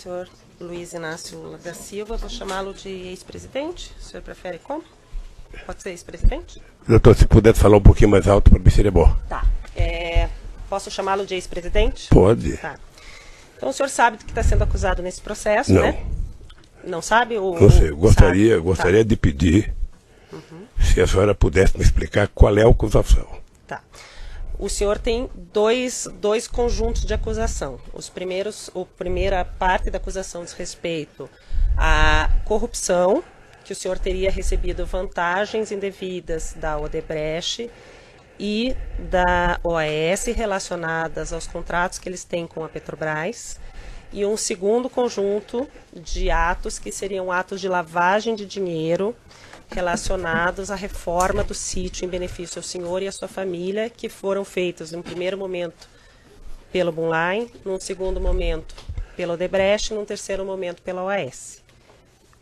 senhor Luiz Inácio Lula da Silva, vou chamá-lo de ex-presidente. O senhor prefere como? Pode ser ex-presidente? Doutor, se puder falar um pouquinho mais alto, para mim seria bom. Tá. Posso chamá-lo de ex-presidente? Pode. Tá. Então o senhor sabe do que está sendo acusado nesse processo, não, né? Não sabe? Ou não sei, gostaria de pedir, se a senhora pudesse me explicar qual é a acusação. Tá. O senhor tem dois conjuntos de acusação. A primeira parte da acusação diz respeito à corrupção, que o senhor teria recebido vantagens indevidas da Odebrecht e da OAS relacionadas aos contratos que eles têm com a Petrobras, e um segundo conjunto de atos que seriam atos de lavagem de dinheiro relacionados à reforma do sítio em benefício ao senhor e à sua família, que foram feitos, num primeiro momento, pelo Bumlai, num segundo momento, pelo Odebrecht, e num terceiro momento, pela OAS.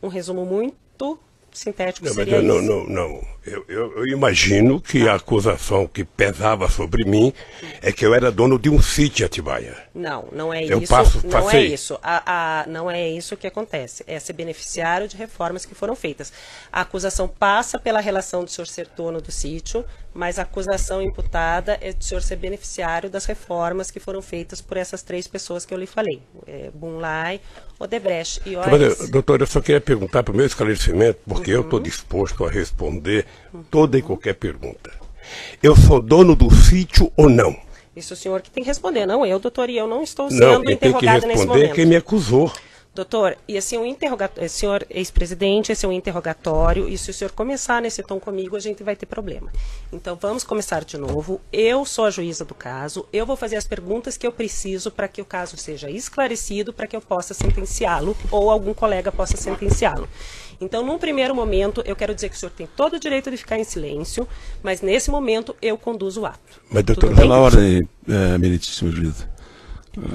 Um resumo muito sintético seria isso. Não. Eu imagino que a acusação que pesava sobre mim é que eu era dono de um sítio em Atibaia. Não é isso. Não é isso que acontece. É ser beneficiário de reformas que foram feitas. A acusação passa pela relação do senhor ser dono do sítio, mas a acusação imputada é do senhor ser beneficiário das reformas que foram feitas por essas três pessoas que eu lhe falei. Bumlai, Odebrecht e OAS. Doutor, eu só queria perguntar para o meu esclarecimento, porque eu estou disposto a responder toda e qualquer pergunta. Eu sou dono do sítio ou não? Isso o senhor que tem que responder, não eu, doutor, e eu não estou sendo interrogada nesse momento. Não, quem tem que responder é quem me acusou. Doutor, e assim, senhor ex-presidente, esse é um interrogatório, e se o senhor começar nesse tom comigo, a gente vai ter problema. Então, vamos começar de novo. Eu sou a juíza do caso, eu vou fazer as perguntas que eu preciso para que o caso seja esclarecido, para que eu possa sentenciá-lo, ou algum colega possa sentenciá-lo. Então, num primeiro momento, eu quero dizer que o senhor tem todo o direito de ficar em silêncio, mas nesse momento eu conduzo o ato. Mas, doutor, pela ordem, meritíssima juíza.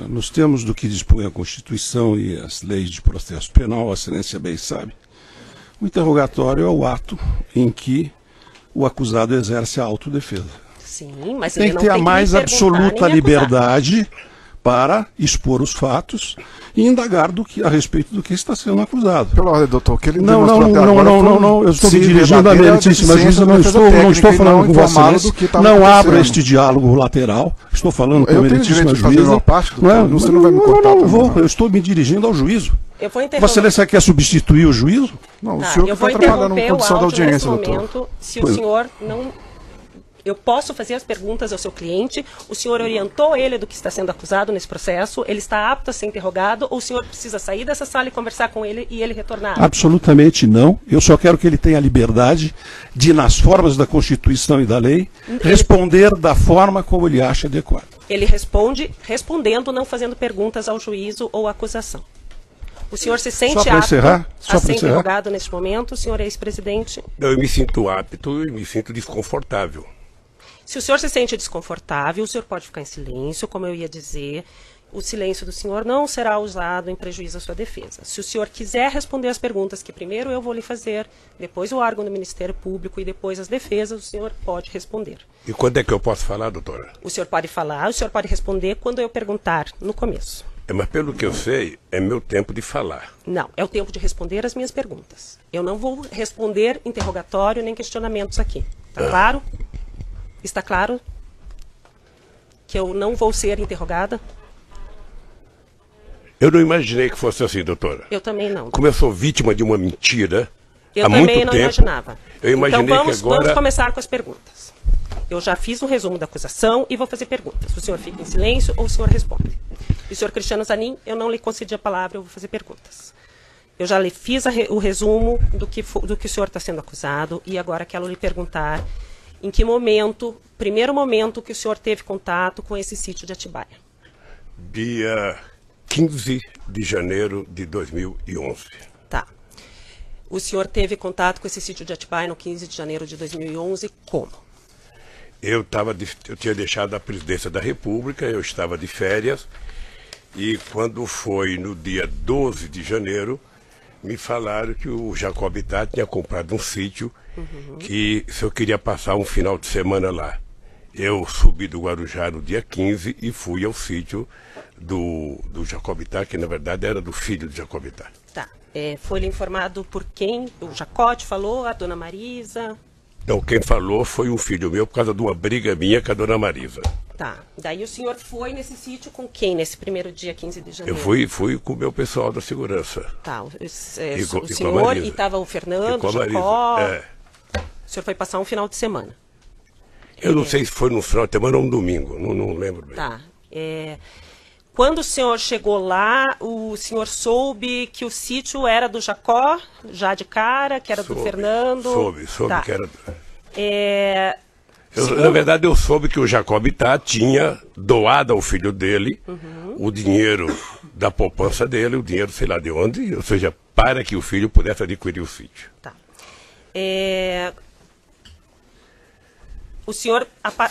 Nos termos do que dispõe a Constituição e as leis de processo penal, a excelência bem sabe, o interrogatório é o ato em que o acusado exerce a autodefesa. Sim, mas ele não tem que ter a mais absoluta liberdade para expor os fatos e indagar a respeito do que está sendo acusado. Pela ordem, doutor, que ele não, eu estou me dirigindo à meritíssima juíza, não estou falando com vocês, não abra este diálogo lateral, estou falando com a meritíssima juíza. Eu estou me dirigindo ao juízo. Vossa Excelência quer substituir o juízo? Não, o senhor está trabalhando na condição da audiência, doutor. Se o senhor não... Eu posso fazer as perguntas ao seu cliente, o senhor orientou ele do que está sendo acusado nesse processo, ele está apto a ser interrogado, ou o senhor precisa sair dessa sala e conversar com ele e ele retornar? Absolutamente não, eu só quero que ele tenha a liberdade de, nas formas da Constituição e da lei, responder da forma como ele acha adequada. Ele responde respondendo, não fazendo perguntas ao juízo ou à acusação. O senhor se sente apto a ser interrogado neste momento, o senhor é ex-presidente? Eu me sinto apto e me sinto desconfortável. Se o senhor se sente desconfortável, o senhor pode ficar em silêncio, como eu ia dizer. O silêncio do senhor não será usado em prejuízo à sua defesa. Se o senhor quiser responder as perguntas que primeiro eu vou lhe fazer, depois o órgão do Ministério Público e depois as defesas, o senhor pode responder. E quando é que eu posso falar, doutora? O senhor pode falar, o senhor pode responder quando eu perguntar, no começo. Mas pelo que eu sei, é meu tempo de falar. Não, é o tempo de responder as minhas perguntas. Eu não vou responder interrogatório nem questionamentos aqui. Tá claro? Está claro que eu não vou ser interrogada? Eu não imaginei que fosse assim, doutora. Eu também não. Como eu sou vítima de uma mentira há muito tempo... Eu também não imaginava. Eu imaginei que agora... Então vamos começar com as perguntas. Eu já fiz um resumo da acusação e vou fazer perguntas. O senhor fica em silêncio ou o senhor responde? E o senhor Cristiano Zanin, eu não lhe concedi a palavra, eu vou fazer perguntas. Eu já lhe fiz o resumo do que o senhor está sendo acusado e agora quero lhe perguntar... Em que momento, primeiro momento que o senhor teve contato com esse sítio de Atibaia? Dia 15 de janeiro de 2011. Tá. O senhor teve contato com esse sítio de Atibaia no 15 de janeiro de 2011, como? Eu tinha deixado a presidência da República, eu estava de férias, e quando foi no dia 12 de janeiro, me falaram que o Jacó Bittar tinha comprado um sítio que se eu queria passar um final de semana lá. Eu subi do Guarujá no dia 15 e fui ao sítio do Jacó Bittar, que na verdade era do filho de Jacó Bittar. Tá. Foi-lhe informado por quem? O Jacó te falou? A dona Marisa? Então, quem falou foi um filho meu por causa de uma briga minha com a dona Marisa. Tá. Daí o senhor foi nesse sítio com quem nesse primeiro dia, 15 de janeiro? Eu fui com o meu pessoal da segurança. Tá. O senhor e estava o Fernando, o Jacó. É. O senhor foi passar um final de semana. Eu não sei se foi no final de semana ou um domingo, não lembro bem. Tá. Quando o senhor chegou lá, o senhor soube que o sítio era do Jacó, já de cara, que era do Fernando? Soube tá. Que era... Na verdade, eu soube que o Jacó Bittar tinha doado ao filho dele o dinheiro da poupança dele, o dinheiro sei lá de onde, ou seja, para que o filho pudesse adquirir o sítio. Tá. O senhor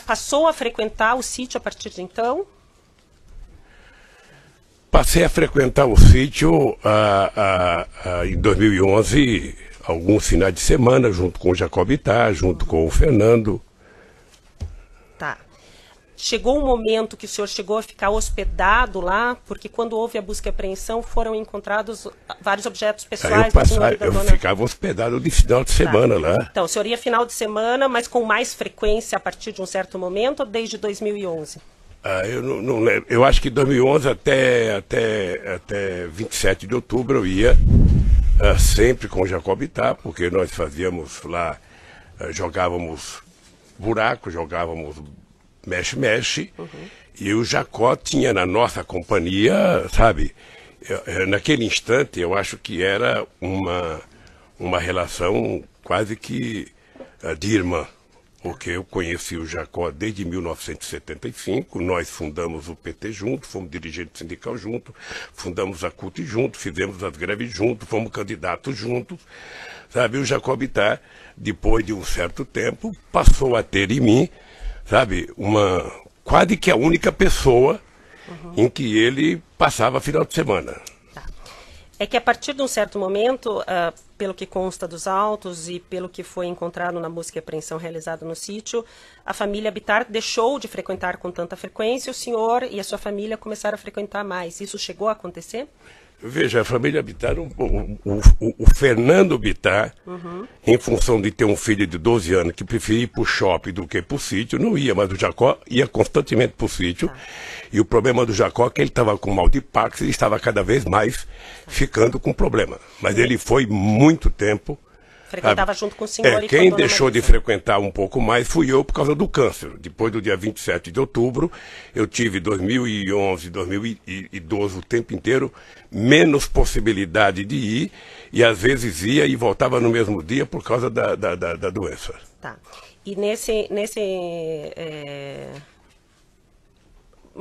passou a frequentar o sítio a partir de então? Passei a frequentar o sítio em 2011, alguns finais de semana, junto com o Jacó Bittar, junto com o Fernando. Tá. Chegou um momento que o senhor chegou a ficar hospedado lá, porque quando houve a busca e apreensão foram encontrados vários objetos pessoais. Eu ficava hospedado de final de semana lá. Então, o senhor ia final de semana, mas com mais frequência a partir de um certo momento ou desde 2011? Eu não lembro. Eu acho que de 2011 até 27 de outubro eu ia sempre com o Jacó Bittar, porque nós fazíamos lá, jogávamos buraco, jogávamos mexe-mexe, e o Jacó tinha na nossa companhia, sabe, naquele instante eu acho que era uma relação quase que de irmã. Porque eu conheci o Jacó desde 1975, nós fundamos o PT junto, fomos dirigente sindical junto, fundamos a CUT junto, fizemos as greves junto, fomos candidatos juntos, sabe? O Jacó Bittar, depois de um certo tempo, passou a ter em mim, sabe, quase que a única pessoa em que ele passava final de semana. É que a partir de um certo momento, pelo que consta dos autos e pelo que foi encontrado na busca e apreensão realizada no sítio, a família Bittar deixou de frequentar com tanta frequência e o senhor e a sua família começaram a frequentar mais. Isso chegou a acontecer? Veja, a família Bittar, o Fernando Bittar, em função de ter um filho de 12 anos que preferia ir para o shopping do que para o sítio, não ia, mas o Jacó ia constantemente para o sítio. E o problema do Jacó é que ele estava com mal de Pax e estava cada vez mais ficando com problema. Mas ele foi muito tempo. Frequentava junto com o senhor. Quem deixou de frequentar um pouco mais fui eu por causa do câncer. Depois do dia 27 de outubro, eu tive 2011, 2012 o tempo inteiro, menos possibilidade de ir e às vezes ia e voltava no mesmo dia por causa da doença. Tá. E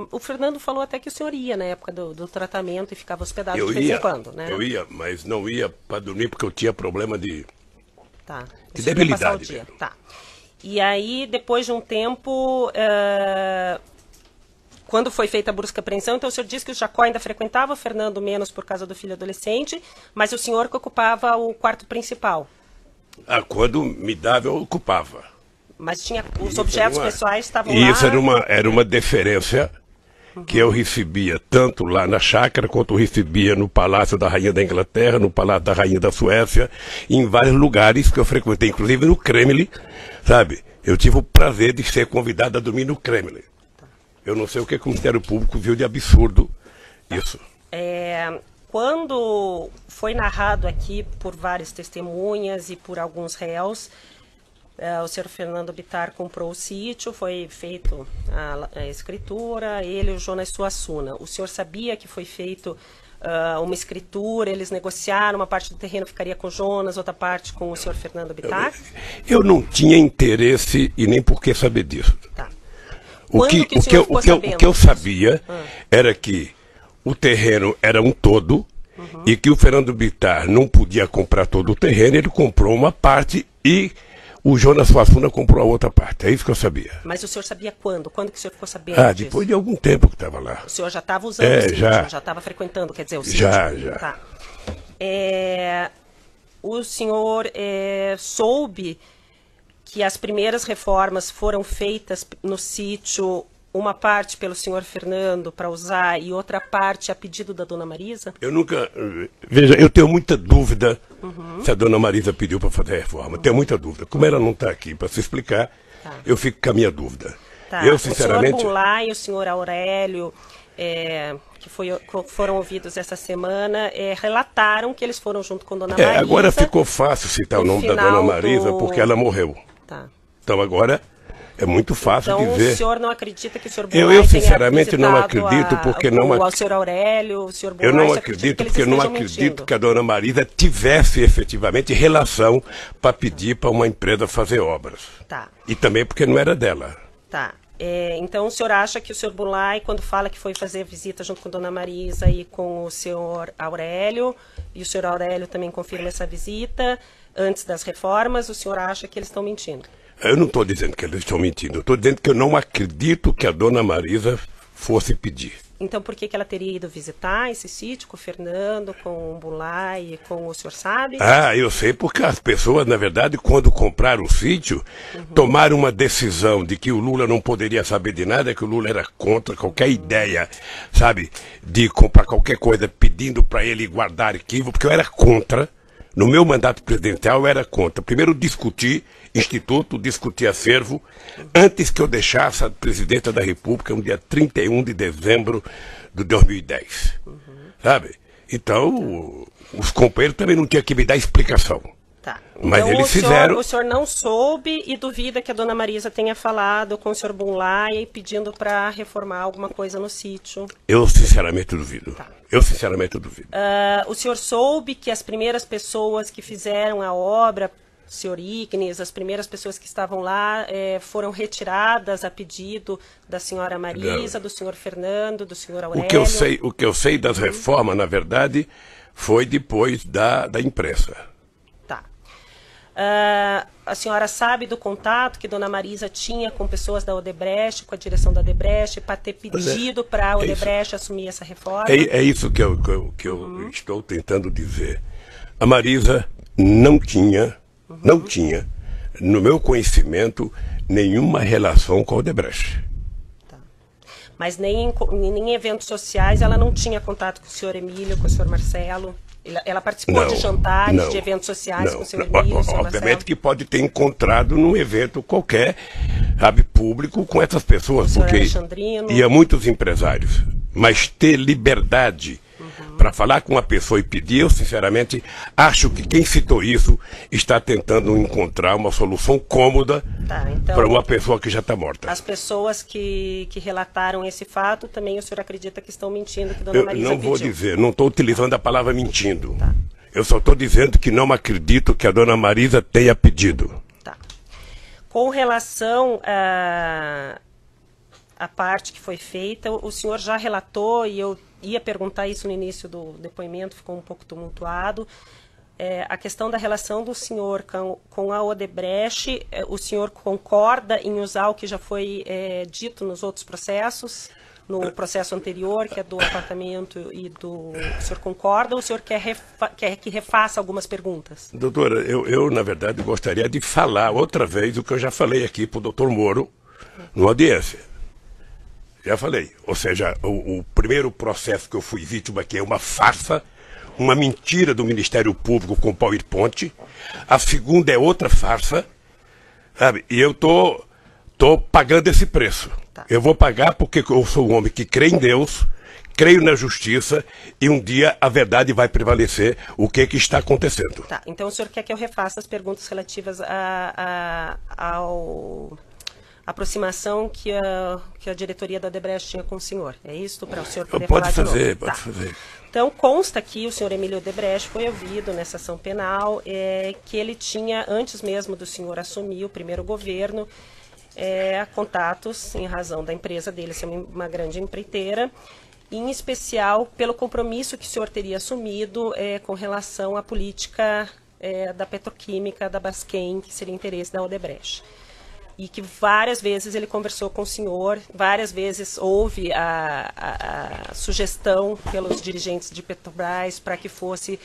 o Fernando falou até que o senhor ia na época do tratamento e ficava hospedado de vez em quando, né? Eu ia, mas não ia para dormir porque eu tinha problema de debilidade. Tá. E aí, depois de um tempo, quando foi feita a busca e apreensão, então o senhor disse que o Jacó ainda frequentava o Fernando menos por causa do filho adolescente, mas o senhor que ocupava o quarto principal. Quando me dava, eu ocupava. Mas tinha os objetos pessoais estavam lá. Isso era uma deferência que eu recebia tanto lá na chácara quanto eu recebia no Palácio da Rainha da Inglaterra, no Palácio da Rainha da Suécia, em vários lugares que eu frequentei, inclusive no Kremlin, sabe? Eu tive o prazer de ser convidado a dormir no Kremlin. Tá. Eu não sei o que o Ministério Público viu de absurdo isso. Quando foi narrado aqui por várias testemunhas e por alguns réus, o senhor Fernando Bittar comprou o sítio, foi feito a escritura, ele e o Jonas Suassuna. O senhor sabia que foi feito uma escritura, eles negociaram, uma parte do terreno ficaria com o Jonas, outra parte com o senhor Fernando Bittar? Eu não tinha interesse e nem por que saber disso. Tá. O que eu sabia era que o terreno era um todo e que o Fernando Bittar não podia comprar todo o terreno, ele comprou uma parte e... o Jonas Suassuna comprou a outra parte, é isso que eu sabia. Mas o senhor sabia quando? Quando que o senhor ficou sabendo disso? Depois de algum tempo que estava lá. O senhor já estava usando o sítio, já estava frequentando, quer dizer, o sítio? Já. Tá. O senhor soube que as primeiras reformas foram feitas no sítio, uma parte pelo senhor Fernando para usar e outra parte a pedido da dona Marisa? Eu nunca... Veja, eu tenho muita dúvida se a dona Marisa pediu para fazer a reforma. Tenho muita dúvida. Como ela não está aqui para se explicar, eu fico com a minha dúvida. Eu, sinceramente... O senhor Bumlai e o senhor Aurélio, que foram ouvidos essa semana, relataram que eles foram junto com dona Marisa. Agora ficou fácil citar o nome da dona Marisa, porque ela morreu. Então agora... É muito fácil de ver. Então o senhor não acredita que o senhor Bumlai tenha visitado o senhor Aurélio, o senhor Bumlai? Eu não acredito porque não acredito que a dona Marisa tivesse efetivamente relação para pedir para uma empresa fazer obras. E também porque não era dela. Então o senhor acha que o senhor Bumlai, quando fala que foi fazer visita junto com a dona Marisa e com o senhor Aurélio, e o senhor Aurélio também confirma essa visita, antes das reformas, o senhor acha que eles estão mentindo? Eu não estou dizendo que eles estão mentindo, eu estou dizendo que eu não acredito que a dona Marisa fosse pedir. Então por que ela teria ido visitar esse sítio com o Fernando, com o Bumlai e com o senhor sabe? Ah, eu sei porque as pessoas, na verdade, quando compraram o sítio, tomaram uma decisão de que o Lula não poderia saber de nada, que o Lula era contra qualquer ideia, sabe, de comprar qualquer coisa, pedindo para ele guardar arquivo, porque eu era contra. No meu mandato presidencial eu era contra. Primeiro discuti instituto, discuti acervo, antes que eu deixasse a presidenta da República no dia 31 de dezembro de 2010. Sabe? Então, os companheiros também não tinham que me dar explicação. Mas então, eles fizeram... O senhor não soube e duvida que a dona Marisa tenha falado com o senhor Bumlai pedindo para reformar alguma coisa no sítio? Eu sinceramente duvido. Eu sinceramente duvido. O senhor soube que as primeiras pessoas que fizeram a obra, o senhor Ignis, as primeiras pessoas que estavam lá foram retiradas a pedido da senhora Marisa, do senhor Fernando, do senhor Aurélio? O que eu sei das reformas, na verdade, foi depois da imprensa. A senhora sabe do contato que dona Marisa tinha com pessoas da Odebrecht, com a direção da Odebrecht, para ter pedido para a Odebrecht assumir essa reforma? É isso que eu estou tentando dizer. A Marisa não tinha, no meu conhecimento, nenhuma relação com a Odebrecht. Mas nem em eventos sociais ela não tinha contato com o senhor Emílio, com o senhor Marcelo? Ela participou de jantares, de eventos sociais com o senhor Emílio? Obviamente que pode ter encontrado num evento qualquer, sabe, público, com essas pessoas, porque Alexandrino. Ia muitos empresários. Mas ter liberdade para falar com uma pessoa e pedir, eu sinceramente acho que quem citou isso está tentando encontrar uma solução cômoda então, para uma pessoa que já está morta. As pessoas que relataram esse fato, também o senhor acredita que estão mentindo? Que dona Marisa não vou dizer, não estou utilizando a palavra mentindo. Eu só estou dizendo que não acredito que a dona Marisa tenha pedido. Com relação a parte que foi feita, o senhor já relatou, e eu ia perguntar isso no início do depoimento, ficou um pouco tumultuado, a questão da relação do senhor com a Odebrecht. O senhor concorda em usar o que já foi dito nos outros processos, no processo anterior, que é do apartamento e do... O senhor concorda ou o senhor quer que refaça algumas perguntas? Doutora, eu na verdade gostaria de falar outra vez o que eu já falei aqui para o doutor Moro, numa audiência. Já falei, ou seja, o primeiro processo que eu fui vítima aqui é uma farsa, uma mentira do Ministério Público com PowerPoint. A segunda é outra farsa, sabe? E eu tô pagando esse preço. Eu vou pagar porque eu sou um homem que crê em Deus, creio na justiça e um dia a verdade vai prevalecer. O que que está acontecendo? Então o senhor quer que eu refaça as perguntas relativas ao... aproximação que a diretoria da Odebrecht tinha com o senhor. É isso? Para o senhor poder falar de novo. Pode fazer. Então, consta que o senhor Emílio Odebrecht foi ouvido nessa ação penal, que ele tinha, antes mesmo do senhor assumir o primeiro governo, contatos em razão da empresa dele ser uma grande empreiteira, em especial pelo compromisso que o senhor teria assumido com relação à política da petroquímica, da Braskem, que seria interesse da Odebrecht. e que várias vezes ele conversou com o senhor, várias vezes houve a sugestão pelos dirigentes de Petrobras para que fosse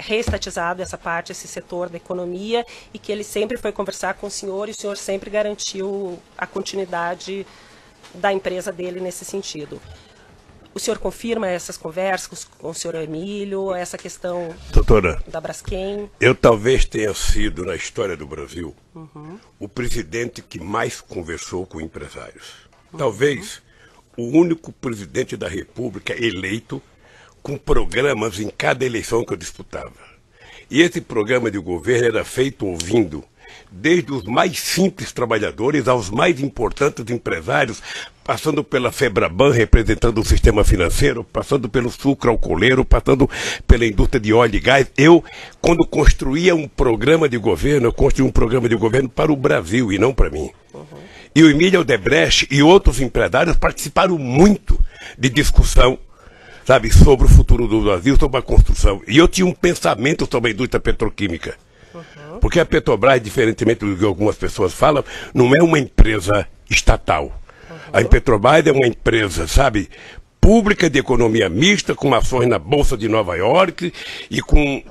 reestatizado essa parte, esse setor da economia, e que ele sempre foi conversar com o senhor e o senhor sempre garantiu a continuidade da empresa dele nesse sentido. O senhor confirma essas conversas com o senhor Emílio, essa questão, doutora, da Braskem? Eu talvez tenha sido, na história do Brasil, o presidente que mais conversou com empresários. Talvez o único presidente da República eleito com programas em cada eleição que eu disputava. E esse programa de governo era feito ouvindo desde os mais simples trabalhadores aos mais importantes empresários, passando pela Febraban, representando o sistema financeiro, passando pelo sucroalcooleiro, passando pela indústria de óleo e gás. Eu, quando construía um programa de governo, eu construí um programa de governo para o Brasil e não para mim. E o Emílio Odebrecht e outros empresários participaram muito de discussão, sabe, sobre o futuro do Brasil, sobre a construção. E eu tinha um pensamento sobre a indústria petroquímica. Porque a Petrobras, diferentemente do que algumas pessoas falam, não é uma empresa estatal. A Petrobras é uma empresa, sabe, pública, de economia mista, com ações na Bolsa de Nova York e com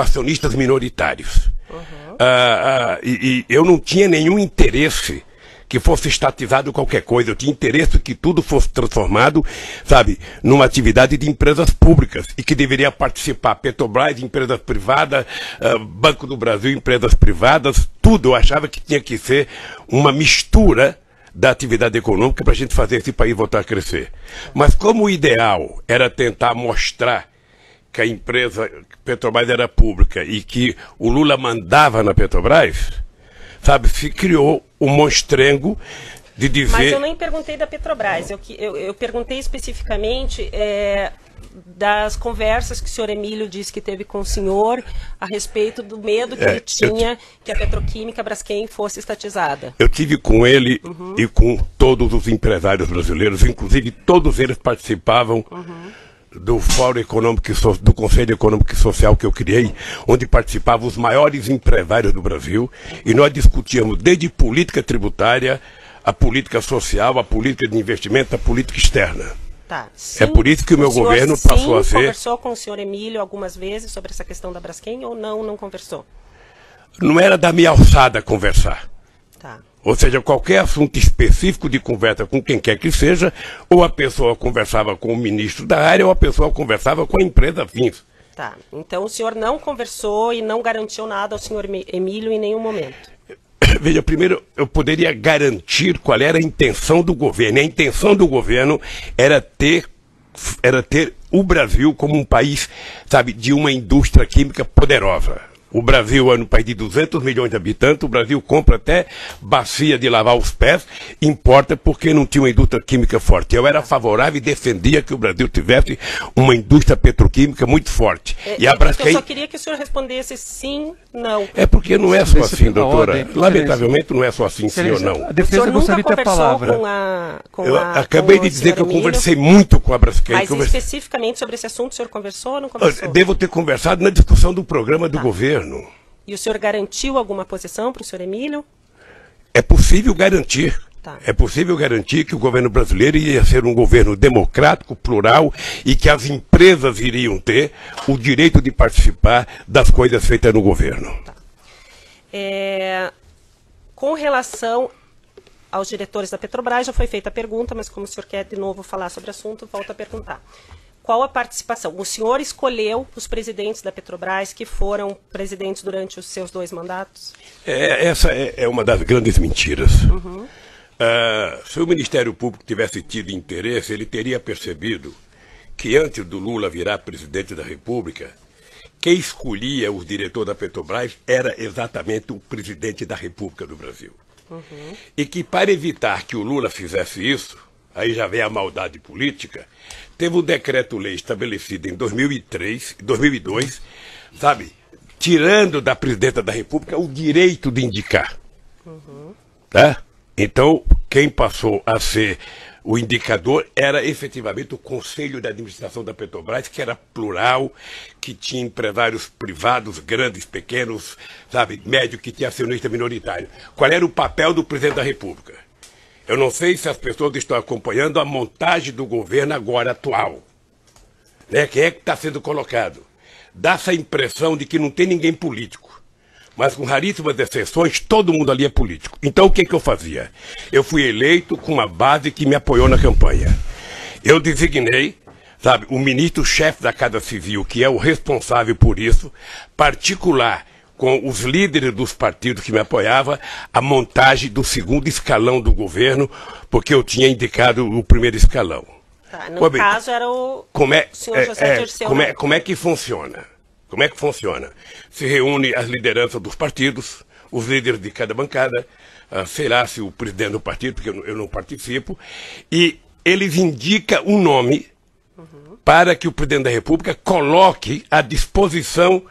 acionistas minoritários. E eu não tinha nenhum interesse que fosse estatizado qualquer coisa. Eu tinha interesse que tudo fosse transformado, sabe, numa atividade de empresas públicas e que deveria participar Petrobras, empresas privadas, Banco do Brasil, empresas privadas, tudo. Eu achava que tinha que ser uma mistura da atividade econômica para a gente fazer esse país voltar a crescer. Mas como o ideal era tentar mostrar que a empresa Petrobras era pública e que o Lula mandava na Petrobras, sabe, se criou um monstrengo de dizer... Mas eu nem perguntei da Petrobras, eu perguntei especificamente das conversas que o senhor Emílio disse que teve com o senhor a respeito do medo que ele tinha que a petroquímica Braskem fosse estatizada. Eu tive com ele e com todos os empresários brasileiros, inclusive todos eles participavam do Fórum Econômico e do Conselho Econômico e Social que eu criei, onde participavam os maiores empresários do Brasil, e nós discutíamos desde política tributária, a política social, a política de investimento, a política externa. Tá. Sim, é por isso que o meu governo passou a ser... conversou com o senhor Emílio algumas vezes sobre essa questão da Braskem ou não, não conversou? Não era da minha alçada conversar. Tá. Ou seja, qualquer assunto específico de conversa com quem quer que seja, ou a pessoa conversava com o ministro da área, ou a pessoa conversava com a empresa fins. Tá, então o senhor não conversou e não garantiu nada ao senhor Emílio em nenhum momento? Veja, primeiro eu poderia garantir qual era a intenção do governo. A intenção do governo era ter o Brasil como um país, sabe, de uma indústria química poderosa. O Brasil é um país de 200 milhões de habitantes, o Brasil compra até bacia de lavar os pés, importa, porque não tinha uma indústria química forte. Eu era favorável e defendia que o Brasil tivesse uma indústria petroquímica muito forte. Eu só queria que o senhor respondesse sim, não. É porque não é só assim, doutora. Ordem, lamentavelmente não é só assim, sim ou não. A defesa não sabe ter a palavra. Acabei de dizer que eu conversei muito com a Braskem. Mas especificamente sobre esse assunto o senhor conversou ou não conversou? Devo ter conversado na discussão do programa do governo. E o senhor garantiu alguma posição para o senhor Emílio? É possível garantir. Tá. É possível garantir que o governo brasileiro ia ser um governo democrático, plural, e que as empresas iriam ter o direito de participar das coisas feitas no governo. Tá. Com relação aos diretores da Petrobras, já foi feita a pergunta, mas como o senhor quer de novo falar sobre o assunto, volto a perguntar. Qual a participação? O senhor escolheu os presidentes da Petrobras que foram presidentes durante os seus 2 mandatos? Essa é uma das grandes mentiras. Se o Ministério Público tivesse tido interesse, ele teria percebido que antes do Lula virar presidente da República, quem escolhia o diretor da Petrobras era exatamente o presidente da República do Brasil. E que, para evitar que o Lula fizesse isso, aí já vem a maldade política, teve um decreto-lei estabelecido em 2002, sabe, tirando da presidenta da República o direito de indicar. Tá? Então, quem passou a ser o indicador era efetivamente o Conselho de Administração da Petrobras, que era plural, que tinha empresários privados, grandes, pequenos, sabe, médio, que tinha acionista minoritário. Qual era o papel do presidente da República? Eu não sei se as pessoas estão acompanhando a montagem do governo agora atual. Né? Quem é que está sendo colocado? Dá-se a impressão de que não tem ninguém político. Mas com raríssimas exceções, todo mundo ali é político. Então o que que eu fazia? Eu fui eleito com uma base que me apoiou na campanha. Eu designei, sabe, o ministro-chefe da Casa Civil, que é o responsável por isso, particular com os líderes dos partidos que me apoiavam, a montagem do segundo escalão do governo, porque eu tinha indicado o primeiro escalão. Tá, no caso era o senhor José Dirceu. Como é que funciona? Como é que funciona? Se reúne as lideranças dos partidos, os líderes de cada bancada, sei lá se o presidente do partido, porque eu não participo, e eles indicam um nome para que o presidente da República coloque à disposição,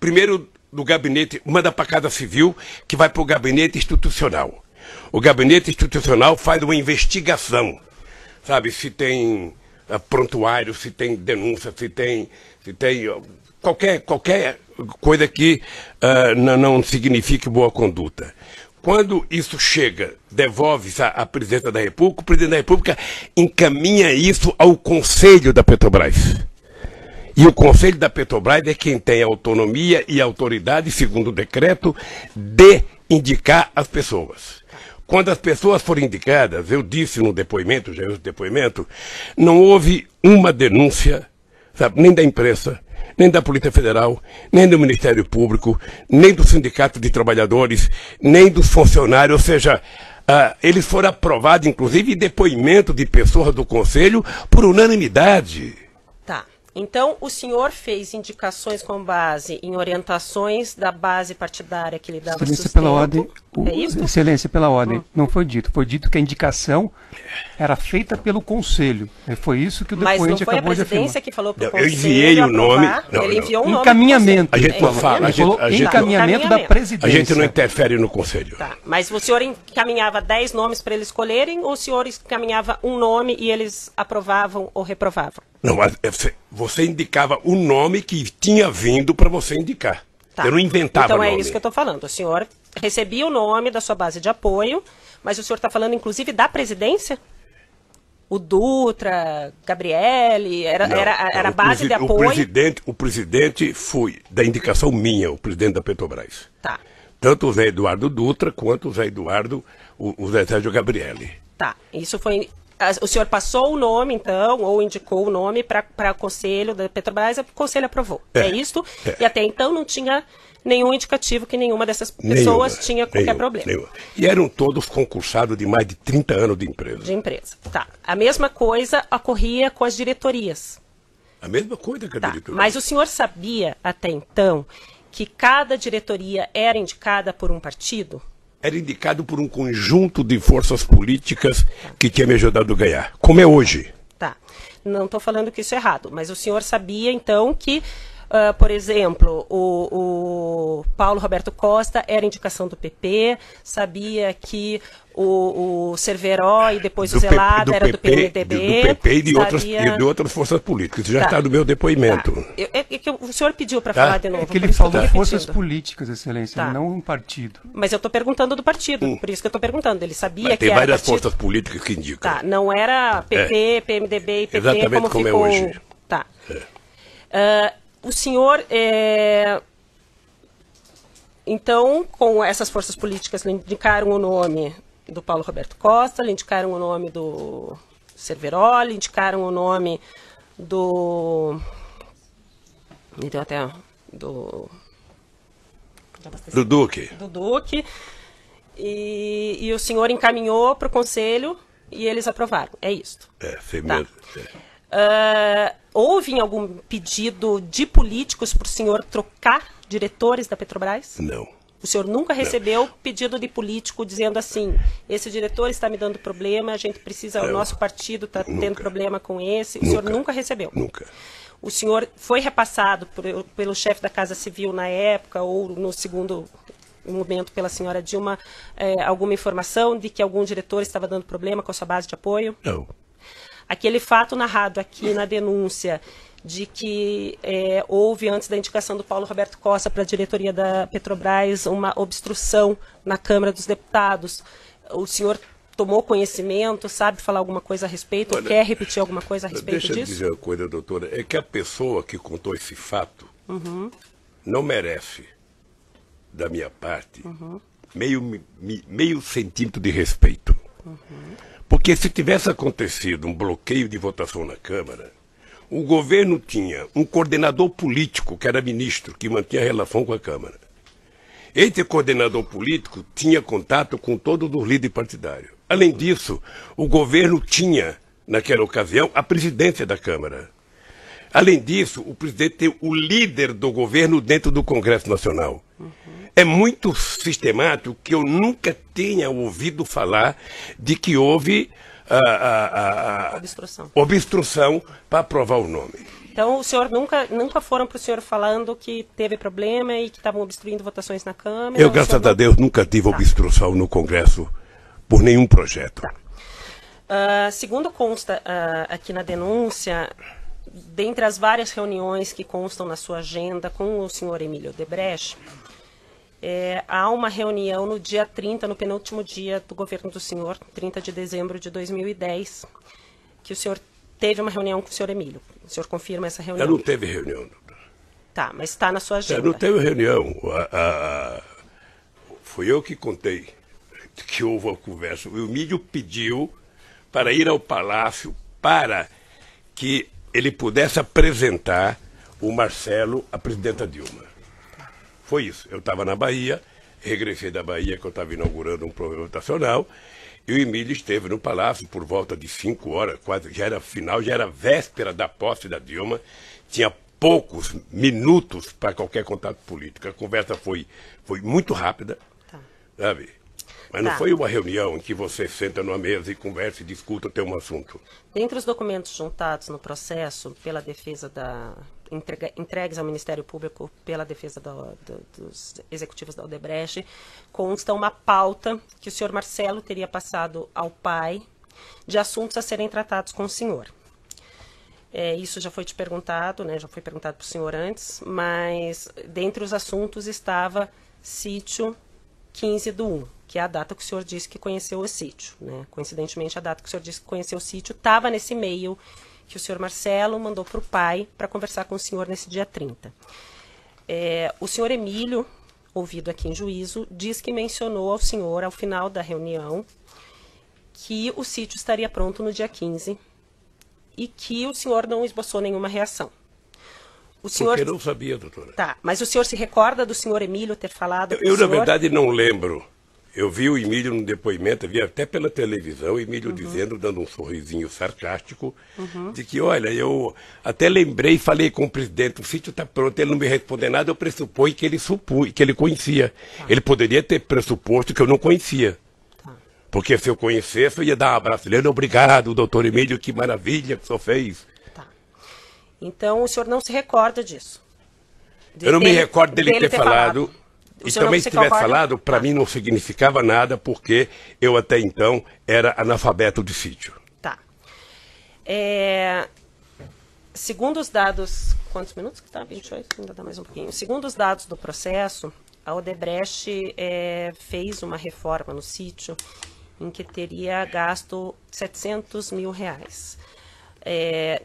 primeiro do gabinete, manda para a Casa Civil, que vai para o gabinete institucional. O gabinete institucional faz uma investigação, sabe, se tem prontuário, se tem denúncia, se tem qualquer coisa que não signifique boa conduta. Quando isso chega, devolve-se à presidência da República, o presidente da República encaminha isso ao Conselho da Petrobras. E o Conselho da Petrobras é quem tem a autonomia e a autoridade, segundo o decreto, de indicar as pessoas. Quando as pessoas foram indicadas, eu disse no depoimento, já no depoimento, não houve uma denúncia, sabe, nem da imprensa, nem da Polícia Federal, nem do Ministério Público, nem do Sindicato de Trabalhadores, nem dos funcionários, ou seja, eles foram aprovados, inclusive, em depoimento de pessoas do Conselho por unanimidade. Tá. Então, o senhor fez indicações com base em orientações da base partidária que lhe dava sustento. Excelência, pela ordem. É isso? Excelência, pela ordem. Não foi dito. Foi dito que a indicação era feita pelo Conselho. Foi isso que o depoente acabou de afirmar. Mas não foi a presidência que falou para o Conselho. Eu enviei o nome. Não, ele enviou um nome. Encaminhamento. A gente não fala. Encaminhamento da presidência. A gente não interfere no Conselho. Tá. Mas o senhor encaminhava 10 nomes para eles escolherem ou o senhor encaminhava um nome e eles aprovavam ou reprovavam? Não, mas você indicava o nome que tinha vindo para você indicar. Tá. Eu não inventava nome. Então é isso que eu estou falando. O senhor recebia o nome da sua base de apoio, mas o senhor está falando inclusive da presidência? O Dutra, Gabriele, era a base de apoio? O presidente foi da indicação minha, o presidente da Petrobras. Tá. Tanto o Zé Eduardo Dutra quanto o Zé Eduardo, o Zé Sérgio Gabriele. Tá, isso foi... O senhor passou o nome, então, ou indicou o nome para o Conselho da Petrobras, o Conselho aprovou. É isso? É. E até então não tinha nenhum indicativo que nenhuma dessas pessoas tinha qualquer problema. Nenhuma. E eram todos concursados de mais de 30 anos de empresa. De empresa, tá. A mesma coisa ocorria com as diretorias. A mesma coisa que a diretoria. Mas o senhor sabia, até então, que cada diretoria era indicada por um partido? Era indicado por um conjunto de forças políticas que tinha me ajudado a ganhar, como é hoje. Tá. Não estou falando que isso é errado, mas o senhor sabia, então, que, por exemplo, o Paulo Roberto Costa era indicação do PP, sabia que o Cerveró e depois o Zelada era do PMDB. Do PP e de outras forças políticas. Isso já está no meu depoimento. Tá. É que o senhor pediu para falar de novo. É que ele falou forças políticas, Excelência, não um partido. Mas eu estou perguntando do partido, por isso que eu estou perguntando. Ele sabia que era várias forças políticas que indicam. Tá, não era PP, PMDB e PP exatamente como ficou... é hoje. Tá. É. O senhor... Então, com essas forças políticas, lhe indicaram o nome... do Paulo Roberto Costa, lhe indicaram o nome do Cerveró, lhe indicaram o nome do... Me deu até... Do Duque. Do Duque. E o senhor encaminhou para o Conselho e eles aprovaram. É isso. É, foi mesmo. Tá. Houve algum pedido de políticos para o senhor trocar diretores da Petrobras? Não. O senhor nunca recebeu pedido de político dizendo assim, esse diretor está me dando problema, a gente precisa, o nosso partido está tendo problema com esse. O senhor nunca recebeu? Nunca. O senhor foi repassado pelo chefe da Casa Civil na época ou no segundo momento pela senhora Dilma alguma informação de que algum diretor estava dando problema com a sua base de apoio? Não. Aquele fato narrado aqui na denúncia de que houve, antes da indicação do Paulo Roberto Costa para a diretoria da Petrobras, uma obstrução na Câmara dos Deputados, o senhor tomou conhecimento, sabe falar alguma coisa a respeito? Olha, ou quer repetir alguma coisa a respeito disso? Deixa eu dizer uma coisa, doutora. É que a pessoa que contou esse fato não merece, da minha parte, meio centímetro de respeito. Porque se tivesse acontecido um bloqueio de votação na Câmara, o governo tinha um coordenador político, que era ministro, que mantinha relação com a Câmara. Esse coordenador político tinha contato com todos os líderes partidários. Além disso, o governo tinha, naquela ocasião, a presidência da Câmara. Além disso, o presidente tem o líder do governo dentro do Congresso Nacional. É muito sistemático que eu nunca tenha ouvido falar de que houve obstrução para aprovar o nome. Então, o senhor nunca foram para o senhor falando que teve problema e que estavam obstruindo votações na Câmara? Eu, graças a Deus, nunca tive obstrução no Congresso por nenhum projeto. Segundo consta aqui na denúncia, dentre as várias reuniões que constam na sua agenda com o senhor Emílio Odebrecht, há uma reunião no dia 30, no penúltimo dia do governo do senhor, 30 de dezembro de 2010, que o senhor teve uma reunião com o senhor Emílio. O senhor confirma essa reunião? Eu não teve reunião. Tá, mas está na sua agenda. Eu não teve reunião. Fui eu que contei que houve uma conversa. O Emílio pediu para ir ao Palácio para que ele pudesse apresentar o Marcelo à presidenta Dilma. Foi isso. Eu estava na Bahia, regressei da Bahia, que eu estava inaugurando um programa votacional. E o Emílio esteve no Palácio por volta de 5 horas, quase, já era final, já era véspera da posse da Dilma. Tinha poucos minutos para qualquer contato político. A conversa foi muito rápida, sabe? Mas não foi uma reunião em que você senta numa mesa e conversa e discuta até um assunto. Dentre os documentos juntados no processo pela defesa da... entregues ao Ministério Público pela defesa dos executivos da Odebrecht, consta uma pauta que o senhor Marcelo teria passado ao pai de assuntos a serem tratados com o senhor. Isso já foi te perguntado, né? Já foi perguntado para o senhor antes, mas dentre os assuntos estava sítio 15/1, que é a data que o senhor disse que conheceu o sítio, né? Coincidentemente, a data que o senhor disse que conheceu o sítio estava nesse e-mail que o senhor Marcelo mandou para o pai para conversar com o senhor nesse dia 30. O senhor Emílio, ouvido aqui em juízo, diz que mencionou ao senhor, ao final da reunião, que o sítio estaria pronto no dia 15 e que o senhor não esboçou nenhuma reação. O senhor... Porque não sabia, doutora. Tá, mas o senhor se recorda do senhor Emílio ter falado com o senhor? Eu, na verdade, não lembro. Eu vi o Emílio no depoimento, vi até pela televisão, o Emílio dizendo, dando um sorrisinho sarcástico, de que, olha, eu até lembrei e falei com o presidente, o sítio está pronto, ele não me respondeu nada, eu pressuponho que ele conhecia. Ele poderia ter pressuposto que eu não conhecia. Porque se eu conhecesse, eu ia dar um abraço nele, obrigado, doutor Emílio, que maravilha que o senhor fez. Então, o senhor não se recorda disso? Eu não me recordo dele ter falado. E também, se tivesse falado, para mim não significava nada, porque eu até então era analfabeto de sítio. Tá. Segundo os dados... Quantos minutos que está? 28? Ainda dá mais um pouquinho. Segundo os dados do processo, a Odebrecht fez uma reforma no sítio em que teria gasto R$ 700 mil.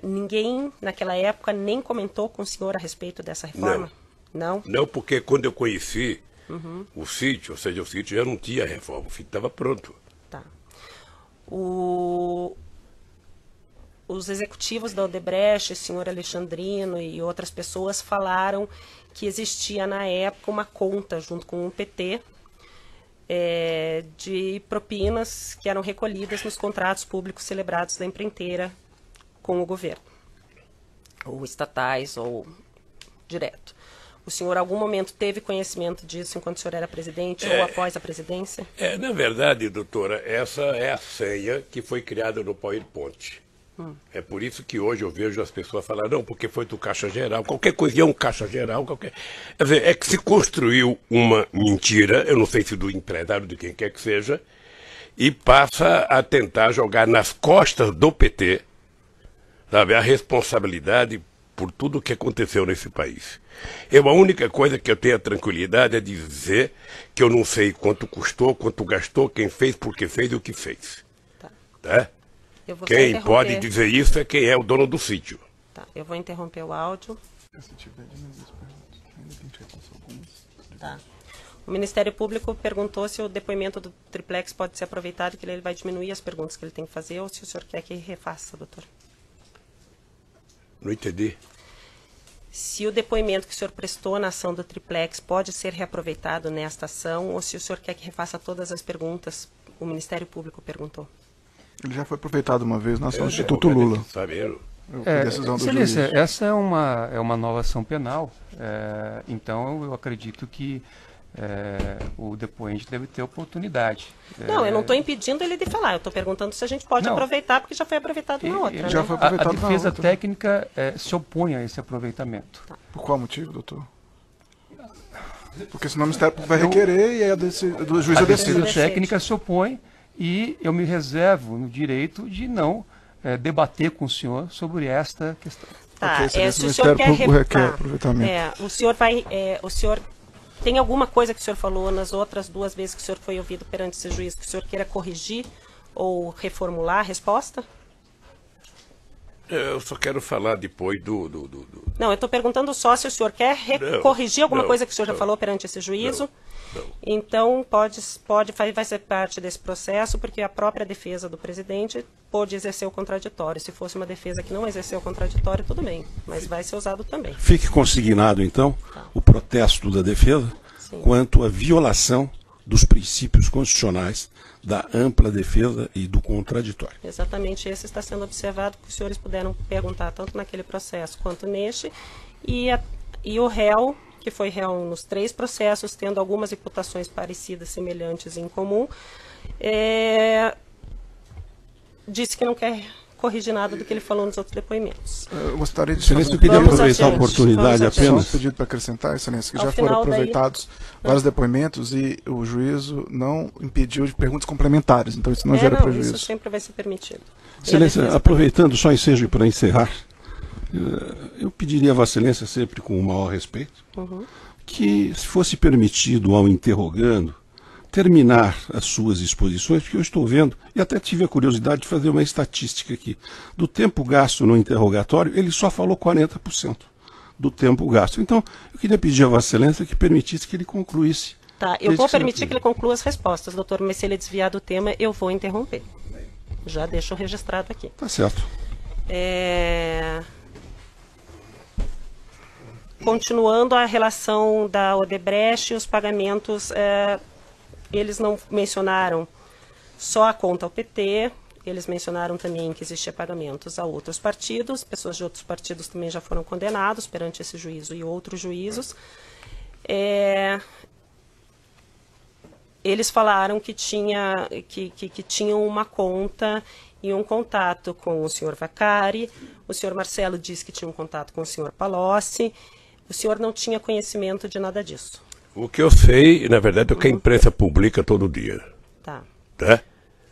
Ninguém, naquela época, nem comentou com o senhor a respeito dessa reforma? Não. Não? Não, porque quando eu conheci o sítio, ou seja, o sítio já não tinha reforma, o sítio estava pronto. Tá. Os executivos da Odebrecht, o senhor Alexandrino e outras pessoas falaram que existia na época uma conta junto com o PT de propinas que eram recolhidas nos contratos públicos celebrados da empreiteira com o governo, ou estatais, ou direto. O senhor, em algum momento, teve conhecimento disso enquanto o senhor era presidente ou após a presidência? Na verdade, doutora, essa é a senha que foi criada no PowerPoint. É por isso que hoje eu vejo as pessoas falar, não, porque foi do Caixa Geral, qualquer coisa é um Caixa Geral, qualquer... Quer dizer, é que se construiu uma mentira, eu não sei se do empresário, de quem quer que seja, e passa a tentar jogar nas costas do PT, sabe, a responsabilidade por tudo o que aconteceu nesse país. Eu, a única coisa que eu tenho a tranquilidade é de dizer que eu não sei quanto custou, quanto gastou, quem fez, por que fez e o que fez. Tá. Tá? Quem pode dizer isso é quem é o dono do sítio. Tá. Eu vou interromper o áudio. Tá. O Ministério Público perguntou se o depoimento do triplex pode ser aproveitado, que ele vai diminuir as perguntas que ele tem que fazer, ou se o senhor quer que refaça, doutor. Não entendi. Se o depoimento que o senhor prestou na ação do triplex pode ser reaproveitado nesta ação, ou se o senhor quer que refaça todas as perguntas, o Ministério Público perguntou. Ele já foi aproveitado uma vez na ação do Instituto Lula. Essa é uma nova ação penal, então eu acredito que o depoente deve ter oportunidade. Não, eu não estou impedindo ele de falar, eu estou perguntando se a gente pode aproveitar, porque já foi aproveitado na outra. Já foi aproveitado na outra. A defesa técnica se opõe a esse aproveitamento. Tá. Por qual motivo, doutor? Porque senão o Ministério Público vai requerer e aí o juiz decide. A defesa técnica se opõe e eu me reservo no direito de não debater com o senhor sobre esta questão. Tá, se o senhor quer aproveitamento. O senhor... Tem alguma coisa que o senhor falou nas outras duas vezes que o senhor foi ouvido perante esse juiz que o senhor queira corrigir ou reformular a resposta? Eu só quero falar depois do... Não, eu estou perguntando só se o senhor quer corrigir alguma coisa que o senhor já falou perante esse juízo. Não. Então, vai ser parte desse processo, porque a própria defesa do presidente pôde exercer o contraditório. Se fosse uma defesa que não exerceu o contraditório, tudo bem, mas vai ser usado também. Fique consignado, então, o protesto da defesa quanto à violação dos princípios constitucionais da ampla defesa e do contraditório. Exatamente, esse está sendo observado, que os senhores puderam perguntar tanto naquele processo quanto neste, e o réu, que foi réu nos três processos, tendo algumas imputações parecidas, semelhantes e em comum, disse que não quer corrigir nada do que ele falou nos outros depoimentos. Eu gostaria de... Excelência, eu queria aproveitar a oportunidade apenas. Só um pedido para acrescentar, Excelência, que já foram aproveitados vários depoimentos e o juízo não impediu de perguntas complementares, então isso não gera prejuízo. Isso sempre vai ser permitido. Excelência, aproveitando só ensejo para encerrar, eu pediria a Vossa Excelência, sempre com o maior respeito, que se fosse permitido ao interrogando terminar as suas exposições, porque eu estou vendo, e até tive a curiosidade de fazer uma estatística aqui, do tempo gasto no interrogatório, ele só falou 40% do tempo gasto. Então, eu queria pedir a Vossa Excelência que permitisse que ele concluísse. Tá, eu vou permitir que ele conclua as respostas, doutor, mas se ele desviar do tema, eu vou interromper. Já deixo registrado aqui. Tá certo. Continuando a relação da Odebrecht e os pagamentos, eles não mencionaram só a conta ao PT, eles mencionaram também que existia pagamentos a outros partidos, pessoas de outros partidos também já foram condenados perante esse juízo e outros juízos. Eles falaram que tinham uma conta e um contato com o senhor Vaccari, o senhor Marcelo disse que tinha um contato com o senhor Palocci, o senhor não tinha conhecimento de nada disso. O que eu sei, na verdade, é o que a imprensa publica todo dia. Tá. Tá?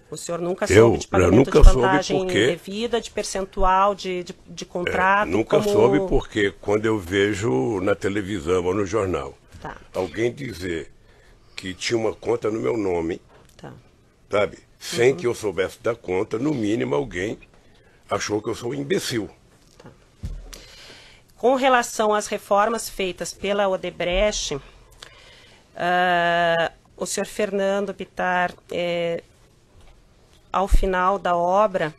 O senhor nunca soube de pagamento de vantagem devida, de percentual, de contrato? Nunca soube, porque quando eu vejo na televisão ou no jornal alguém dizer que tinha uma conta no meu nome, sabe, sem que eu soubesse da conta, no mínimo alguém achou que eu sou um imbecil. Tá. Com relação às reformas feitas pela Odebrecht... o senhor Fernando Bittar, ao final da obra,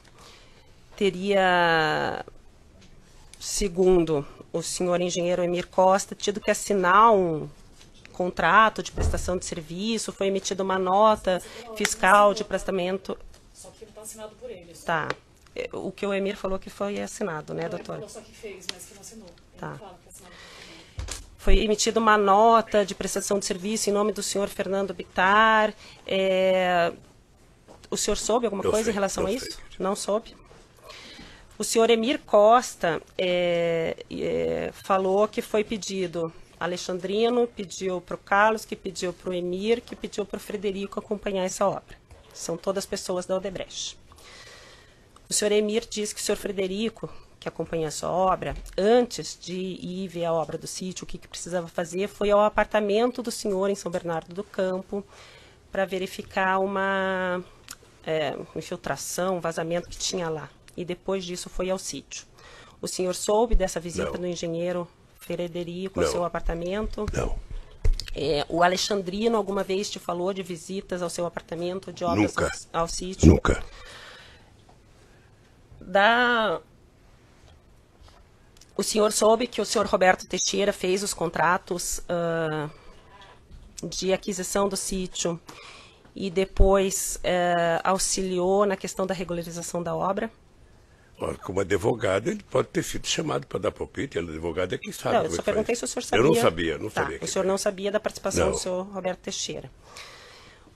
teria, segundo o senhor engenheiro Emir Costa, tido que assinar um contrato de prestação de serviço, foi emitida uma nota fiscal de prestamento. Só que não está assinado por ele. Tá. O que o Emir falou que foi assinado, né, doutora? Ele falou só que fez, mas que não assinou. Ele não fala que é assinado. Foi emitida uma nota de prestação de serviço em nome do senhor Fernando Bittar. O senhor soube alguma coisa em relação a isso? Não soube? O senhor Emir Costa falou que foi pedido. Alexandrino pediu para o Carlos, que pediu para o Emir, que pediu para o Frederico acompanhar essa obra. São todas pessoas da Odebrecht. O senhor Emir diz que o senhor Frederico, que acompanha a sua obra, antes de ir ver a obra do sítio, o que precisava fazer foi ao apartamento do senhor em São Bernardo do Campo para verificar uma infiltração, um vazamento que tinha lá. E depois disso foi ao sítio. O senhor soube dessa visita do engenheiro Frederico ao seu apartamento? Não. O Alexandrino alguma vez te falou de visitas ao seu apartamento, de obras ao sítio? Nunca. O senhor soube que o senhor Roberto Teixeira fez os contratos de aquisição do sítio e depois auxiliou na questão da regularização da obra? Olha, como advogado, ele pode ter sido chamado para dar palpite, ele é advogado, é quem sabe. Não, eu só perguntei se o senhor sabia. Eu não sabia, não sabia. O senhor não sabia da participação do senhor Roberto Teixeira.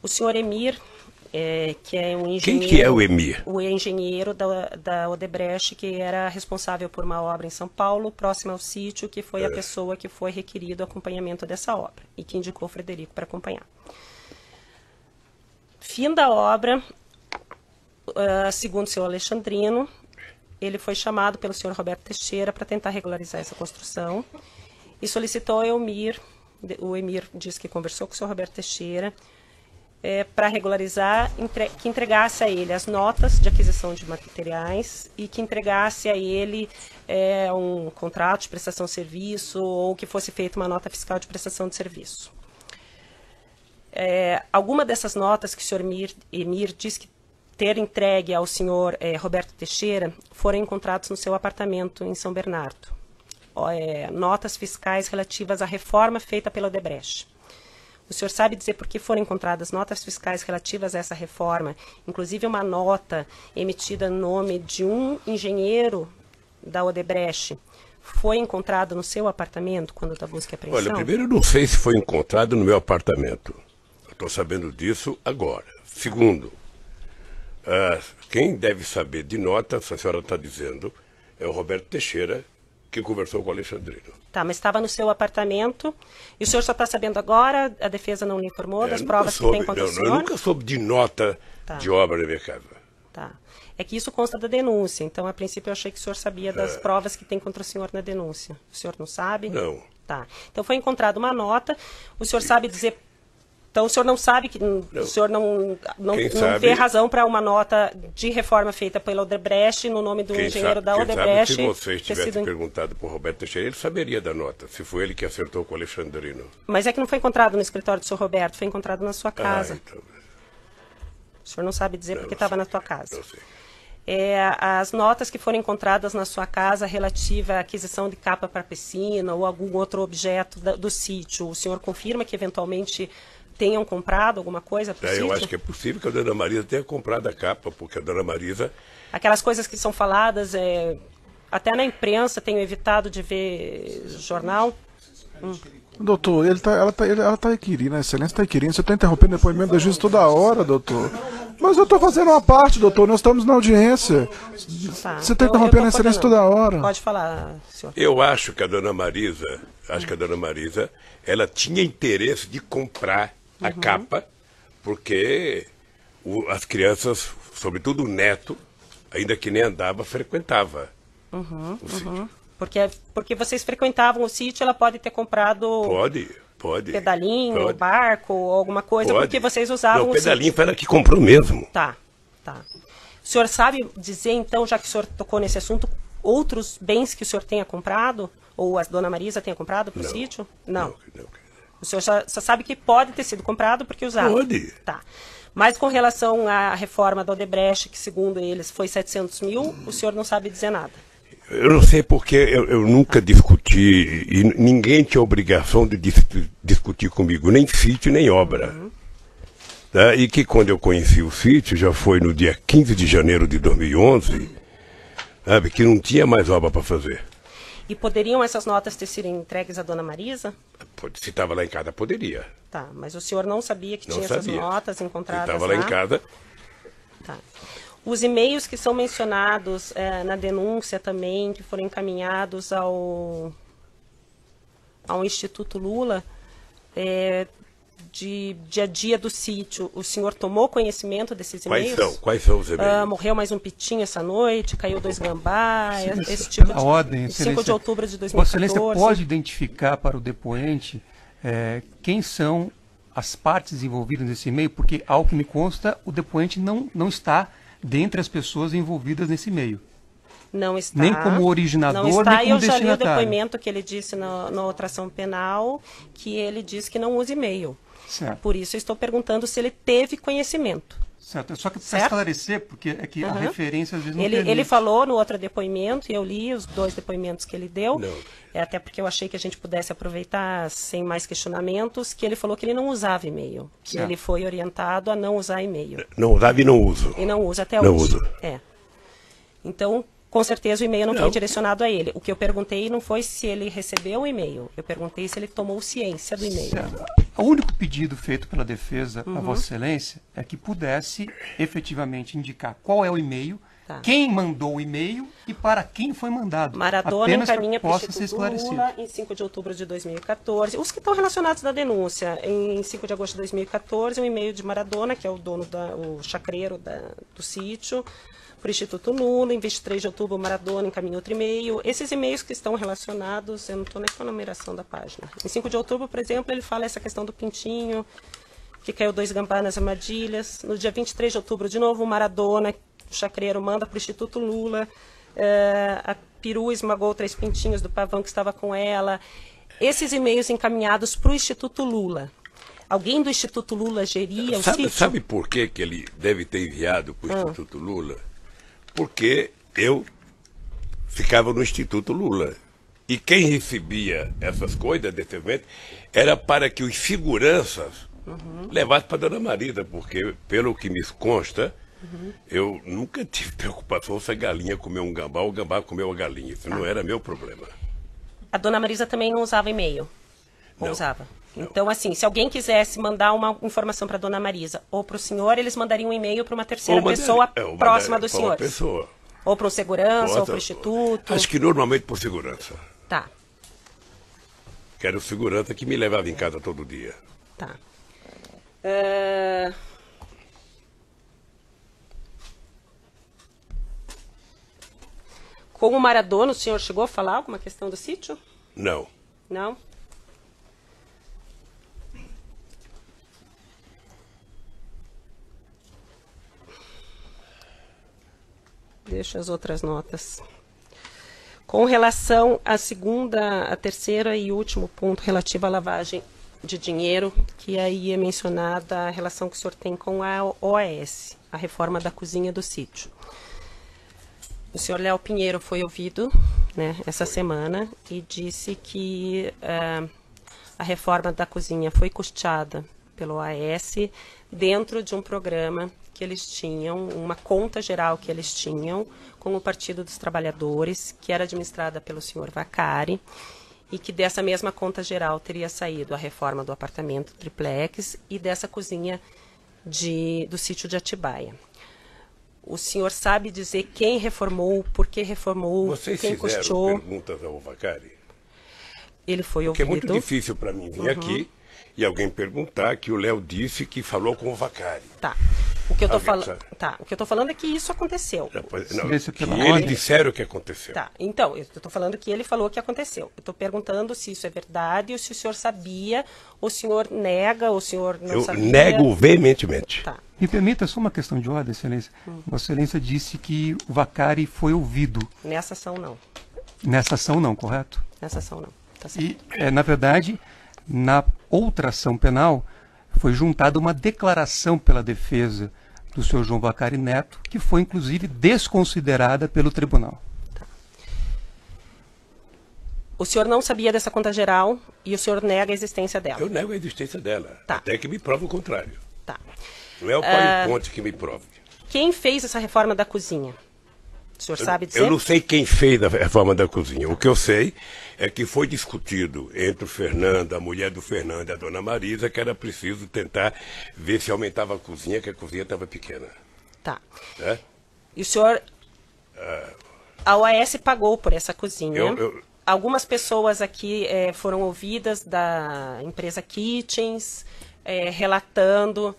O senhor Emir, que é um engenheiro... Quem que é o Emir? O engenheiro da Odebrecht, que era responsável por uma obra em São Paulo, próxima ao sítio, que foi a pessoa que foi requerido o acompanhamento dessa obra e que indicou o Frederico para acompanhar. Fim da obra, segundo o senhor Alexandrino, ele foi chamado pelo senhor Roberto Teixeira para tentar regularizar essa construção e solicitou ao Emir, o Emir disse que conversou com o senhor Roberto Teixeira para regularizar, que entregasse a ele as notas de aquisição de materiais e que entregasse a ele um contrato de prestação de serviço ou que fosse feita uma nota fiscal de prestação de serviço. Alguma dessas notas que o senhor Emir disse que ter entregue ao senhor Roberto Teixeira foram encontrados no seu apartamento em São Bernardo. Notas fiscais relativas à reforma feita pela Odebrecht. O senhor sabe dizer por que foram encontradas notas fiscais relativas a essa reforma? Inclusive uma nota emitida no nome de um engenheiro da Odebrecht foi encontrada no seu apartamento quando da busca e apreensão? Olha, primeiro eu não sei se foi encontrado no meu apartamento. Estou sabendo disso agora. Segundo... quem deve saber de nota, se a senhora está dizendo, é o Roberto Teixeira, que conversou com o Alexandrino. Tá, mas estava no seu apartamento, e o senhor só está sabendo agora, a defesa não lhe informou das provas que tem contra o senhor? Eu nunca soube de nota de obra na minha casa. Tá. É que isso consta da denúncia, então a princípio eu achei que o senhor sabia das provas que tem contra o senhor na denúncia. O senhor não sabe? Não. Tá. Então foi encontrada uma nota, o senhor sabe dizer... Então, o senhor não sabe, o senhor não vê razão para uma nota de reforma feita pela Odebrecht no nome do engenheiro da Odebrecht. Sabe, se vocês tivessem perguntado para o Roberto Teixeira, ele saberia da nota, se foi ele que acertou com o Alexandrino. Mas é que não foi encontrado no escritório do senhor Roberto, foi encontrado na sua casa. Então... O senhor não sabe dizer porque estava na sua casa. Não sei. As notas que foram encontradas na sua casa relativa à aquisição de capa para piscina ou algum outro objeto do sítio, o senhor confirma que eventualmente... tenham comprado alguma coisa para o sítio? Eu acho que é possível que a dona Marisa tenha comprado a capa, porque a dona Marisa... Aquelas coisas que são faladas, até na imprensa, tenho evitado de ver jornal. Doutor, ela está inquirindo, a excelência está inquirindo, você está interrompendo o depoimento da juíza toda hora, doutor. Mas eu estou fazendo uma parte, doutor, nós estamos na audiência. Você está interrompendo a excelência toda hora. Pode falar, senhor. Eu acho que a dona Marisa, ela tinha interesse de comprar a capa, porque as crianças, sobretudo o neto, ainda que nem andava, frequentava o sítio. Porque vocês frequentavam o sítio, ela pode ter comprado... Pode. Pedalinho, barco, alguma coisa, porque vocês usavam... Não, pedalinho foi ela que comprou mesmo. Tá. O senhor sabe dizer, então, já que o senhor tocou nesse assunto, outros bens que o senhor tenha comprado, ou a dona Marisa tenha comprado para o sítio? Não. O senhor só sabe que pode ter sido comprado porque usava. Pode. Tá. Mas com relação à reforma da Odebrecht, que segundo eles foi 700 mil, o senhor não sabe dizer nada. Eu não sei porque eu nunca discuti, e ninguém tinha obrigação de discutir comigo, nem sítio, nem obra. Tá? E que quando eu conheci o sítio, já foi no dia 15 de janeiro de 2011, sabe, que não tinha mais obra para fazer. E poderiam essas notas ter sido entregues à dona Marisa? Se estava lá em casa, poderia. Tá, mas o senhor não sabia que tinha essas notas encontradas lá? Se estava lá em casa... Tá. Os e-mails que são mencionados na denúncia também, que foram encaminhados ao Instituto Lula, de dia a dia do sítio, o senhor tomou conhecimento desses e-mails? Quais são os e-mails? Morreu mais um pitinho essa noite, caiu 2 gambá, esse tipo de... ordem, 5 de outubro de 2014. Vossa Excelência pode identificar para o depoente quem são as partes envolvidas nesse e-mail? Porque, ao que me consta, o depoente não está dentre as pessoas envolvidas nesse e-mail. Não está. Nem como originador, nem como destinatário. Não está, e eu já li o depoimento que ele disse na outra ação penal, que ele diz que não usa e-mail. Certo. Por isso eu estou perguntando se ele teve conhecimento. Certo, só que para esclarecer, porque é que a referência às vezes não permite. Ele falou no outro depoimento, e eu li os 2 depoimentos que ele deu, até porque eu achei que a gente pudesse aproveitar sem mais questionamentos, que ele falou que ele não usava e-mail, que ele foi orientado a não usar e-mail. Não usava e não uso. E não usa até hoje. Não uso. Então, com certeza o e-mail não foi direcionado a ele. O que eu perguntei não foi se ele recebeu o e-mail, eu perguntei se ele tomou ciência do e-mail. Certo. O único pedido feito pela defesa a Vossa Excelência é que pudesse efetivamente indicar qual é o e-mail, quem mandou o e-mail e para quem foi mandado. Maradona encaminha para o Instituto Lula em 5 de outubro de 2014. Os que estão relacionados da denúncia, em 5 de agosto de 2014, um e-mail de Maradona, que é o dono, o chacreiro do sítio, para o Instituto Lula. Em 23 de outubro, Maradona encaminhou outro e-mail. Esses e-mails que estão relacionados, eu não estou nem com a numeração da página. Em 5 de outubro, por exemplo, ele fala essa questão do pintinho, que caiu 2 gambás nas armadilhas. No dia 23 de outubro, de novo, Maradona, o chacreiro, manda para o Instituto Lula. A peru esmagou 3 pintinhos do pavão que estava com ela. Esses e-mails encaminhados para o Instituto Lula. Alguém do Instituto Lula geria o sítio? Sabe por que ele deve ter enviado para o Instituto Lula? Porque eu ficava no Instituto Lula. E quem recebia essas coisas desse evento era para que os seguranças levassem para a dona Marisa, porque, pelo que me consta, eu nunca tive preocupação se a galinha comeu um gambá ou o gambá comeu a galinha. Isso não era meu problema. A dona Marisa também não usava e-mail? Não usava. Então, assim, se alguém quisesse mandar uma informação para a dona Marisa ou para o senhor, eles mandariam um e-mail para uma terceira pessoa próxima dos senhores. Pessoa. Ou para um segurança, ou para o instituto. Acho que normalmente por segurança. Tá. Que era o segurança que me levava em casa todo dia. Tá. Com o Maradona, o senhor chegou a falar alguma questão do sítio? Não. Não? Deixo as outras notas. Com relação à segunda, à terceira e último ponto relativo à lavagem de dinheiro, que aí é mencionada a relação que o senhor tem com a OAS, a reforma da cozinha do sítio. O senhor Léo Pinheiro foi ouvido essa semana e disse que a reforma da cozinha foi custeada pelo OAS dentro de um programa que eles tinham, uma conta geral que eles tinham com o Partido dos Trabalhadores, que era administrada pelo senhor Vaccari, e que dessa mesma conta geral teria saído a reforma do apartamento triplex e dessa cozinha do sítio de Atibaia. O senhor sabe dizer quem reformou, por que reformou, quem custeou? Vocês fizeram perguntas ao Vaccari? Ele foi ouvido. Porque é muito difícil para mim vir aqui e alguém perguntar que o Léo disse que falou com o Vaccari. Tá. O que eu estou falando é que isso aconteceu. Eles disseram que aconteceu. Tá. Então, eu estou falando que ele falou que aconteceu. Eu estou perguntando se isso é verdade, ou se o senhor sabia, ou o senhor nega, ou o senhor não sabia. Eu nego veementemente. Tá. Me permita só uma questão de ordem, Excelência. Vossa Excelência disse que o Vaccari foi ouvido. Nessa ação, não. Nessa ação, não, correto? Nessa ação, não. Tá certo. E, na verdade, na outra ação penal, foi juntada uma declaração pela defesa do senhor João Vaccari Neto, que foi inclusive desconsiderada pelo tribunal. Tá. O senhor não sabia dessa conta geral e o senhor nega a existência dela? Eu nego a existência dela, até que me prove o contrário. Tá. Não é o PowerPoint que me prove. Quem fez essa reforma da cozinha? O senhor sabe dizer? Eu não sei quem fez a reforma da cozinha. O que eu sei é que foi discutido entre o Fernando, a mulher do Fernando e a dona Marisa, que era preciso tentar ver se aumentava a cozinha, que a cozinha estava pequena. Tá. E o senhor... A OAS pagou por essa cozinha. Algumas pessoas aqui foram ouvidas da empresa Kitchens, relatando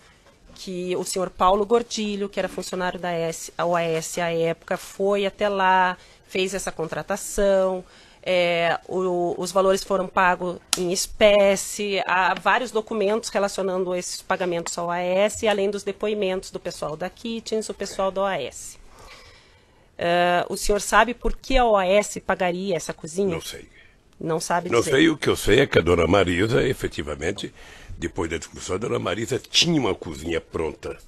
que o senhor Paulo Gordilho, que era funcionário da OAS à época, foi até lá, fez essa contratação, os valores foram pagos em espécie, há vários documentos relacionando esses pagamentos à OAS, além dos depoimentos do pessoal da Kitchens, o pessoal da OAS. O senhor sabe por que a OAS pagaria essa cozinha? Não sei. Não sabe dizer? Não sei, o que eu sei é que a dona Marisa, efetivamente, depois da discussão, a dona Marisa tinha uma cozinha pronta.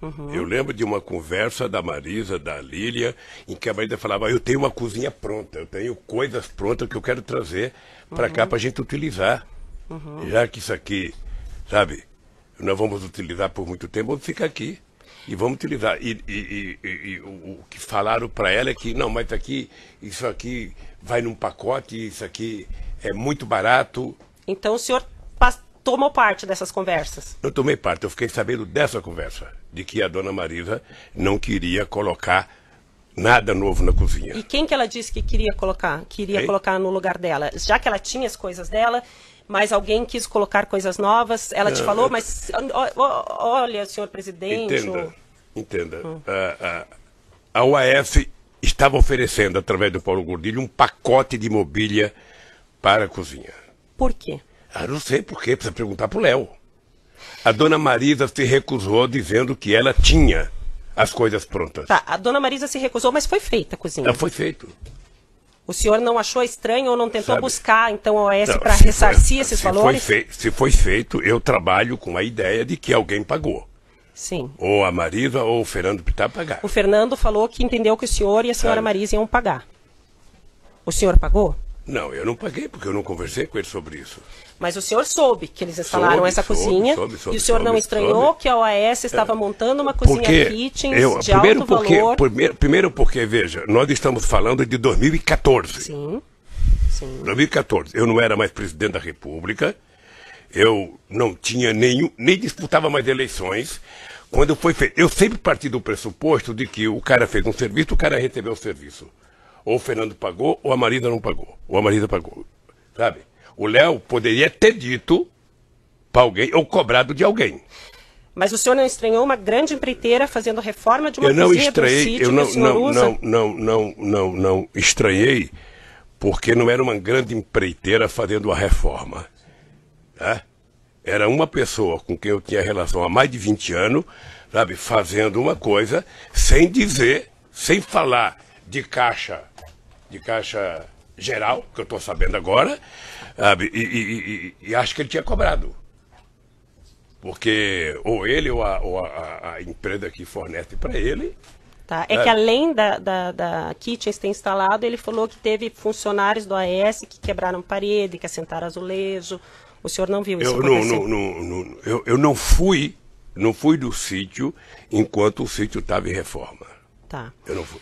Uhum. Eu lembro de uma conversa da Marisa, da Lília, em que a Marisa falava, eu tenho uma cozinha pronta, eu tenho coisas prontas que eu quero trazer para cá para a gente utilizar. Uhum. Já que isso aqui, sabe, nós vamos utilizar por muito tempo, vamos ficar aqui. E vamos utilizar. E o que falaram para ela é que, não, mas aqui, isso aqui vai num pacote, isso aqui é muito barato. Então o senhor tomou parte dessas conversas? Eu tomei parte, eu fiquei sabendo dessa conversa, de que a dona Marisa não queria colocar nada novo na cozinha. E quem que ela disse que queria colocar? Queria colocar no lugar dela? Já que ela tinha as coisas dela... Mas alguém quis colocar coisas novas, ela te falou, mas olha, senhor presidente... Entenda. A OAS estava oferecendo, através do Paulo Gordilho, um pacote de mobília para a cozinha. Por quê? Ah, não sei por quê, precisa perguntar para o Léo. A dona Marisa se recusou dizendo que ela tinha as coisas prontas. Tá, a dona Marisa se recusou, mas foi feita a cozinha. Ela foi feita. O senhor não achou estranho ou não tentou buscar, então, a OAS para ressarcir esses valores? Se foi feito, eu trabalho com a ideia de que alguém pagou. Sim. Ou a Marisa ou o Fernando Bittar pagaram. O Fernando falou que entendeu que o senhor e a senhora Marisa iam pagar. O senhor pagou? Não, eu não paguei, porque eu não conversei com ele sobre isso. Mas o senhor soube que eles instalaram essa cozinha, e o senhor não estranhou que a OAS estava montando uma cozinha kitchen de alto valor? Primeiro porque, veja, nós estamos falando de 2014. Sim, sim. 2014. Eu não era mais presidente da República, eu não tinha nem disputava mais eleições. Quando foi feito, eu sempre parti do pressuposto de que o cara fez um serviço, o cara recebeu o serviço. Ou o Fernando pagou, ou a Marisa não pagou. Ou a Marisa pagou, sabe? O Léo poderia ter dito para alguém, ou cobrado de alguém. Mas o senhor não estranhou uma grande empreiteira fazendo reforma de uma cozinha para um sítio que o senhor usa? Não estranhei, porque não era uma grande empreiteira fazendo a reforma. Tá? Era uma pessoa com quem eu tinha relação há mais de 20 anos, sabe, fazendo uma coisa, sem dizer, sem falar de caixa geral, que eu estou sabendo agora, sabe? E acho que ele tinha cobrado. Porque ou ele ou a empresa que fornece para ele... Tá. É que além da Kitchens ter instalado, ele falou que teve funcionários do OAS que quebraram parede, que assentaram azulejo. O senhor não viu isso acontecer? Eu não fui do sítio enquanto o sítio estava em reforma. Tá. Eu não fui.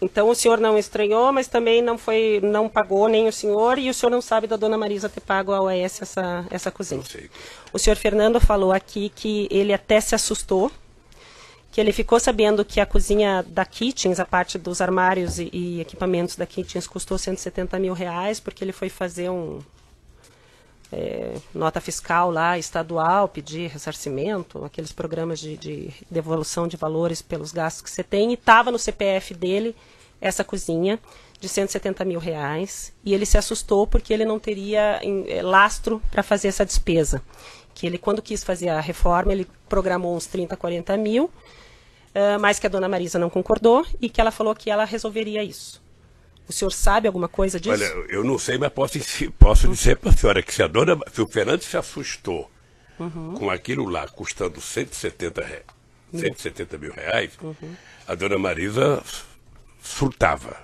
Então o senhor não estranhou, mas também não pagou nem o senhor, e o senhor não sabe da dona Marisa ter pago à OAS essa cozinha. Não sei. O senhor Fernando falou aqui que ele até se assustou, que ele ficou sabendo que a cozinha da Kitchens, a parte dos armários e equipamentos da Kitchens, custou R$170 mil, porque ele foi fazer nota fiscal lá, estadual, pedir ressarcimento, aqueles programas de devolução de valores pelos gastos que você tem, e estava no CPF dele essa cozinha de R$170 mil, e ele se assustou porque ele não teria lastro para fazer essa despesa, que ele, quando quis fazer a reforma, ele programou uns 30, 40 mil, mas que a dona Marisa não concordou e que ela falou que ela resolveria isso. O senhor sabe alguma coisa disso? Olha, eu não sei, mas posso dizer para a senhora que se o Fernando se assustou com aquilo lá, custando R$170 mil, a dona Marisa surtava.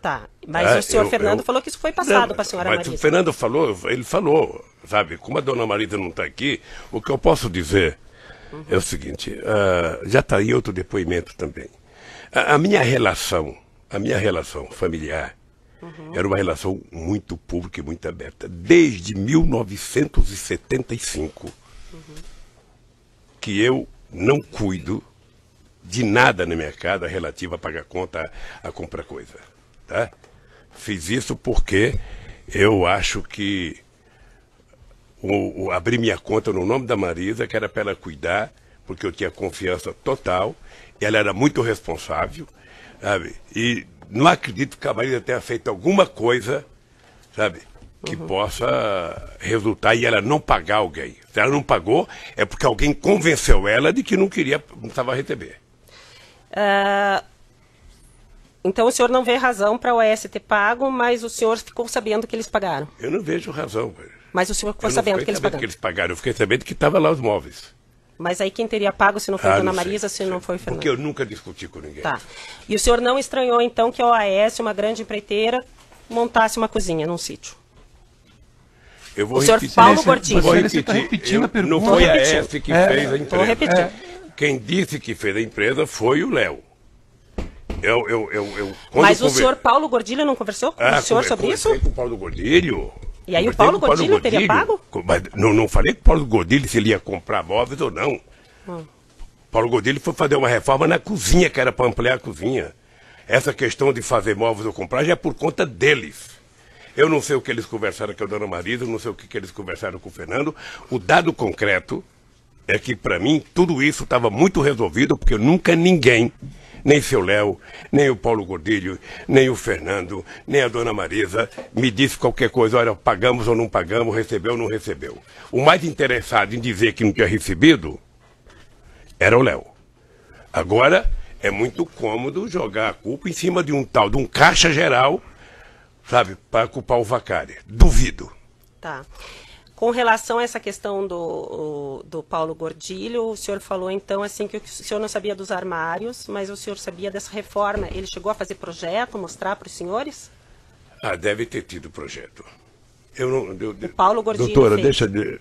Tá, mas o senhor Fernando falou que isso foi passado para a senhora Marisa. Mas o Fernando falou, ele falou, sabe? Como a dona Marisa não está aqui, o que eu posso dizer é o seguinte, já está aí outro depoimento também. A minha relação familiar Uhum. Era uma relação muito pública e muito aberta. Desde 1975, uhum, que eu não cuido de nada na minha casa relativo a pagar conta, a comprar coisa. Tá? Fiz isso porque eu acho que abri minha conta no nome da Marisa, que era para ela cuidar, porque eu tinha confiança total, ela era muito responsável, sabe? E não acredito que a Marisa tenha feito alguma coisa, sabe, que uhum possa resultar e ela não pagar alguém. Se ela não pagou, é porque alguém convenceu ela de que não queria, não estava a receber. Então o senhor não vê razão para o OAS ter pago, mas o senhor ficou sabendo que eles pagaram? Eu não vejo razão. Mas o senhor ficou sabendo que eles pagaram? Eu fiquei sabendo que eles pagaram, eu fiquei sabendo que estavam lá os móveis. Mas aí quem teria pago se não foi a dona Marisa, se não foi o Fernando? Porque eu nunca discuti com ninguém. Tá. E o senhor não estranhou então que a OAS, uma grande empreiteira, montasse uma cozinha num sítio? Eu vou repetir. O senhor Paulo Gordilho. Você está repetindo a pergunta. Não foi a OAS que fez a empresa. Vou repetir. Quem disse que fez a empresa foi o Léo. Mas o senhor Paulo Gordilho não conversou com o senhor sobre isso? Eu conversei com o Paulo Gordilho. E aí o Paulo Gordilho teria pago? Mas não falei com o Paulo Gordilho se ele ia comprar móveis ou não. Paulo Gordilho foi fazer uma reforma na cozinha, que era para ampliar a cozinha. Essa questão de fazer móveis ou comprar já é por conta deles. Eu não sei o que eles conversaram com a dona Marisa, não sei o que eles conversaram com o Fernando. O dado concreto é que, para mim, tudo isso estava muito resolvido, porque nunca ninguém... Nem seu Léo, nem o Paulo Gordilho, nem o Fernando, nem a dona Marisa me disse qualquer coisa. Olha, pagamos ou não pagamos, recebeu ou não recebeu. O mais interessado em dizer que não tinha recebido era o Léo. Agora, é muito cômodo jogar a culpa em cima de um tal, de um caixa geral, sabe, para culpar o Vaccari. Duvido. Tá. Com relação a essa questão do Paulo Gordilho, o senhor falou então assim que o senhor não sabia dos armários, mas o senhor sabia dessa reforma. Ele chegou a fazer projeto, mostrar para os senhores? Ah, deve ter tido projeto. Eu não, o Paulo Gordilho, doutora, fez.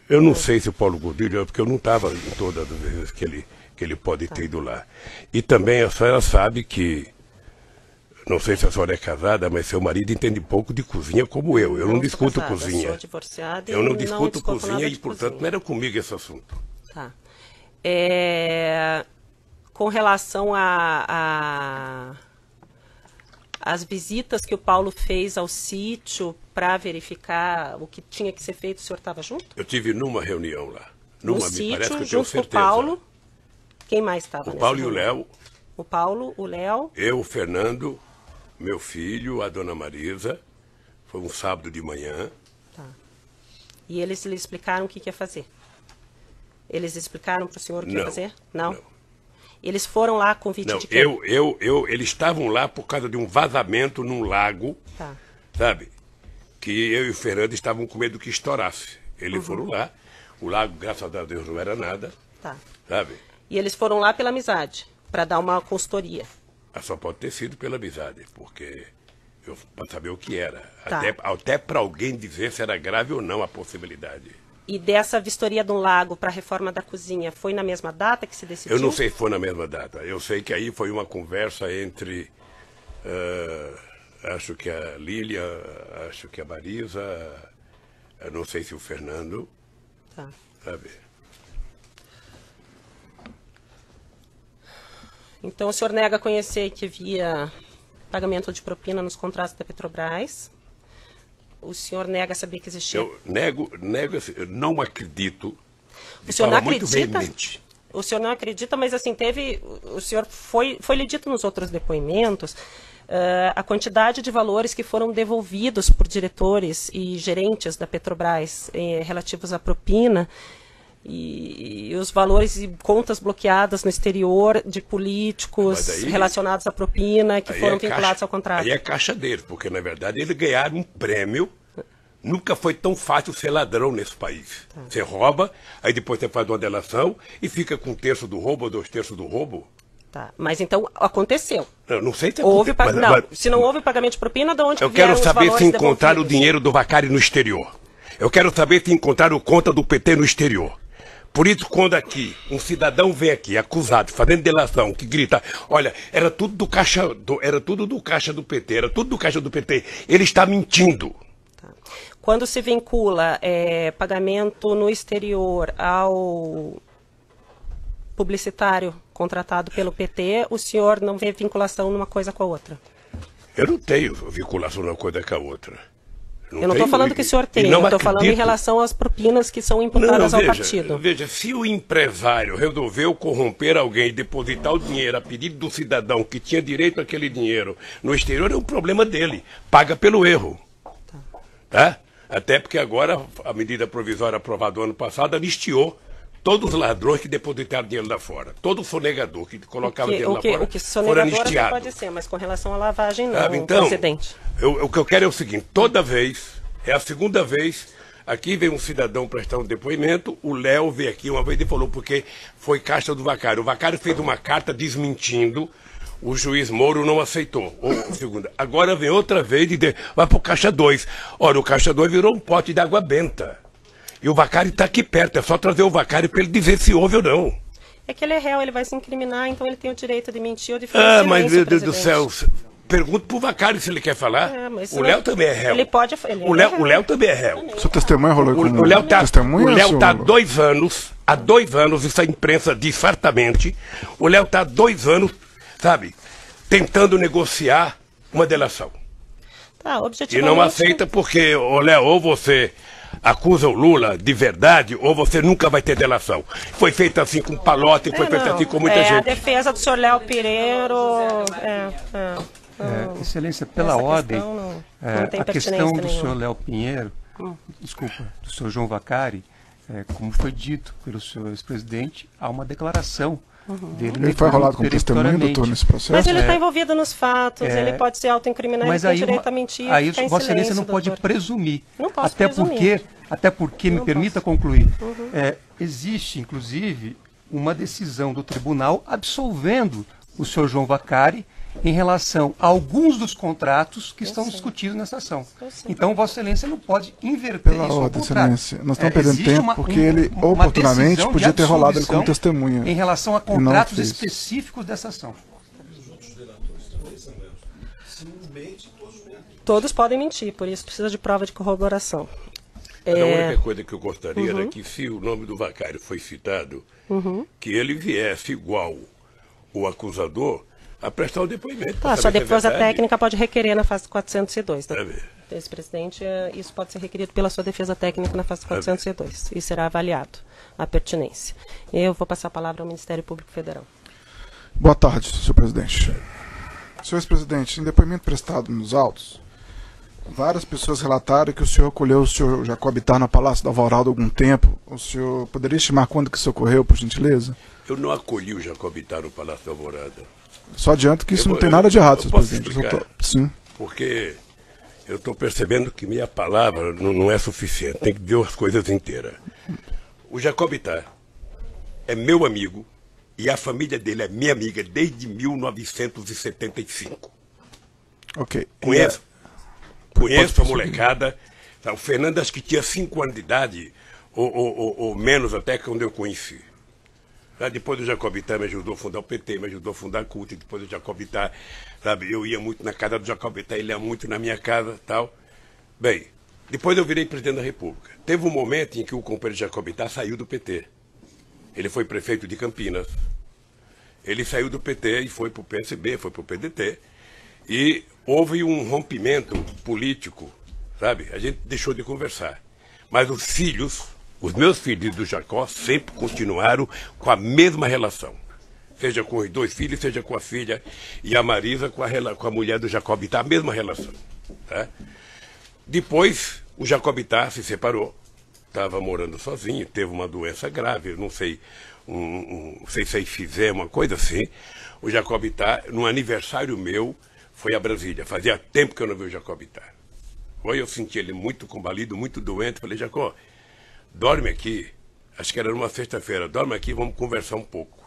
Eu não sei se o Paulo Gordilho, porque eu não estava em todas as vezes que ele pode ter ido lá. E também a senhora sabe que, não sei se a senhora é casada, mas seu marido entende pouco de cozinha como eu. Eu não discuto casada, cozinha. Eu sou divorciada. Eu não discuto cozinha e, portanto, não era comigo esse assunto. Tá. Com relação às visitas que o Paulo fez ao sítio para verificar o que tinha que ser feito, o senhor estava junto? Eu tive numa reunião lá. No sítio, parece que eu junto com o Paulo. Quem mais estava? O Paulo e o Léo. O Paulo, o Léo. Eu, o Fernando... meu filho, a dona Marisa, foi um sábado de manhã. Tá. E eles lhe explicaram o que ia fazer? Eles explicaram para o senhor o que ia fazer? Não. Eles foram lá a convite de quem? Eles estavam lá por causa de um vazamento num lago, sabe? Que eu e o Fernando estavam com medo que estourasse. Eles foram lá, o lago, graças a Deus, não era nada, sabe? E eles foram lá pela amizade, para dar uma consultoria. Só pode ter sido pela amizade, porque eu para saber o que era. Tá. Até para alguém dizer se era grave ou não a possibilidade. E dessa vistoria do lago para a reforma da cozinha, foi na mesma data que se decidiu? Eu não sei se foi na mesma data. Eu sei que aí foi uma conversa entre, acho que a Lília, acho que a Marisa, eu não sei se o Fernando, sabe? Então, o senhor nega conhecer que havia pagamento de propina nos contratos da Petrobras. O senhor nega saber que existia? Eu nego, eu não acredito. O senhor não acredita? O senhor não acredita, mas assim, teve... O senhor foi lhe dito nos outros depoimentos a quantidade de valores que foram devolvidos por diretores e gerentes da Petrobras relativos à propina, e os valores e contas bloqueadas no exterior de políticos relacionados à propina que foram vinculados ao contrato. Aí é caixa dele, porque na verdade ele ganhar um prêmio. Nunca foi tão fácil ser ladrão nesse país. Você rouba, aí depois você faz uma delação e fica com um terço do roubo ou dois terços do roubo. Tá, mas então aconteceu. Eu não sei se houve se não houve pagamento de propina, de onde eu quero saber se encontraram o dinheiro do Vaccari no exterior. Eu quero saber se encontraram conta do PT no exterior. Por isso, quando aqui um cidadão vem aqui acusado, fazendo delação, que grita, olha, era tudo do caixa do PT, ele está mentindo. Quando se vincula pagamento no exterior ao publicitário contratado pelo PT, o senhor não vê vinculação numa coisa com a outra? Eu não tenho vinculação numa coisa com a outra. Eu não estou falando que o senhor tem, eu estou falando em relação às propinas que são imputadas ao partido. Veja, se o empresário resolveu corromper alguém e depositar o dinheiro a pedido do cidadão que tinha direito àquele dinheiro no exterior, é um problema dele, paga pelo erro. Tá? Até porque agora a medida provisória aprovada ano passado anistiou todos os ladrões que depositaram dinheiro lá fora. Todo sonegador que colocava dinheiro lá fora. O que sonegador até pode ser, mas com relação à lavagem não, então, presidente. O que eu quero é o seguinte, toda vez, é a segunda vez, aqui veio um cidadão prestar um depoimento, o Léo veio aqui uma vez e falou porque foi caixa do Vaccari. O Vaccari fez uma carta desmentindo. O juiz Moro não aceitou. Segunda. Agora vem outra vez e vai para o Caixa 2. Ora, o Caixa 2 virou um pote de água benta. E o Vaccari está aqui perto. É só trazer o Vaccari para ele dizer se houve ou não. É que ele é réu, ele vai se incriminar, então ele tem o direito de mentir ou de fazer silêncio, mas meu Deus do céu, pergunta para o Vaccari se ele quer falar. O Léo também é réu. Ele pode... O Léo também é réu. Seu testemunho rolou com o Léo tá, há 2 anos, há 2 anos, isso a imprensa diz fartamente, o Léo está há 2 anos... sabe, tentando negociar uma delação. Tá, e não aceita porque, olha, ou você acusa o Lula de verdade, ou você nunca vai ter delação. Foi feita assim com Palota e foi feita assim com muita gente. A defesa do senhor Léo Pinheiro... Excelência, pela ordem, a questão do senhor Léo Pinheiro, desculpa, do senhor João Vaccari, como foi dito pelo senhor ex-presidente, há uma declaração. Ele foi enrolado com testemunho, doutor, nesse processo? Mas ele está envolvido nos fatos, ele pode se autoincriminar, ele tem direito a mentir. Aí Vossa Excelência não pode presumir. Não posso presumir. Até porque, me permita concluir, existe, inclusive, uma decisão do tribunal absolvendo o senhor João Vaccari em relação a alguns dos contratos que estão discutidos nessa ação. Então, Vossa Excelência não pode inverter isso ao contrário. Nós estamos perdendo tempo porque ele, oportunamente, podia ter rolado ele como testemunha. Em relação a contratos específicos dessa ação. Todos podem mentir, por isso precisa de prova de corroboração. A única coisa que eu gostaria era que, se o nome do Vaccari foi citado, que ele viesse igual o acusador a prestar o depoimento. Só depois a técnica pode requerer na fase 402. Tá? Ex-presidente, isso pode ser requerido pela sua defesa técnica na fase 402 e será avaliado a pertinência. Eu vou passar a palavra ao Ministério Público Federal. Boa tarde, senhor presidente. Senhor ex-presidente, em depoimento prestado nos autos, várias pessoas relataram que o senhor acolheu o senhor Jacó Bittar no Palácio da Alvorada há algum tempo. O senhor poderia estimar quando que isso ocorreu, por gentileza? Eu não acolhi o Jacó Bittar no Palácio da Alvorada. Só adianto que isso não tem nada de errado, senhor presidente. Sim. Porque eu estou percebendo que minha palavra não é suficiente, tem que dizer as coisas inteiras. O Jacó Bittar é meu amigo e a família dele é minha amiga desde 1975. Ok. Conheço a molecada. O Fernando acho que tinha 5 anos de idade, ou menos até, quando eu conheci. Depois do Jacó Bittar me ajudou a fundar o PT, me ajudou a fundar a CUT, depois do Jacó Bittar, sabe, eu ia muito na casa do Jacó Bittar, ele ia muito na minha casa, tal. Bem, depois eu virei presidente da República. Teve um momento em que o companheiro Jacó Bittar saiu do PT. Ele foi prefeito de Campinas. Ele saiu do PT e foi para o PSB, foi para o PDT. E houve um rompimento político, sabe? A gente deixou de conversar. Mas os filhos... Os meus filhos do Jacó sempre continuaram com a mesma relação. Seja com os 2 filhos, seja com a filha e a Marisa, com a mulher do Jacó Bittar, a mesma relação. Tá? Depois, o Jacó Bittar se separou. Estava morando sozinho, teve uma doença grave, não sei, sei se fizer uma coisa assim. O Jacó Bittar, num aniversário meu, foi a Brasília. Fazia tempo que eu não vi o Jacó Bittar. Eu senti ele muito combalido, muito doente. Falei, Jacó, dorme aqui, acho que era numa sexta-feira, dorme aqui, vamos conversar um pouco.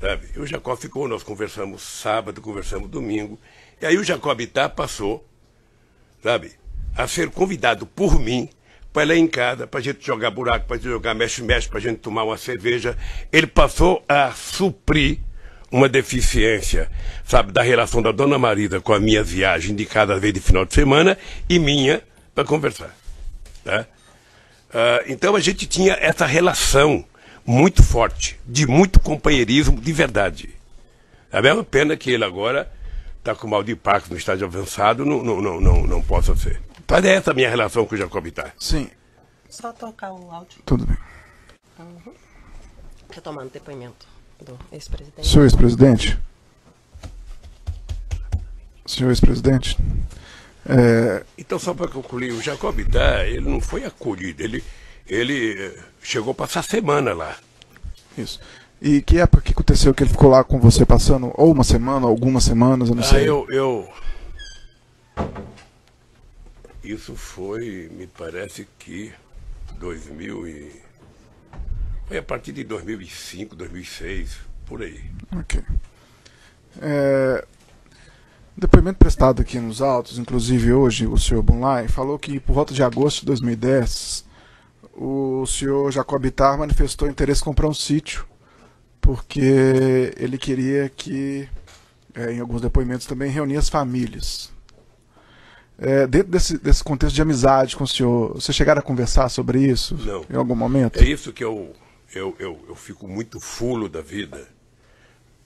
Sabe? E o Jacó ficou, nós conversamos sábado, conversamos domingo, e aí o Jacó Bittar passou, sabe, a ser convidado por mim para elencada, para a gente jogar buraco, para a gente jogar mexe-mexe, para a gente tomar uma cerveja. Ele passou a suprir uma deficiência, sabe, da relação da dona Marisa com a minha viagem de cada vez de final de semana e minha para conversar. Tá? Então a gente tinha essa relação muito forte, de muito companheirismo de verdade. É a mesma pena que ele agora está com mal de Parkinson no estágio avançado, não possa ser. Mas é essa a minha relação com o Jacó Bittar. Sim. Só tocar o áudio. Tudo bem. Uhum. Retomando o depoimento do ex-presidente. Senhor ex-presidente. Senhor ex-presidente. Então, só para concluir, o Jacó Bittar, ele não foi acolhido, ele chegou a passar semana lá. Isso. E que época que aconteceu que ele ficou lá com você passando ou uma semana, ou algumas semanas, eu não sei. Isso foi, me parece que 2000 e... Foi a partir de 2005, 2006, por aí. Ok. Depoimento prestado aqui nos autos, inclusive hoje o senhor Bumlai falou que por volta de agosto de 2010... o senhor Jacó Bittar manifestou interesse em comprar um sítio, porque ele queria que, em alguns depoimentos também, reunir as famílias. Dentro desse contexto de amizade com o senhor, vocês chegaram a conversar sobre isso? Não. Em algum momento? É isso que eu fico muito fulo da vida,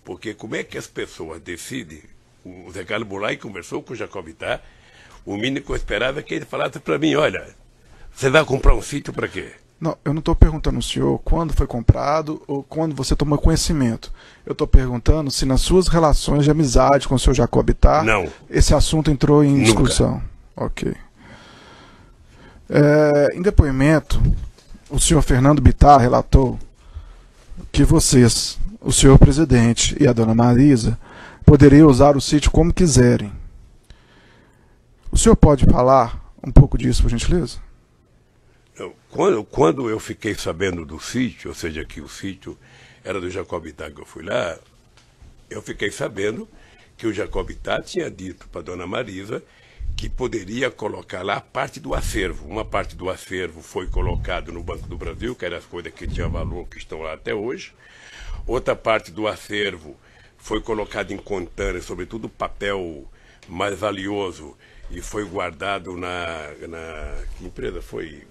porque como é que as pessoas decidem? O Zé Carlos Bumlai conversou com o Jacó Bittar, o mínimo que eu esperava é que ele falasse para mim, olha... Você vai comprar um sítio para quê? Não, eu não estou perguntando ao senhor quando foi comprado ou quando você tomou conhecimento. Eu estou perguntando se nas suas relações de amizade com o senhor Jacó Bittar... Não. Esse assunto entrou em discussão. Nunca. Ok. Em depoimento, o senhor Fernando Bittar relatou que vocês, o senhor presidente e a dona Marisa, poderiam usar o sítio como quiserem. O senhor pode falar um pouco disso, por gentileza? Quando eu fiquei sabendo do sítio, ou seja, que o sítio era do Jacó Bittar, que eu fui lá, eu fiquei sabendo que o Jacó Bittar tinha dito para a dona Marisa que poderia colocar lá parte do acervo. Uma parte do acervo foi colocado no Banco do Brasil, que eram as coisas que tinham valor, que estão lá até hoje. Outra parte do acervo foi colocada em contâneas, sobretudo papel mais valioso, e foi guardado na que empresa foi?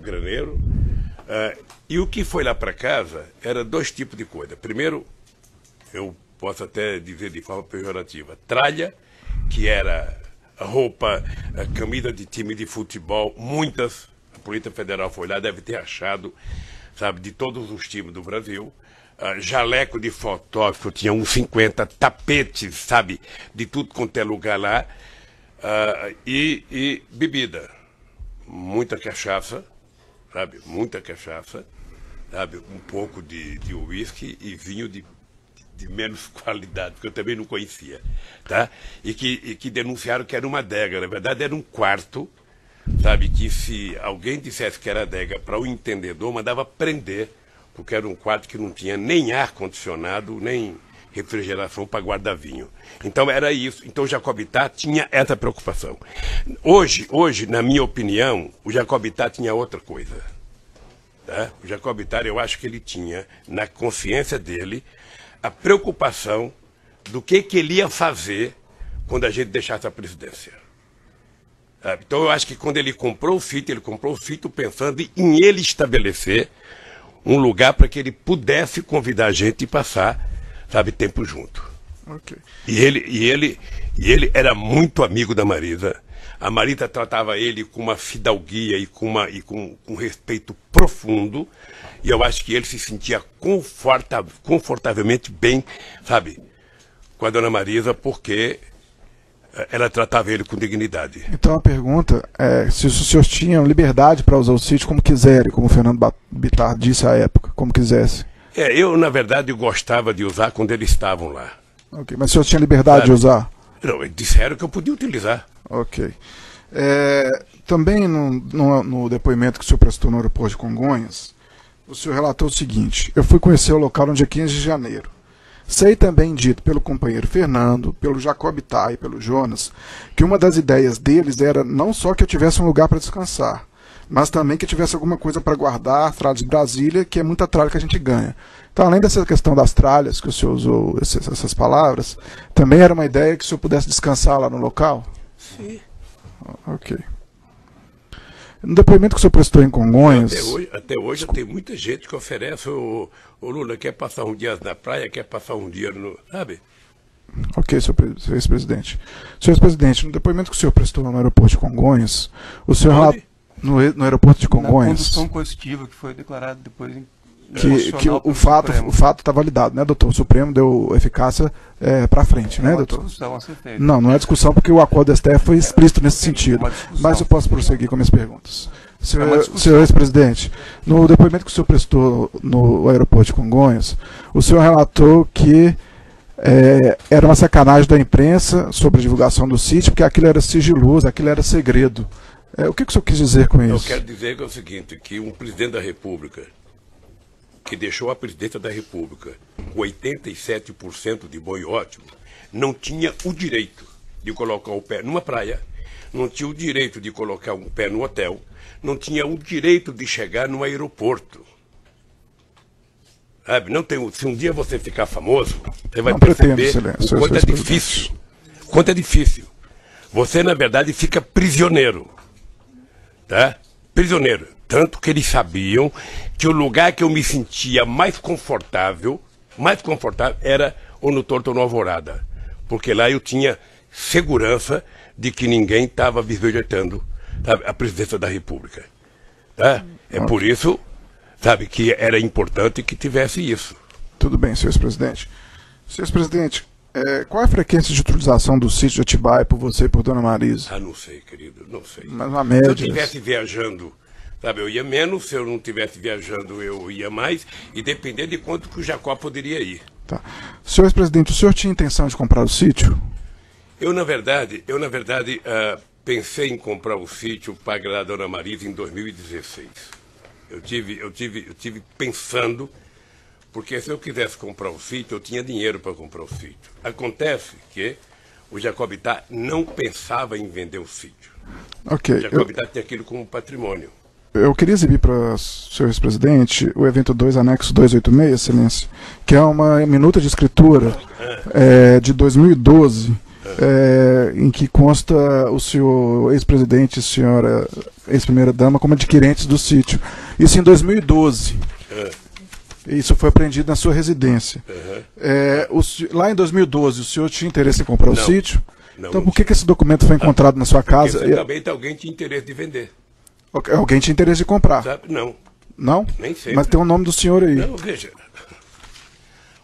Graneiro. E o que foi lá para casa era dois tipos de coisa. Primeiro, eu posso até dizer de forma pejorativa, tralha, que era roupa, camisa de time de futebol, muitas, a Polícia Federal foi lá, deve ter achado, sabe, de todos os times do Brasil. Jaleco de fotógrafo, tinha uns 50 tapetes, sabe, de tudo quanto é lugar lá. E bebida, muita cachaça, sabe? Muita cachaça, sabe? Um pouco de uísque e vinho de menos qualidade, que eu também não conhecia, tá? E que denunciaram que era uma adega, na verdade era um quarto, sabe? Que se alguém dissesse que era adega para o entendedor, mandava prender, porque era um quarto que não tinha nem ar-condicionado, nem... refrigeração para guardar vinho. Então era isso. Então o Jacó Bittar tinha essa preocupação. Hoje, na minha opinião, o Jacó Bittar tinha outra coisa. Tá? O Jacó Bittar, eu acho que ele tinha, na consciência dele, a preocupação do que ele ia fazer quando a gente deixasse a presidência. Tá? Então eu acho que quando ele comprou o sítio pensando em ele estabelecer um lugar para que ele pudesse convidar a gente e passar, sabe, tempo junto. Okay. E ele era muito amigo da Marisa. A Marisa tratava ele com uma fidalguia e com um respeito profundo. E eu acho que ele se sentia confortavelmente bem, sabe, com a dona Marisa, porque ela tratava ele com dignidade. Então a pergunta é se os senhores tinham liberdade para usar o sítio como quiserem, como o Fernando Bittar disse à época, como quisesse. Eu, na verdade, gostava de usar quando eles estavam lá. Ok, mas o senhor tinha liberdade, sabe, de usar? Não, eles disseram que eu podia utilizar. Ok. Também no depoimento que o senhor prestou no aeroporto de Congonhas, o senhor relatou o seguinte: eu fui conhecer o local no dia 15 de janeiro. Sei também, dito pelo companheiro Fernando, pelo Jacó Bittar e pelo Jonas, que uma das ideias deles era não só que eu tivesse um lugar para descansar, mas também que tivesse alguma coisa para guardar, tralhas de Brasília, que é muita tralha que a gente ganha. Então, além dessa questão das tralhas, que o senhor usou essas palavras, também era uma ideia que o senhor pudesse descansar lá no local? Sim. Ok. No depoimento que o senhor prestou em Congonhas... Até hoje tem muita gente que oferece, o Lula quer passar um dia na praia, quer passar um dia no... sabe? Ok, senhor ex-presidente. Senhor ex-presidente, no depoimento que o senhor prestou no aeroporto de Congonhas, o senhor... No aeroporto de Congonhas... Na condução coercitiva que foi declarada depois... Que o fato está validado, né, doutor? O Supremo deu eficácia para frente, né, doutor? Não é discussão, acertei. Não, não é discussão, porque o acordo da STF foi explícito nesse sentido. Mas eu posso prosseguir com minhas perguntas. Senhor ex-presidente, no depoimento que o senhor prestou no aeroporto de Congonhas, o senhor relatou que era uma sacanagem da imprensa sobre a divulgação do sítio, porque aquilo era sigiloso, aquilo era segredo. O que o senhor quis dizer com isso? Eu quero dizer que é o seguinte, que um presidente da República que deixou a presidência da República com 87% de bom e ótimo, não tinha o direito de colocar o pé numa praia, não tinha o direito de colocar o pé no hotel, não tinha o direito de chegar no aeroporto. Sabe? Não tem, se um dia você ficar famoso, você vai perceber o quanto é difícil. Quanto é difícil. Você, na verdade, fica prisioneiro. Tá? Prisioneiro. Tanto que eles sabiam que o lugar que eu me sentia mais confortável era o no Torto ou no Alvorada. Porque lá eu tinha segurança de que ninguém estava visitando, sabe, a presidência da República. Tá? É por isso, sabe, que era importante que tivesse isso. Tudo bem, senhor presidente. Senhor presidente, qual é a frequência de utilização do sítio de Atibaia por você e por dona Marisa? Ah, não sei, querido, não sei. Mas uma média. Se eu estivesse viajando, sabe, eu ia menos, se eu não estivesse viajando eu ia mais, e dependendo de quanto que o Jacó poderia ir. Tá. Senhor ex-presidente, o senhor tinha intenção de comprar o sítio? Eu, na verdade, pensei em comprar o sítio para agradar a dona Marisa em 2016. Eu tive pensando... Porque se eu quisesse comprar o sítio, eu tinha dinheiro para comprar o sítio. Acontece que o Jacó Bittar não pensava em vender o sítio. Okay, o Jacó Bittar tem aquilo como patrimônio. Eu queria exibir para o senhor ex-presidente o evento 2, anexo 286, excelência, que é uma minuta de escritura de 2012, em que consta o senhor ex-presidente e senhora ex-primeira-dama como adquirentes do sítio. Isso em 2012. Isso foi apreendido na sua residência. Uhum. Lá em 2012, o senhor tinha interesse em comprar o sítio? Não, então por que esse documento foi encontrado na sua casa? Porque certamente alguém tinha interesse de vender. Alguém tinha interesse de comprar? Sabe? Não. Não? Nem sempre. Mas tem o nome do senhor aí. Não, veja.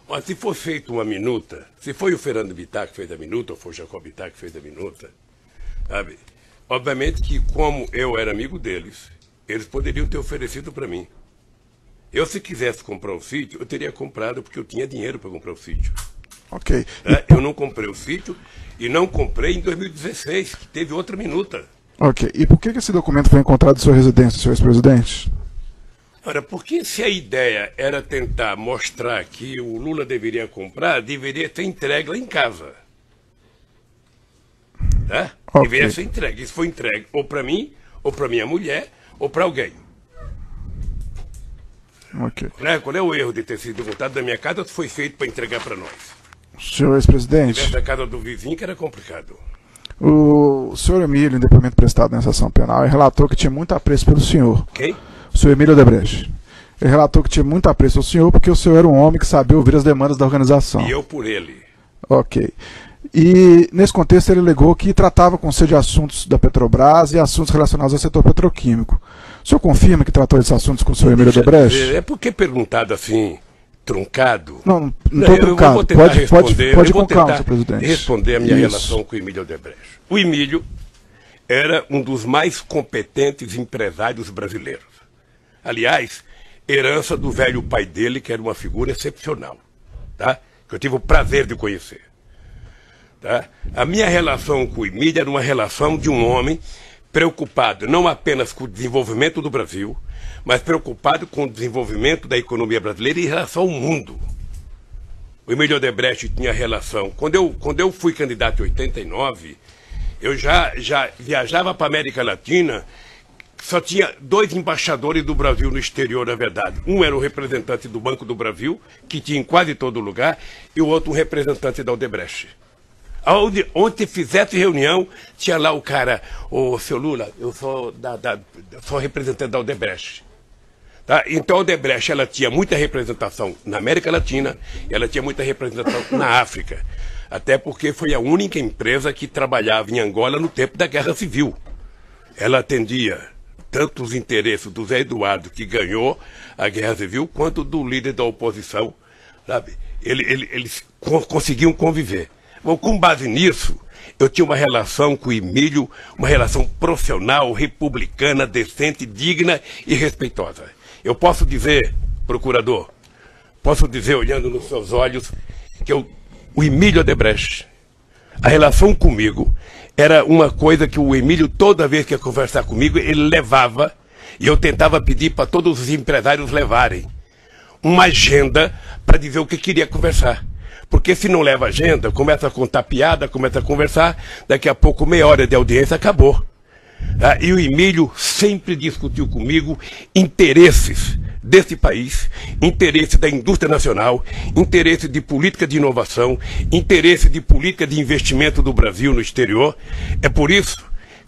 Mas se for feita uma minuta, se foi o Fernando Bittar que fez a minuta, ou foi o Jacó Bittar que fez a minuta, sabe? Obviamente que como eu era amigo deles, eles poderiam ter oferecido para mim. Eu, se quisesse comprar o sítio, eu teria comprado, porque eu tinha dinheiro para comprar o sítio. Ok. Eu não comprei o sítio e não comprei em 2016, que teve outra minuta. Ok. E por que esse documento foi encontrado em sua residência, senhor ex-presidente? Ora, porque se a ideia era tentar mostrar que o Lula deveria comprar, deveria ter entregue lá em casa. Tá? Okay. Deveria ser entregue. Isso foi entregue ou para mim, ou para minha mulher, ou para alguém. Okay. Qual é o erro de ter sido voltado da minha casa? Foi feito para entregar para nós. Senhor ex-presidente. Se tivesse da casa do vizinho, que era complicado. O senhor Emílio, em depoimento prestado nessa ação penal, relatou que tinha muito apreço pelo senhor. Quem? O senhor Emílio Odebrecht. Ele relatou que tinha muito apreço pelo senhor porque o senhor era um homem que sabia ouvir as demandas da organização. E eu por ele. Ok. E, nesse contexto, ele alegou que tratava com você de assuntos da Petrobras e assuntos relacionados ao setor petroquímico. O senhor confirma que tratou esses assuntos com o senhor Emílio Odebrecht? É porque perguntado assim, truncado... Não, não estou truncado. Vou tentar pode com calma, senhor presidente. Responder a minha relação com o Emílio Odebrecht. O Emílio era um dos mais competentes empresários brasileiros. Aliás, herança do velho pai dele, que era uma figura excepcional, tá? Que eu tive o prazer de conhecer. Tá? A minha relação com o Emílio era uma relação de um homem preocupado não apenas com o desenvolvimento do Brasil, mas preocupado com o desenvolvimento da economia brasileira em relação ao mundo. O Emílio Odebrecht tinha relação. Quando eu fui candidato em 89, eu já viajava para a América Latina Só tinha dois embaixadores do Brasil no exterior, na verdade. Um era o representante do Banco do Brasil, que tinha em quase todo lugar, e o outro um representante da Odebrecht. Ontem fizesse reunião, tinha lá o cara, o seu Lula, eu sou, sou representante da Odebrecht. Tá? Então a Odebrecht, ela tinha muita representação na América Latina, ela tinha muita representação na África. Até porque foi a única empresa que trabalhava em Angola no tempo da Guerra Civil. Ela atendia tanto os interesses do Zé Eduardo, que ganhou a Guerra Civil, quanto do líder da oposição, sabe? Eles conseguiam conviver. Bom, com base nisso, eu tinha uma relação com o Emílio, uma relação profissional, republicana, decente, digna e respeitosa. Eu posso dizer, procurador, posso dizer, olhando nos seus olhos, que o Emílio Odebrecht, a relação comigo, era uma coisa que o Emílio, toda vez que ia conversar comigo, ele levava, e eu tentava pedir para todos os empresários levarem uma agenda para dizer o que queria conversar. Porque se não leva agenda, começa a contar piada, começa a conversar, daqui a pouco, meia hora de audiência, acabou. E o Emílio sempre discutiu comigo interesses desse país, interesse da indústria nacional, interesse de política de inovação, interesse de política de investimento do Brasil no exterior. É por isso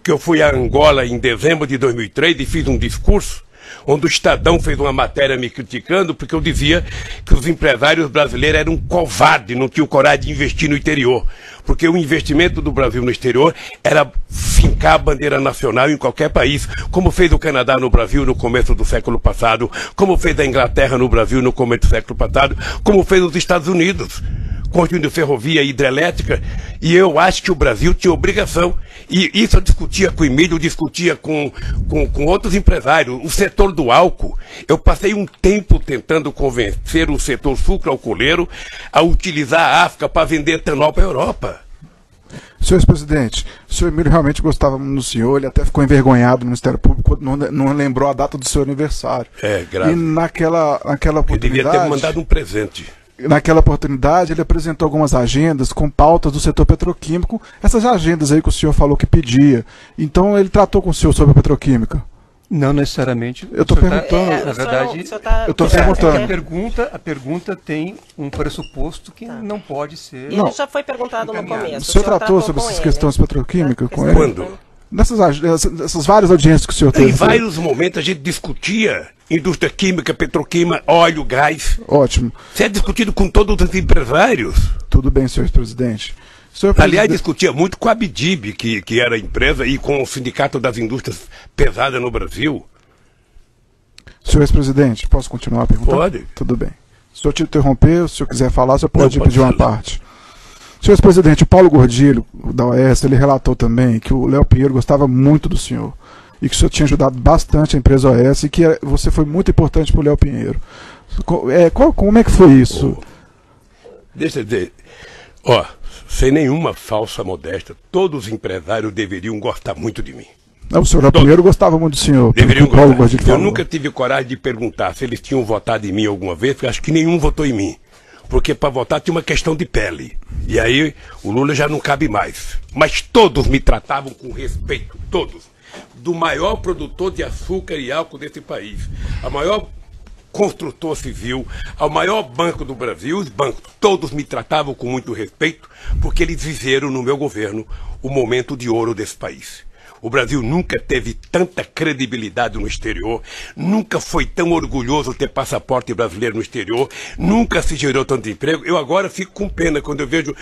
que eu fui a Angola em dezembro de 2003 e fiz um discurso onde o Estadão fez uma matéria me criticando porque eu dizia que os empresários brasileiros eram covardes, não tinham coragem de investir no interior, porque o investimento do Brasil no exterior era fincar a bandeira nacional em qualquer país, como fez o Canadá no Brasil no começo do século passado, como fez a Inglaterra no Brasil no começo do século passado, como fez os Estados Unidos, construindo ferrovia e hidrelétrica, e eu acho que o Brasil tinha obrigação, e isso eu discutia com o Emílio, eu discutia com outros empresários, o setor do álcool. Eu passei um tempo tentando convencer o setor sucro-alcooleiro a utilizar a África para vender etanol para a Europa. Senhor presidente, o senhor Emílio realmente gostava muito do senhor, ele até ficou envergonhado no Ministério Público, não lembrou a data do seu aniversário. É, grave. E naquela oportunidade... Ele devia ter mandado um presente. Naquela oportunidade, ele apresentou algumas agendas com pautas do setor petroquímico, essas agendas aí que o senhor falou que pedia. Então, ele tratou com o senhor sobre a petroquímica? Não necessariamente. Eu estou perguntando. Na verdade, eu estou perguntando. A pergunta tem um pressuposto que não pode ser... Ele já foi perguntado no começo. O senhor tratou sobre essas questões petroquímicas com ele? Quando? Nessas várias audiências que o senhor teve. Em vários momentos a gente discutia indústria química, petroquímica, óleo, gás. Ótimo. Isso é discutido com todos os empresários. Tudo bem, senhor presidente. Aliás, discutia muito com a Abdib, que era a empresa, e com o Sindicato das Indústrias Pesadas no Brasil. Senhor presidente, posso continuar a pergunta? Pode. Tudo bem. Se eu te interromper, se eu quiser falar, você pode pedir uma parte. Senhor presidente, o Paulo Gordilho, da OAS, ele relatou também que o Léo Pinheiro gostava muito do senhor e que o senhor tinha ajudado bastante a empresa OAS e que você foi muito importante para o Léo Pinheiro. Como é que foi isso? Deixa eu dizer, sem nenhuma falsa modéstia, todos os empresários deveriam gostar muito de mim. Não, o senhor Léo Pinheiro gostava muito do senhor. Deveriam gostar. Eu nunca tive coragem de perguntar se eles tinham votado em mim alguma vez, porque acho que nenhum votou em mim. Porque para votar tinha uma questão de pele. E aí o Lula já não cabe mais. Mas todos me tratavam com respeito, todos. Do maior produtor de açúcar e álcool desse país, a maior construtor civil, ao maior banco do Brasil, os bancos, todos me tratavam com muito respeito, porque eles viveram no meu governo o momento de ouro desse país. O Brasil nunca teve tanta credibilidade no exterior, nunca foi tão orgulhoso ter passaporte brasileiro no exterior, nunca se gerou tanto emprego. Eu agora fico com pena quando eu vejo,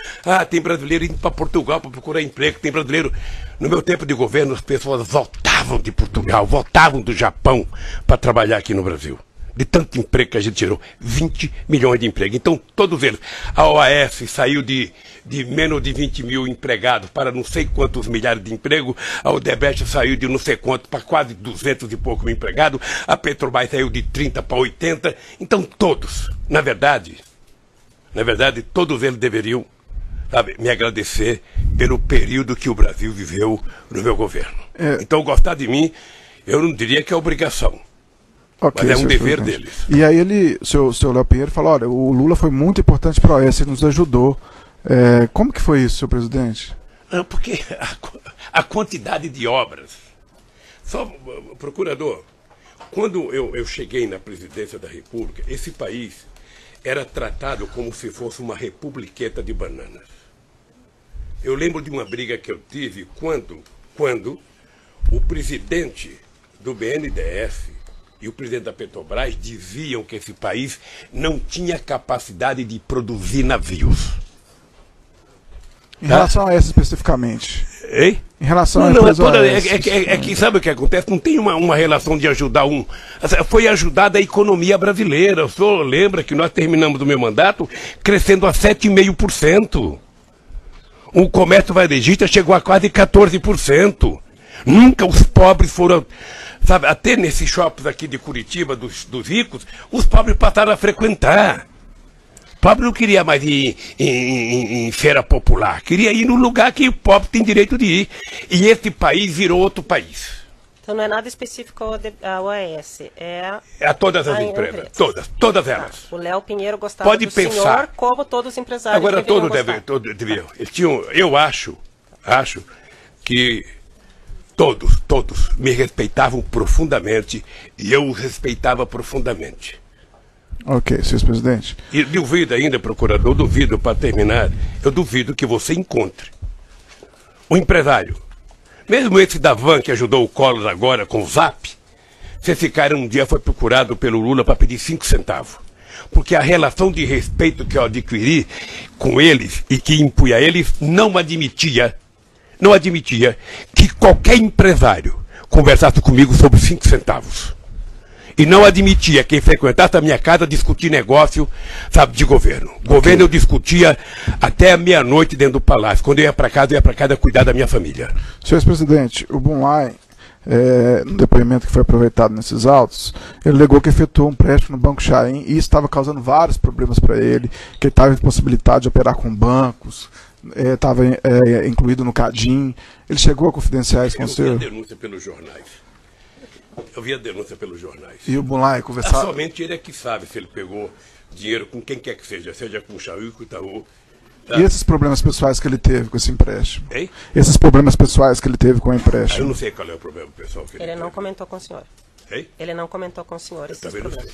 tem brasileiro indo para Portugal para procurar emprego, tem brasileiro... No meu tempo de governo, as pessoas voltavam de Portugal, voltavam do Japão para trabalhar aqui no Brasil. De tanto emprego que a gente gerou, 20 milhões de empregos. Então, todos eles. A OAS saiu de menos de 20 mil empregados para não sei quantos milhares de empregos. A Odebrecht saiu de não sei quanto para quase 200 e pouco mil empregados. A Petrobras saiu de 30 para 80. Então, todos, na verdade, todos eles deveriam, sabe, me agradecer pelo período que o Brasil viveu no meu governo. Então, gostar de mim, eu não diria que é obrigação. Okay, mas é um dever deles. E aí o seu Léo Pinheiro falou, olha, o Lula foi muito importante para a OAS, ele nos ajudou. Como que foi isso, senhor presidente? Porque a quantidade de obras, Só, procurador, quando eu cheguei na presidência da República, esse país era tratado como se fosse uma republiqueta de bananas. Eu lembro de uma briga que eu tive quando o presidente do BNDES e o presidente da Petrobras diziam que esse país não tinha capacidade de produzir navios. Em relação a essa especificamente? Hein? Em relação a essa é que sabe o que acontece? Não tem uma relação de ajudar um. Foi ajudada a economia brasileira. O senhor lembra que nós terminamos o meu mandato crescendo a 7,5%. O comércio varejista chegou a quase 14%. Nunca os pobres foram... Sabe, até nesses shoppings aqui de Curitiba, dos ricos, os pobres passaram a frequentar. O pobre não queria mais ir em feira popular. Queria ir no lugar que o pobre tem direito de ir. E esse país virou outro país. Então não é nada específico à OAS. É a todas as empresas. Todas elas. Ah, o Léo Pinheiro gostava do senhor, como todos os empresários. Agora todos deviam. Eu acho que... Todos me respeitavam profundamente e eu os respeitava profundamente. Ok, senhor presidente. E duvido ainda, procurador, duvido, para terminar, eu duvido que você encontre um empresário, mesmo esse da Van que ajudou o Collor agora com o Zap, se esse cara um dia foi procurado pelo Lula para pedir 5 centavos. Porque a relação de respeito que eu adquiri com eles e que impunha a eles não admitia que qualquer empresário conversasse comigo sobre 5 centavos. E não admitia quem frequentasse a minha casa discutir negócio, sabe, de governo. Okay. Governo eu discutia até a meia-noite dentro do palácio. Quando eu ia para casa cuidar da minha família. Senhor presidente, o Bumlai, no depoimento que foi aproveitado nesses autos, ele alegou que efetuou um empréstimo no Banco Xarim e estava causando vários problemas para ele, que ele estava impossibilitado de operar com bancos, estava incluído no CADIM. Ele chegou a confidenciar isso com o senhor? Eu vi a denúncia pelos jornais. E o Bumlai conversava... Somente ele é que sabe se ele pegou dinheiro com quem quer que seja, seja com o Xauí, com o Itaú. Tá? E esses problemas pessoais que ele teve com esse empréstimo? Hein? Esses problemas pessoais que ele teve com o empréstimo? Eu não sei qual é o problema pessoal que ele teve. Ele não comentou com o senhor. Hein? Ele não comentou com o senhor esses problemas. Não sei.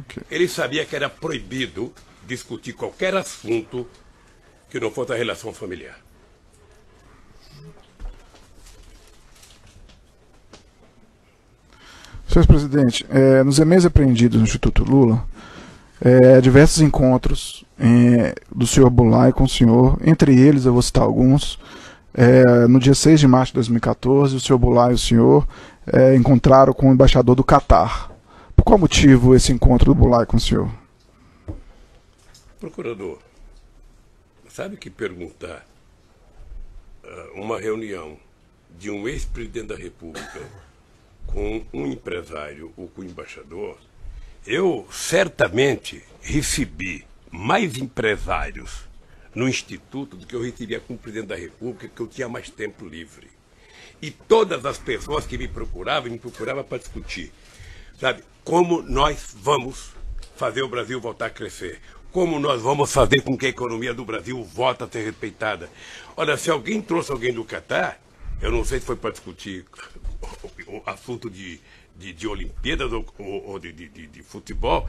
Okay. Ele sabia que era proibido discutir qualquer assunto que não fosse a relação familiar. Senhor presidente, nos e-mails apreendidos no Instituto Lula, diversos encontros do senhor Bumlai com o senhor, entre eles eu vou citar alguns. No dia 6 de março de 2014, o senhor Bumlai e o senhor encontraram com o embaixador do Catar. Por qual motivo esse encontro do Bumlai com o senhor? Procurador, sabe que perguntar uma reunião de um ex-presidente da República com um empresário ou com um embaixador, eu certamente recebi mais empresários no Instituto do que eu recebia como presidente da República, que eu tinha mais tempo livre. E todas as pessoas que me procuravam para discutir, sabe, como nós vamos fazer o Brasil voltar a crescer. Como nós vamos fazer com que a economia do Brasil volte a ser respeitada? Olha, se alguém trouxe alguém do Catar, eu não sei se foi para discutir o assunto de Olimpíadas ou de futebol,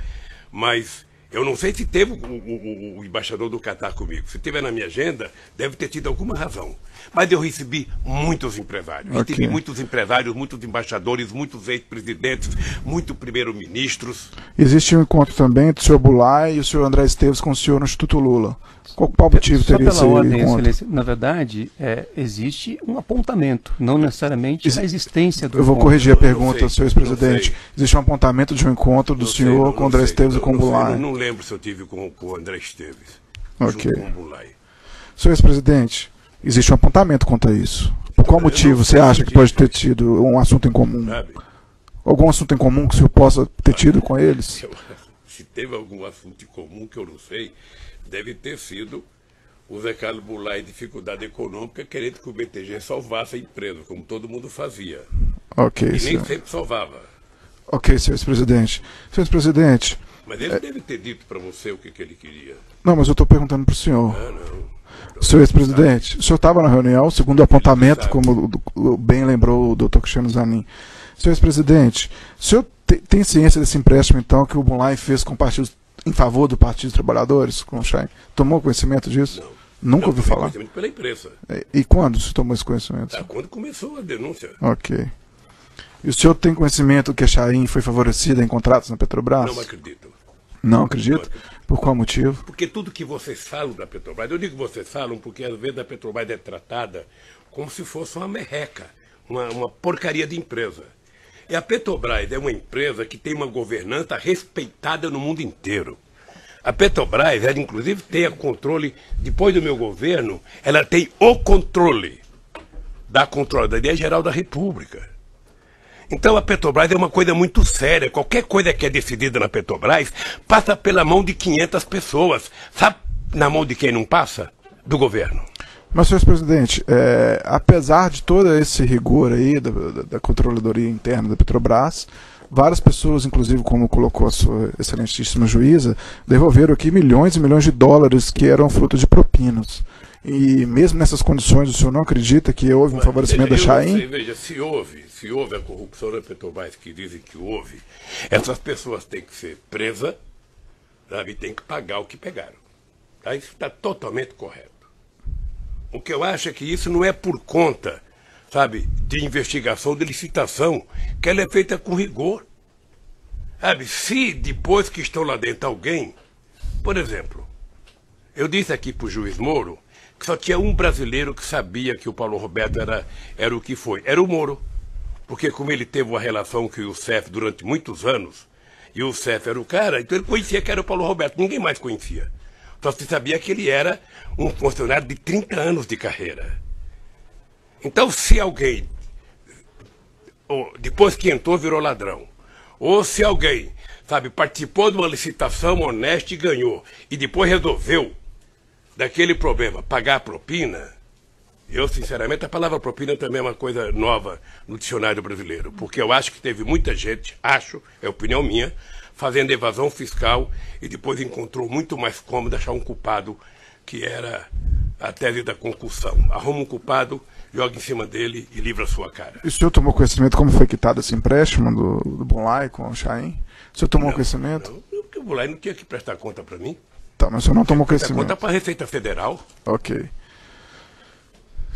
mas eu não sei se teve o embaixador do Catar comigo. Se tiver na minha agenda, deve ter tido alguma razão. Mas eu recebi muitos empresários. Okay. Recebi muitos empresários, muitos embaixadores, muitos ex-presidentes, muitos primeiros-ministros. Existe um encontro também do senhor Bumlai e o senhor André Esteves com o senhor no Instituto Lula. Qual motivo teria esse encontro? Na verdade, existe um apontamento, não necessariamente a existência do encontro. Eu vou corrigir a pergunta, senhor presidente. Existe um apontamento de um encontro do senhor com o André Esteves e com o Bumlai. Eu não lembro se eu tive com o André Esteves. Ok. Senhor presidente, existe um apontamento quanto a isso. Por qual motivo você acha que pode ter tido um assunto em comum? Algum assunto em comum que o senhor possa ter tido com eles? Se teve algum assunto em comum que eu não sei, deve ter sido o Zé Carlos Bumlai em dificuldade econômica querendo que o BTG salvasse a empresa, como todo mundo fazia. Okay, e nem sempre salvava. Ok, senhor presidente. Senhor presidente... Mas ele deve ter dito para você o que ele queria. Não, mas eu estou perguntando para o senhor. Ah, não. Seu ex-presidente, o senhor estava na reunião, segundo o apontamento, como bem lembrou o doutor Cristiano Zanin. Seu ex-presidente, o senhor tem ciência desse empréstimo, então, que o Bumlai fez com partidos em favor do Partido dos Trabalhadores, com o Schein? Tomou conhecimento disso? Não. Nunca ouviu falar? Pela imprensa. E quando se tomou esse conhecimento? Quando começou a denúncia. Ok. E o senhor tem conhecimento que a Schein foi favorecida em contratos na Petrobras? Não acredito. Não acredito? Por qual motivo? Porque tudo que vocês falam da Petrobras, eu digo que vocês falam porque às vezes a Petrobras é tratada como se fosse uma merreca, uma porcaria de empresa. E a Petrobras é uma empresa que tem uma governança respeitada no mundo inteiro. A Petrobras, ela inclusive tem o controle, depois do meu governo, ela tem o controle da Controladoria Geral da República. Então a Petrobras é uma coisa muito séria. Qualquer coisa que é decidida na Petrobras passa pela mão de 500 pessoas. Sabe na mão de quem não passa? Do governo. Mas, senhor presidente, apesar de todo esse rigor aí da controladoria interna da Petrobras, várias pessoas, inclusive, como colocou a sua excelentíssima juíza, devolveram aqui milhões e milhões de dólares que eram fruto de propinas. E mesmo nessas condições, o senhor não acredita que houve um favorecimento da Schein? Veja, se houve a corrupção da Petrobras que dizem que houve, essas pessoas têm que ser presas, sabe, e têm que pagar o que pegaram. Tá? Isso está totalmente correto. O que eu acho é que isso não é por conta, sabe, de investigação, de licitação, que ela é feita com rigor. Sabe, se depois que estão lá dentro alguém, por exemplo, eu disse aqui para o juiz Moro que só tinha um brasileiro que sabia que o Paulo Roberto era o que foi, era o Moro, porque como ele teve uma relação com o Youssef durante muitos anos, e o Youssef era o cara, então ele conhecia que era o Paulo Roberto, ninguém mais conhecia. Só se sabia que ele era um funcionário de 30 anos de carreira. Então, se alguém, ou depois que entrou, virou ladrão, ou se alguém, sabe, participou de uma licitação honesta e ganhou, e depois resolveu daquele problema pagar a propina, eu, sinceramente, a palavra propina também é uma coisa nova no dicionário brasileiro, porque eu acho que teve muita gente, é opinião minha, fazendo evasão fiscal e depois encontrou muito mais cômodo achar um culpado, que era a tese da concussão. Arruma um culpado, joga em cima dele e livra a sua cara. E o senhor tomou conhecimento como foi quitado esse empréstimo do Bumlai com o Schein? O senhor tomou conhecimento? Não, porque o Bumlai não tinha que prestar conta para mim. Tá, mas o senhor não tomou conhecimento. Prestar conta para a Receita Federal. Ok.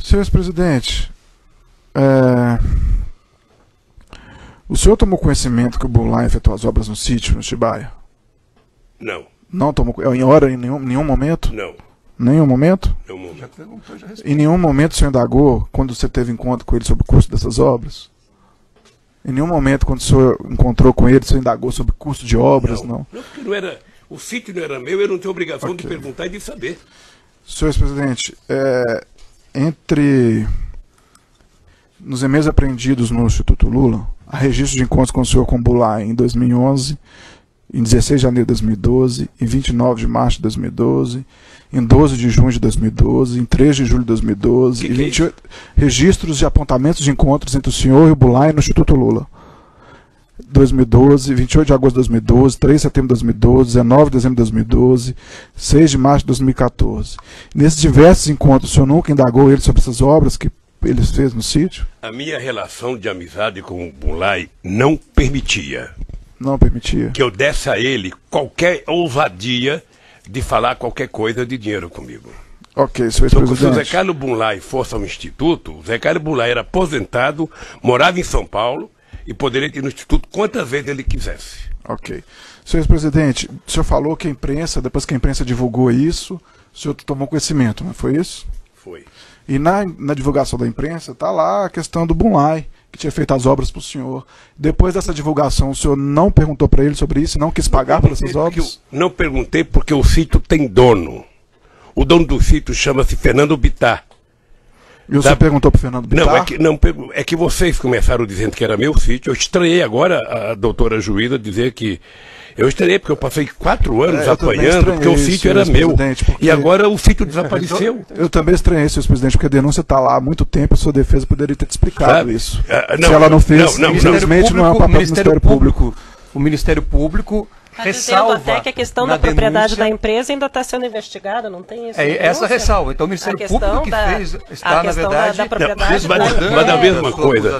Senhor ex-presidente, o senhor tomou conhecimento que o Bumlai efetuou as obras no sítio, no Atibaia? Não. Não tomou em hora, em nenhum momento? Não. Nenhum momento? Nenhum momento. Em nenhum momento o senhor indagou, quando você teve encontro com ele, sobre o custo dessas obras? Em nenhum momento, quando o senhor encontrou com ele, o senhor indagou sobre o custo de obras, não? Não, porque não era, o sítio não era meu, eu não tenho obrigação de perguntar e de saber. Senhor ex-presidente, nos e-mails apreendidos no Instituto Lula, há registro de encontros com o senhor com Bumlai em 2011, em 16 de janeiro de 2012, em 29 de março de 2012, em 12 de junho de 2012, em 3 de julho de 2012, e 28 registros de apontamentos de encontros entre o senhor e o Bumlai no Instituto Lula. 2012, 28 de agosto de 2012, 3 de setembro de 2012, 19 de dezembro de 2012, 6 de março de 2014. Nesses diversos encontros, o senhor nunca indagou ele sobre essas obras que ele fez no sítio? A minha relação de amizade com o Bumlai não permitia. Não permitia? Que eu desse a ele qualquer ousadia de falar qualquer coisa de dinheiro comigo. Ok, senhor ex-presidente. Se o Zé Carlos Bumlai fosse ao Instituto, o Zé Carlos Bumlai era aposentado, morava em São Paulo e poderia ir no Instituto quantas vezes ele quisesse. Ok. Senhor ex-presidente, o senhor falou que a imprensa, depois que a imprensa divulgou isso, o senhor tomou conhecimento, não foi isso? Foi. E na divulgação da imprensa está lá a questão do Bumlai, que tinha feito as obras para o senhor. Depois dessa divulgação, o senhor não perguntou para ele sobre isso, não quis pagar por essas obras? Não perguntei porque o sítio tem dono. O dono do sítio chama-se Fernando Bittar. E o senhor perguntou para o Fernando Bittar? Não, é que vocês começaram dizendo que era meu sítio. Eu estranhei agora a doutora juíza dizer que... Eu estranhei porque eu passei 4 anos apanhando porque o sítio era meu. E agora o sítio desapareceu. Eu também estranhei, senhor presidente, porque a denúncia está lá há muito tempo e a sua defesa poderia ter te explicado isso. Se ela não fez, infelizmente não é um papel do Ministério Público. O Ministério Público ressalva. Até que a questão da propriedade da empresa ainda está sendo investigada, não tem isso? É, essa ressalva. Então o Ministério Público que fez está, na verdade, mas da mesma coisa.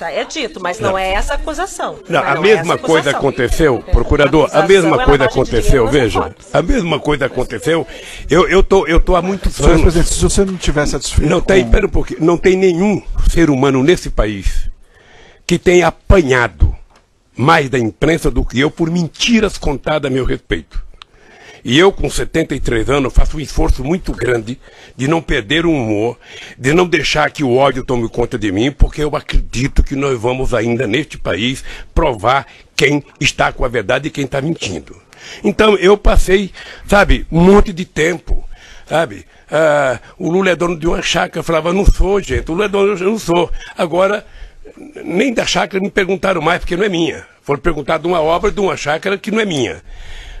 É dito, mas não é essa acusação. Não, a mesma coisa aconteceu, procurador, a mesma coisa aconteceu, veja. A mesma coisa aconteceu. Eu tô há muitos anos. Se você não tiver satisfeito. Não tem, pera um pouquinho, não tem nenhum ser humano nesse país que tenha apanhado mais da imprensa do que eu por mentiras contadas a meu respeito. E eu, com 73 anos, faço um esforço muito grande de não perder o humor, de não deixar que o ódio tome conta de mim, porque eu acredito que nós vamos ainda, neste país, provar quem está com a verdade e quem está mentindo. Então, eu passei, sabe, um monte de tempo, sabe? O Lula é dono de uma chácara. Eu falava, não sou, gente, o Lula é dono, eu não sou. Agora, nem da chácara me perguntaram mais, porque não é minha. Foram perguntar de uma obra de uma chácara que não é minha.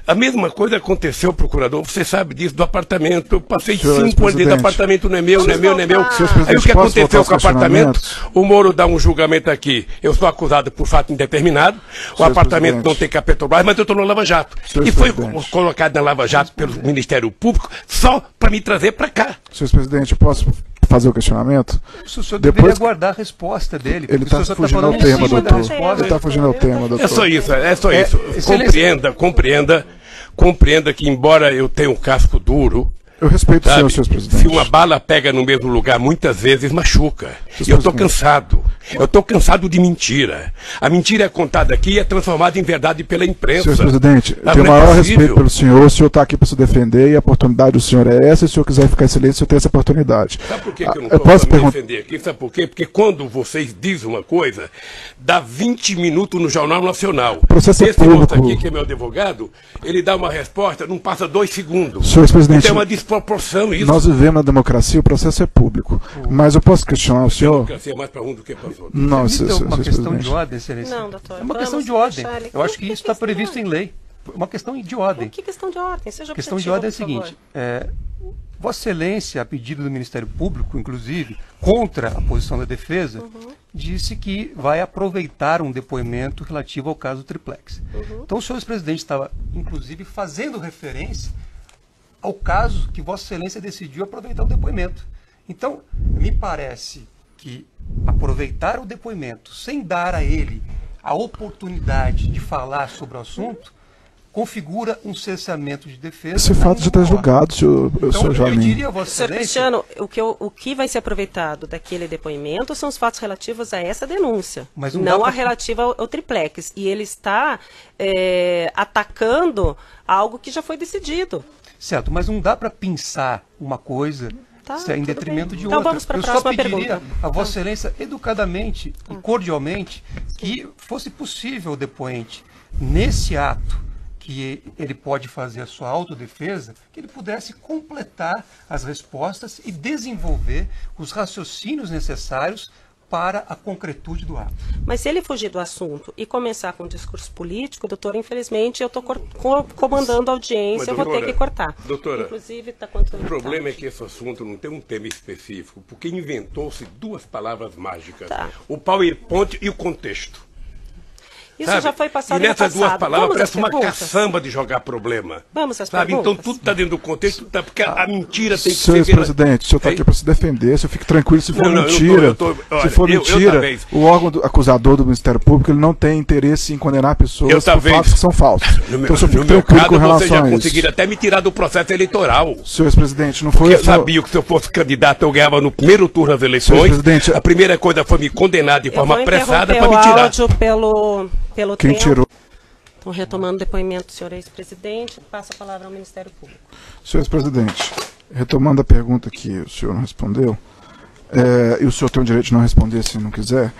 A mesma coisa aconteceu, procurador, você sabe disso, do apartamento. Eu passei 5 anos dentro do apartamento, não é meu, não é meu, não é meu. Aí o que aconteceu com o apartamento? O Moro dá um julgamento aqui. Eu sou acusado por fato indeterminado. O apartamento não tem com a Petrobras, mas eu estou no Lava Jato. E foi colocado na Lava Jato pelo Ministério Público só para me trazer para cá. Senhor presidente, posso fazer o questionamento? O senhor deveria aguardar a resposta dele. Ele está fugindo ao tema, doutor. Ele está fugindo ao tema, doutor. É só isso, é só isso. Compreenda, compreenda. Compreenda que, embora eu tenha um casco duro... Eu respeito o senhor, senhor presidente. Se uma bala pega no mesmo lugar, muitas vezes machuca. E eu estou cansado. Eu estou cansado de mentira. A mentira é contada aqui e é transformada em verdade pela imprensa. Senhor presidente, eu tenho o maior respeito pelo senhor. O senhor está aqui para se defender e a oportunidade do senhor é essa. E se o senhor quiser ficar em silêncio, o senhor tem essa oportunidade. Sabe por que eu não posso me defender aqui? Sabe por quê? Porque quando vocês dizem uma coisa, dá 20 minutos no Jornal Nacional. Esse moço aqui, que é meu advogado, ele dá uma resposta, não passa 2 segundos. Senhor presidente... Então é uma proporção, isso. Nós vivemos na democracia, o processo é público. Mas eu posso questionar o senhor? A democracia é mais para um do que para os outros. Não, isso é uma questão de ordem, excelência. Não, doutor. É uma questão de ordem. Eu acho que isso está previsto em lei. Uma questão de ordem. Que questão de ordem? Seja objetivo, questão de ordem é a seguinte: Vossa Excelência, a pedido do Ministério Público, inclusive, contra a posição da defesa, disse que vai aproveitar um depoimento relativo ao caso Triplex. Então, o senhor presidente estava, inclusive, fazendo referência ao caso que Vossa Excelência decidiu aproveitar o depoimento. Então, me parece que aproveitar o depoimento sem dar a ele a oportunidade de falar sobre o assunto configura um cessamento de defesa. Esse fato já está julgado, senhor Jamin. Eu diria a Vossa Excelência... Senhor Cristiano, o que vai ser aproveitado daquele depoimento são os fatos relativos a essa denúncia, mas não a relativa ao Triplex. E ele está atacando algo que já foi decidido. Certo, mas não dá para pensar uma coisa em detrimento de outra. Então vamos para a próxima pergunta. Eu só pediria a Vossa Excelência, educadamente e cordialmente, que fosse possível o depoente, nesse ato que ele pode fazer a sua autodefesa, que ele pudesse completar as respostas e desenvolver os raciocínios necessários para a concretude do ato. Mas se ele fugir do assunto e começar com um discurso político, doutor, infelizmente eu estou comandando a audiência, doutora, eu vou ter que cortar. Doutora, inclusive, o problema é que esse assunto não tem um tema específico, porque inventou-se 2 palavras mágicas, o PowerPoint e o contexto. Isso já foi passado no passado. E nessas 2 palavras parece uma caçamba de jogar problema. Vamos às perguntas. Então tudo está dentro do contexto, tudo porque a mentira tem que ser... Senhor presidente, o senhor está aqui para se defender, se eu fico tranquilo se for mentira. Se for mentira, o órgão acusador do Ministério Público ele não tem interesse em condenar pessoas por fatos que são falsos. Então o senhor fica tranquilo com relação a isso. Vocês já conseguiram até me tirar do processo eleitoral. Senhor presidente, não foi... Porque eu sabia que se eu fosse candidato eu ganhava no primeiro turno as eleições. A primeira coisa foi me condenar de forma apressada para me tirar. Quem tirou? Então, retomando o depoimento do senhor ex-presidente, passa a palavra ao Ministério Público. Senhor ex-presidente, retomando a pergunta que o senhor não respondeu, e o senhor tem o direito de não responder se não quiser,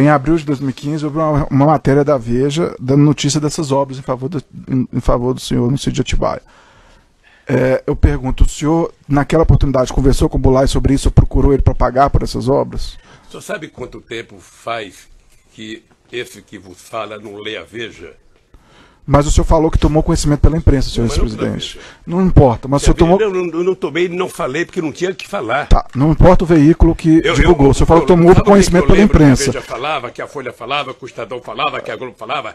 em abril de 2015 houve uma matéria da Veja dando notícia dessas obras em favor do senhor no sítio de Atibaia. Eu pergunto, o senhor, naquela oportunidade, conversou com o Bumlai sobre isso, procurou ele para pagar por essas obras? O senhor sabe quanto tempo faz que... Esse que vos fala não lê a Veja? Mas o senhor falou que tomou conhecimento pela imprensa, senhor vice-presidente. Não importa, mas o senhor tomou... Eu não tomei, não falei, porque não tinha o que falar. Tá, não importa o veículo que divulgou. O senhor falou que tomou conhecimento pela imprensa. Que a Veja falava, que a Folha falava, que o Estadão falava, que a Globo falava.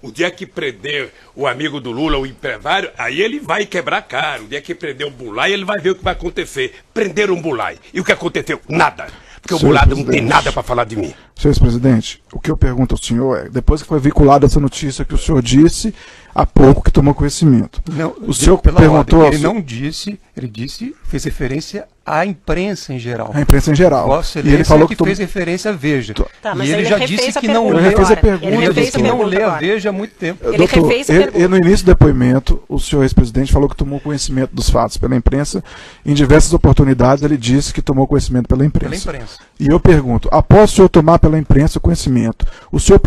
O dia que prender o amigo do Lula, o empresário, aí ele vai quebrar caro. O dia que prender o Bumlai, ele vai ver o que vai acontecer. Prenderam o Bumlai. E o que aconteceu? Nada. Porque o Bolado não tem nada para falar de mim. Senhor presidente, o que eu pergunto ao senhor é, depois que foi vinculada essa notícia que o senhor disse há pouco que tomou conhecimento. Não, o senhor perguntou... Ordem, ele não disse, ele disse, fez referência à imprensa em geral. A imprensa em geral. Nossa, e ele falou que fez referência à Veja. Tá, mas e ele já disse que não lê a pergunta. Ele disse que não lê a Veja há muito tempo. Doutor, ele no início do depoimento, o senhor ex-presidente falou que tomou conhecimento dos fatos pela imprensa. Em diversas oportunidades, ele disse que tomou conhecimento pela imprensa. Pela imprensa. E eu pergunto, após o senhor tomar pela imprensa o conhecimento, o senhor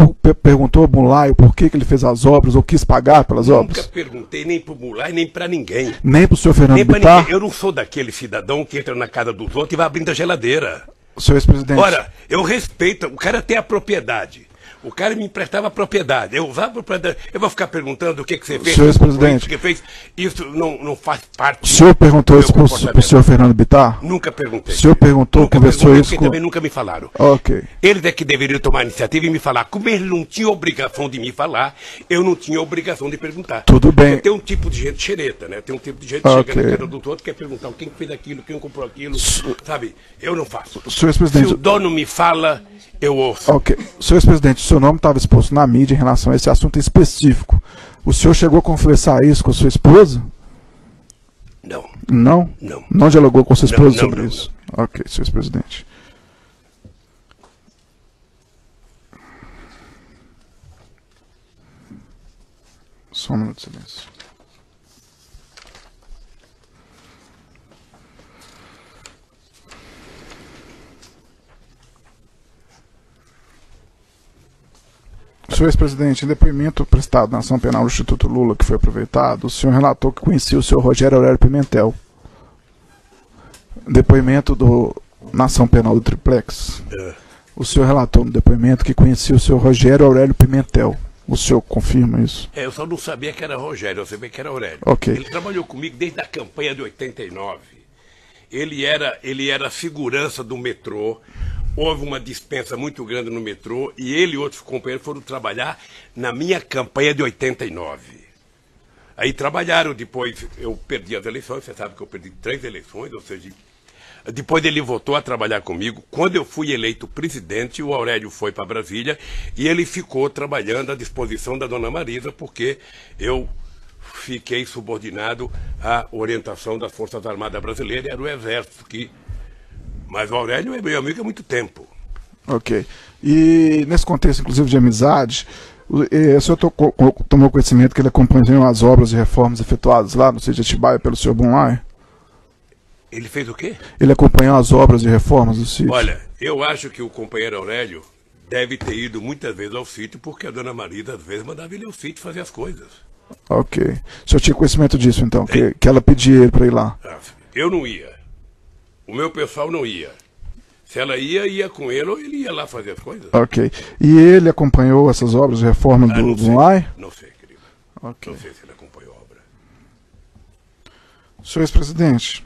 perguntou ao Bumlai o porquê que ele fez as obras ou quis pagar pelas obras? Nunca perguntei nem para o Bumlai, nem para ninguém. Nem para o senhor Fernando Bittar? Eu não sou daquele cidadão que entra na casa dos outros e vai abrindo a geladeira. Senhor ex-presidente... Ora, eu respeito, o cara tem a propriedade. O cara me emprestava a propriedade. Eu usava a propriedade. Eu vou ficar perguntando o que, que você fez. Senhor ex-presidente... Isso não faz parte... O senhor perguntou isso para o senhor Fernando Bittar? Nunca perguntei. O senhor perguntou, nunca conversou isso com... também nunca me falaram. Ok. Eles é que deveriam tomar a iniciativa e me falar. Como eles não tinham obrigação de me falar, eu não tinha obrigação de perguntar. Tudo bem. Porque tem um tipo de gente xereta, né? Tem um tipo de gente que chega na cara do outro, quer perguntar quem fez aquilo, quem comprou aquilo, sabe? Eu não faço. Senhor ex-presidente... Se o dono me fala, eu ouço. Ok. Senhor ex-presidente... Seu nome estava exposto na mídia em relação a esse assunto específico. O senhor chegou a conversar isso com a sua esposa? Não. Não? Não. Não dialogou com a sua esposa sobre isso? Não. Ok, senhor ex-presidente. Só um minuto de silêncio. Senhor ex-presidente, em depoimento prestado na ação penal do Instituto Lula, que foi aproveitado, o senhor relatou que conhecia o senhor Rogério Aurélio Pimentel. Depoimento na ação penal do Triplex. O senhor relatou no depoimento que conhecia o senhor Rogério Aurélio Pimentel. O senhor confirma isso? Eu só não sabia que era Rogério, eu sabia que era Aurélio. Okay. Ele trabalhou comigo desde a campanha de 89. Ele era segurança do metrô. Houve uma dispensa muito grande no metrô e ele e outros companheiros foram trabalhar na minha campanha de 89. Aí trabalharam, depois eu perdi as eleições, você sabe que eu perdi 3 eleições, ou seja, depois ele voltou a trabalhar comigo. Quando eu fui eleito presidente, o Aurélio foi para Brasília e ele ficou trabalhando à disposição da dona Marisa, porque eu fiquei subordinado à orientação das Forças Armadas Brasileiras, era o Exército que... Mas o Aurélio é meu amigo há muito tempo. Ok. E nesse contexto, inclusive, de amizade, o senhor tomou conhecimento que ele acompanhou as obras e reformas efetuadas lá no sítio de Atibaia pelo senhor Bumlai? Ele fez o quê? Ele acompanhou as obras e reformas do sítio. Olha, eu acho que o companheiro Aurélio deve ter ido muitas vezes ao sítio, porque a dona Marisa às vezes mandava ele ao sítio fazer as coisas. Ok. O senhor tinha conhecimento disso, então? Que ela pedia ele para ir lá? Eu não ia. O meu pessoal não ia. Se ela ia, ia com ele ou ele ia lá fazer as coisas. Ok. E ele acompanhou essas obras, reformas do Bumlai? Não sei, querido. Okay. Não sei se ele acompanhou a obra. Senhor ex-presidente,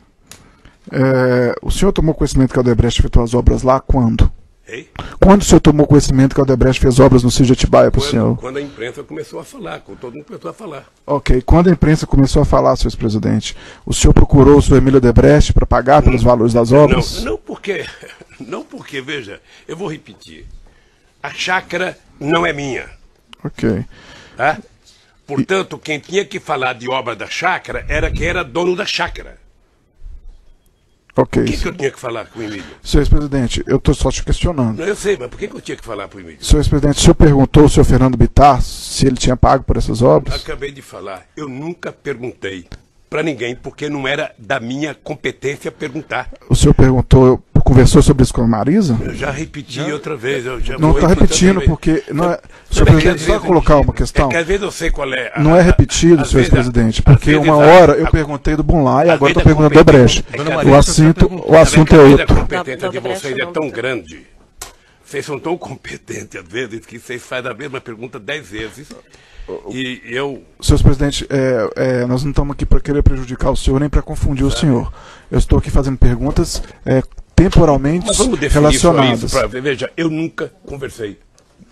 o senhor tomou conhecimento que a Odebrecht efetuou as obras lá quando? Ei? Quando o senhor tomou conhecimento que a Odebrecht fez obras no sítio de Atibaia para o senhor? Quando a imprensa começou a falar, quando todo mundo começou a falar. Ok, quando a imprensa começou a falar, senhor presidente, o senhor procurou o senhor Emílio Odebrecht para pagar pelos valores das obras? Não, porque, veja, eu vou repetir, a chácara não é minha. Ok. Tá? Portanto, quem tinha que falar de obra da chácara era quem era dono da chácara. Okay. Por que eu tinha que falar com o Emílio? Senhor ex-presidente, eu estou só te questionando. Não, eu sei, mas por que eu tinha que falar para o Emílio? Senhor ex-presidente, o senhor perguntou ao senhor Fernando Bittar se ele tinha pago por essas obras? Acabei de falar. Eu nunca perguntei para ninguém, porque não era da minha competência perguntar. O senhor perguntou, conversou sobre isso com a Marisa? Eu já repeti outra vez. Eu já não está repetindo, porque... Não é... Senhor presidente, só colocar uma questão. É que às vezes eu sei qual é. Não é repetido, senhor presidente, porque uma hora eu perguntei do Bumlai e agora estou perguntando do Brecht. O assunto é outro. A competência de vocês é tão grande. Vocês são tão competentes, às vezes, que vocês fazem a mesma pergunta 10 vezes. E eu... Senhor presidente, nós não estamos aqui para querer prejudicar o senhor nem para confundir o senhor. Eu estou aqui fazendo perguntas temporalmente relacionadas. Veja, eu nunca conversei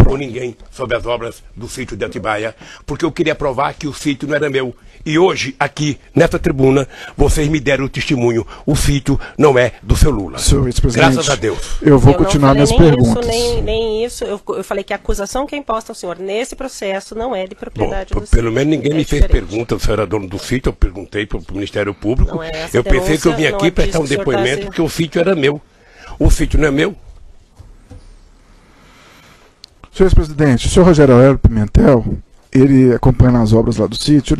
com ninguém sobre as obras do sítio de Atibaia, porque eu queria provar que o sítio não era meu. E hoje, aqui, nessa tribuna, vocês me deram o testemunho. O sítio não é do seu Lula. Senhor vice-presidente, graças a Deus. Eu vou continuar minhas perguntas. Eu falei que a acusação que é imposta ao senhor nesse processo não é de propriedade do sítio. Pelo menos ninguém me fez pergunta. O senhor era dono do sítio, eu perguntei para o Ministério Público. Eu pensei que eu vim aqui prestar um depoimento porque o sítio era meu. O sítio não é meu. Senhor presidente, o senhor Rogério Aurélio Pimentel, ele acompanha as obras lá do sítio,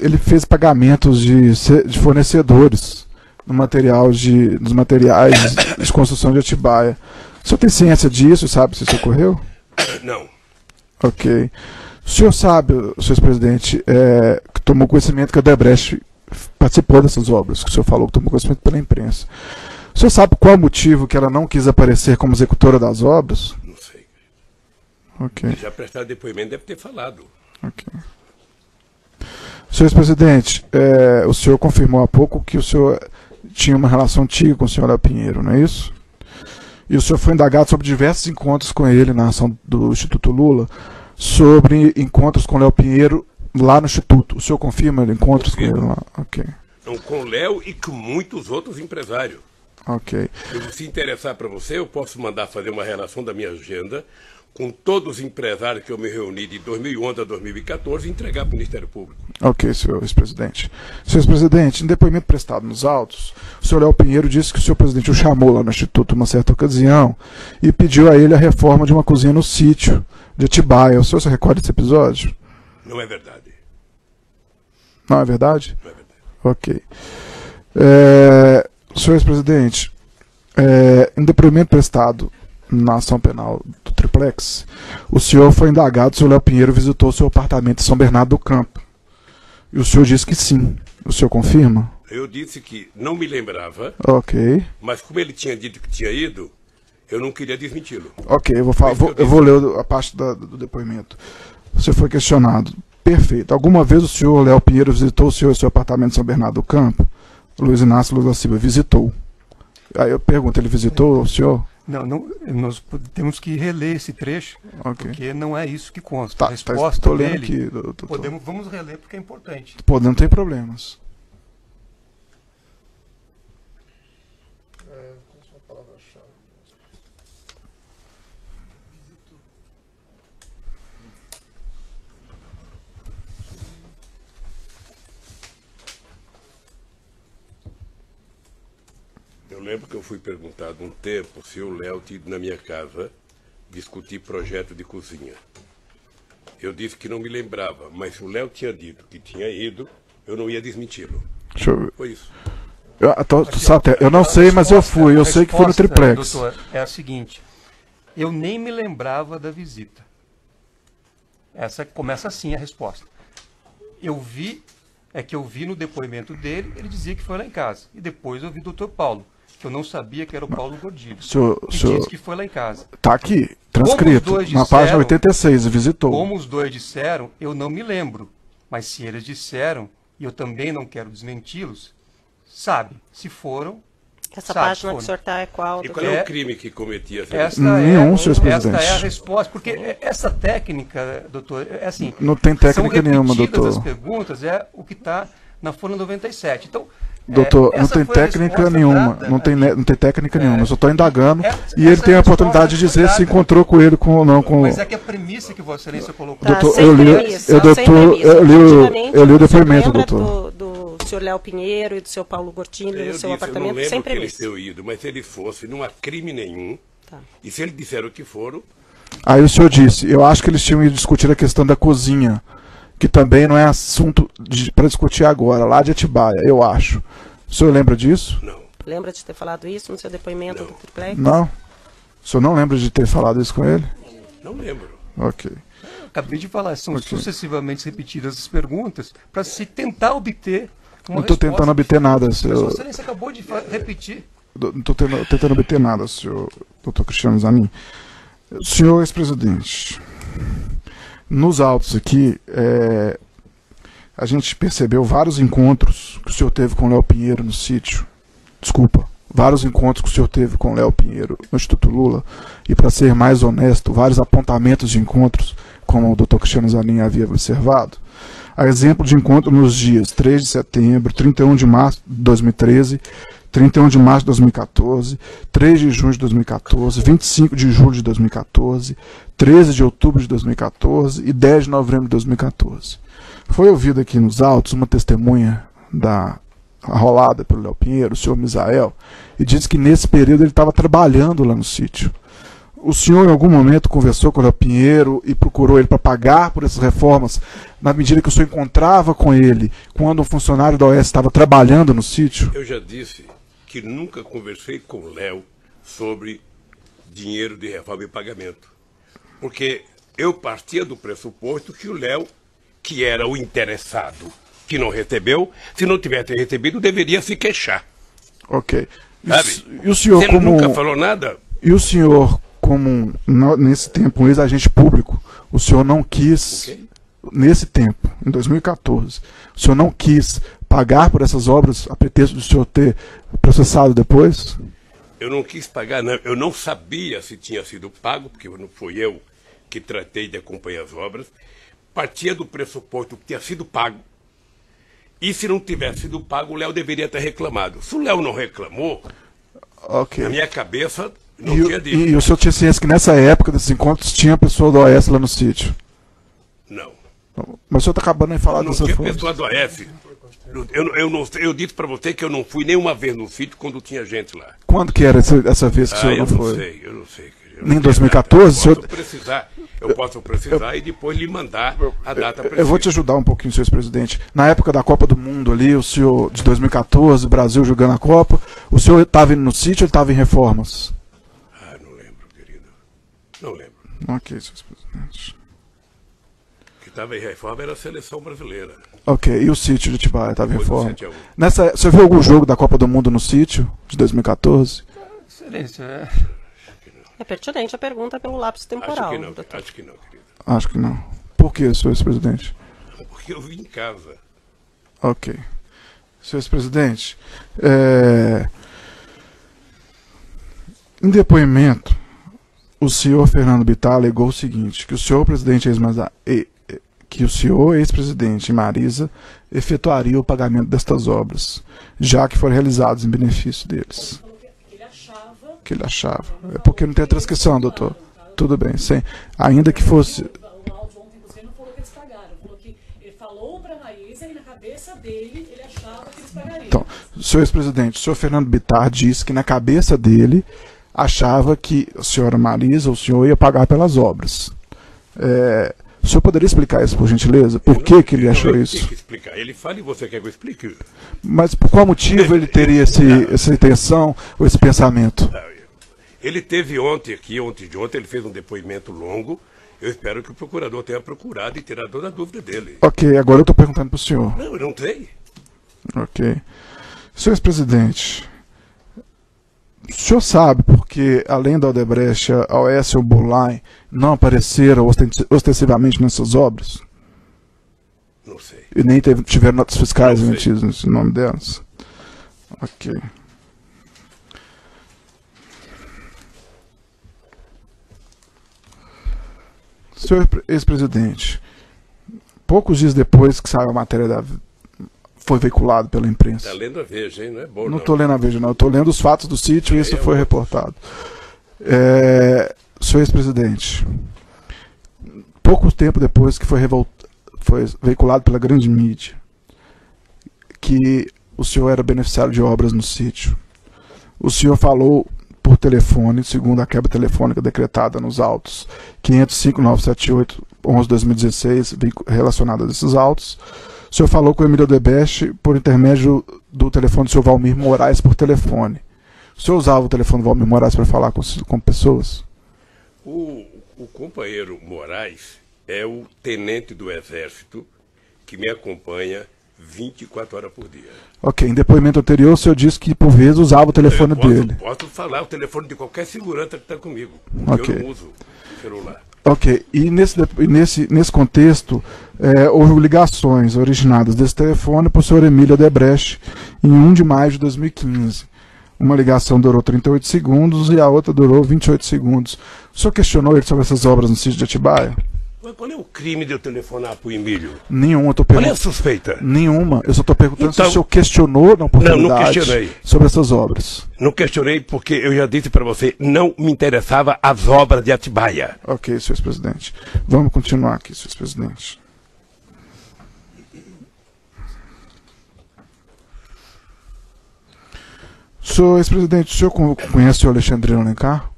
ele fez pagamentos de fornecedores nos materiais de construção de Atibaia. O senhor tem ciência disso, sabe se isso ocorreu? Não. Ok. O senhor sabe, senhor presidente, que tomou conhecimento que o Odebrecht participou dessas obras, que o senhor falou que tomou conhecimento pela imprensa. O senhor sabe qual o motivo que ela não quis aparecer como executora das obras? Okay. Já prestaram depoimento, deve ter falado. Okay. Senhor presidente, o senhor confirmou há pouco que o senhor tinha uma relação antiga com o senhor Léo Pinheiro, não é isso? E o senhor foi indagado sobre diversos encontros com ele na ação do Instituto Lula, sobre encontros com o Léo Pinheiro lá no Instituto. O senhor confirma encontros com ele lá? Okay. Então, com o Léo e com muitos outros empresários. Okay. Se interessar para você, eu posso mandar fazer uma relação da minha agenda com todos os empresários que eu me reuni de 2011 a 2014 e entregar para o Ministério Público. Ok, senhor vice-presidente. Senhor presidente, em depoimento prestado nos autos, o senhor Léo Pinheiro disse que o senhor presidente o chamou lá no Instituto uma certa ocasião e pediu a ele a reforma de uma cozinha no sítio de Atibaia. O senhor se recorda desse episódio? Não é verdade. Não é verdade? Não é verdade. Ok. Senhor presidente, em depoimento prestado na ação penal do Triplex, o senhor foi indagado se o Léo Pinheiro visitou seu apartamento em São Bernardo do Campo. E o senhor disse que sim. O senhor confirma? Eu disse que não me lembrava. Ok. Mas como ele tinha dito que tinha ido, eu não queria desmenti-lo. Ok, eu vou ler a parte do depoimento. Você foi questionado. Perfeito. Alguma vez o senhor Léo Pinheiro visitou o senhor e seu apartamento em São Bernardo do Campo? Luiz Inácio Lula da Silva visitou. Aí eu pergunto, ele visitou o senhor? Não, não, nós temos que reler esse trecho, okay, porque não é isso que consta. Tá, a resposta tá, dele, lendo aqui, vamos reler porque é importante. Podemos ter problemas. Eu lembro que eu fui perguntado um tempo se o Léo tinha ido na minha casa discutir projeto de cozinha. Eu disse que não me lembrava, mas se o Léo tinha dito que tinha ido, eu não ia desmenti-lo. Deixa eu ver. Foi isso. Eu não sei, mas eu fui. Eu sei que foi no Triplex. Doutor, é a seguinte. Eu nem me lembrava da visita. Essa começa assim a resposta. Eu vi no depoimento dele, ele dizia que foi lá em casa. E depois eu vi o Dr. Paulo, que eu não sabia que era o Paulo Gordilho, que disse que foi lá em casa. Está aqui, transcrito, na página 86, visitou. Como os dois disseram, eu não me lembro. Mas se eles disseram, e eu também não quero desmenti-los, sabe, se foram... Essa página que o senhor está é qual? E qual é o crime que cometi? Nenhum, senhor presidente. Essa é a resposta, porque essa técnica, doutor, é assim... Não tem técnica nenhuma, doutor. As perguntas é o que está na Folha 97. Então... Doutor, não tem técnica nenhuma, não tem técnica nenhuma, eu só estou indagando e ele tem a oportunidade de dizer se encontrou com ele ou não. Mas é que a premissa que Vossa Excelência colocou... Doutor, eu li o depoimento, doutor. Do senhor Léo Pinheiro e do senhor Paulo Gordilho no seu apartamento, sem premissa. Eu não lembro que ele ido, mas se ele fosse, não há crime nenhum, tá. E se ele disser o que foram... Aí o senhor disse, eu acho que eles tinham ido discutir a questão da cozinha, que também não é assunto para discutir agora, lá de Atibaia, eu acho. O senhor lembra disso? Não. Lembra de ter falado isso no seu depoimento do Triplex? Não. O senhor não lembra de ter falado isso com ele? Não lembro. Ok. Acabei de falar, são sucessivamente repetidas as perguntas para se tentar obter uma resposta. Não estou tentando obter nada, senhor. Mas você acabou de repetir. Não estou tentando obter nada, senhor doutor Cristiano Zanin. Senhor ex-presidente... Nos autos aqui, a gente percebeu vários encontros que o senhor teve com o Léo Pinheiro no sítio. Desculpa, vários encontros que o senhor teve com o Léo Pinheiro no Instituto Lula. E, para ser mais honesto, vários apontamentos de encontros, como o Dr. Cristiano Zanin havia observado. A exemplo de encontro nos dias 3 de setembro, 31 de março de 2013, 31 de março de 2014, 3 de junho de 2014, 25 de julho de 2014, 13 de outubro de 2014 e 10 de novembro de 2014. Foi ouvido aqui nos autos uma testemunha da arrolada pelo Léo Pinheiro, o senhor Misael, e disse que nesse período ele estava trabalhando lá no sítio. O senhor em algum momento conversou com o Léo Pinheiro e procurou ele para pagar por essas reformas, na medida que o senhor encontrava com ele quando um funcionário da OAS estava trabalhando no sítio? Eu já disse que nunca conversei com o Léo sobre dinheiro de reforma e pagamento, porque eu partia do pressuposto que o Léo, que era o interessado, que não recebeu, se não tivesse recebido, deveria se queixar. Ok. Sabe? E o senhor, como... nunca falou nada? E o senhor... como nesse tempo um ex-agente público, o senhor não quis, nesse tempo, em 2014, o senhor não quis pagar por essas obras a pretexto do senhor ter processado depois? Eu não quis pagar, não. Eu não sabia se tinha sido pago, porque não fui eu que tratei de acompanhar as obras. Partia do pressuposto que tinha sido pago. E se não tivesse sido pago, o Léo deveria ter reclamado. Se o Léo não reclamou, na minha cabeça... E o senhor tinha ciência que nessa época desses encontros tinha pessoa do OAS lá no sítio? Não. Mas o senhor está acabando de falar dessas coisas. Não tinha pessoa do OAS. Eu disse para você que eu não fui nenhuma vez no sítio quando tinha gente lá. Quando que era essa vez que o senhor não foi? Eu não sei. Nem em 2014? Eu posso precisar e depois lhe mandar a data precisa. Eu vou te ajudar um pouquinho, senhor presidente. Na época da Copa do Mundo ali, o senhor, de 2014, o Brasil jogando a Copa, o senhor estava no sítio ou estava em reformas? Não lembro. Ok, senhor presidente. O que estava em reforma era a seleção brasileira. Ok, e o sítio de Atibaia estava em reforma? Você viu algum jogo da Copa do Mundo no sítio, de 2014? Excelência, é pertinente a pergunta pelo lapso temporal. Acho que não, querido. Acho que não. Por que, senhor presidente? Porque eu vim em casa. Ok. Senhor presidente, em depoimento, o senhor Fernando Bittar alegou o seguinte, que o senhor ex-presidente Marisa efetuaria o pagamento destas obras, já que foram realizados em benefício deles. Que ele achava. É porque não tem a transcrição, doutor. Tudo bem, sim. Ainda que fosse... O áudio ontem do governo falou que eles pagaram. Falou que ele falou para Marisa e na cabeça dele ele achava que eles pagariam. Então, senhor ex-presidente, o senhor Fernando Bittar disse que na cabeça dele... achava que a senhora Marisa ou o senhor ia pagar pelas obras. O senhor poderia explicar isso, por gentileza? Por que ele achou isso? Eu tenho que explicar. Ele fala e você quer que eu explique? Mas por qual motivo ele teria essa intenção ou esse pensamento? Ele teve ontem aqui, ontem de ontem, ele fez um depoimento longo. Eu espero que o procurador tenha procurado e tirado toda a dúvida dele. Ok, agora eu estou perguntando para o senhor. Não, eu não sei. Ok. Senhor presidente... O senhor sabe porque, além da Odebrecht, a OAS e o Bumlai não apareceram ostensivamente nessas obras? Não sei. E nem tiveram notas fiscais emitidas nesse nome delas? Ok. Senhor ex-presidente, poucos dias depois que saiu a matéria da... foi veiculado pela imprensa. Está lendo a Veja, hein? Não é bom, não estou lendo a Veja, não. Estou lendo os fatos do sítio e isso foi reportado. Senhor ex-presidente, pouco tempo depois que foi veiculado pela grande mídia que o senhor era beneficiário de obras no sítio, o senhor falou por telefone, segundo a quebra telefônica decretada nos autos 505.978.11.2016, relacionada a esses autos, o senhor falou com o Emílio Odebrecht por intermédio do telefone do senhor Valmir Moraes por telefone. O senhor usava o telefone do Valmir Moraes para falar com pessoas? O companheiro Moraes é o tenente do Exército que me acompanha 24 horas por dia. Ok, em depoimento anterior o senhor disse que por vezes usava o telefone dele. Posso falar o telefone de qualquer segurança que está comigo, porque eu não uso o celular. Ok, e nesse contexto, houve ligações originadas desse telefone para o senhor Emílio Odebrecht em 1 de maio de 2015. Uma ligação durou 38 segundos e a outra durou 28 segundos. O senhor questionou ele sobre essas obras no sítio de Atibaia? Mas qual é o crime de eu telefonar para o Emílio? Nenhuma, eu tô perguntando. Qual é a suspeita? Nenhuma, eu só estou perguntando então, se o senhor questionou na oportunidade sobre essas obras. Não questionei porque eu já disse para você, não me interessava as obras de Atibaia. Ok, senhor presidente. Vamos continuar aqui, senhor presidente. Senhor ex-presidente, o senhor conhece o Alexandrino Alencar?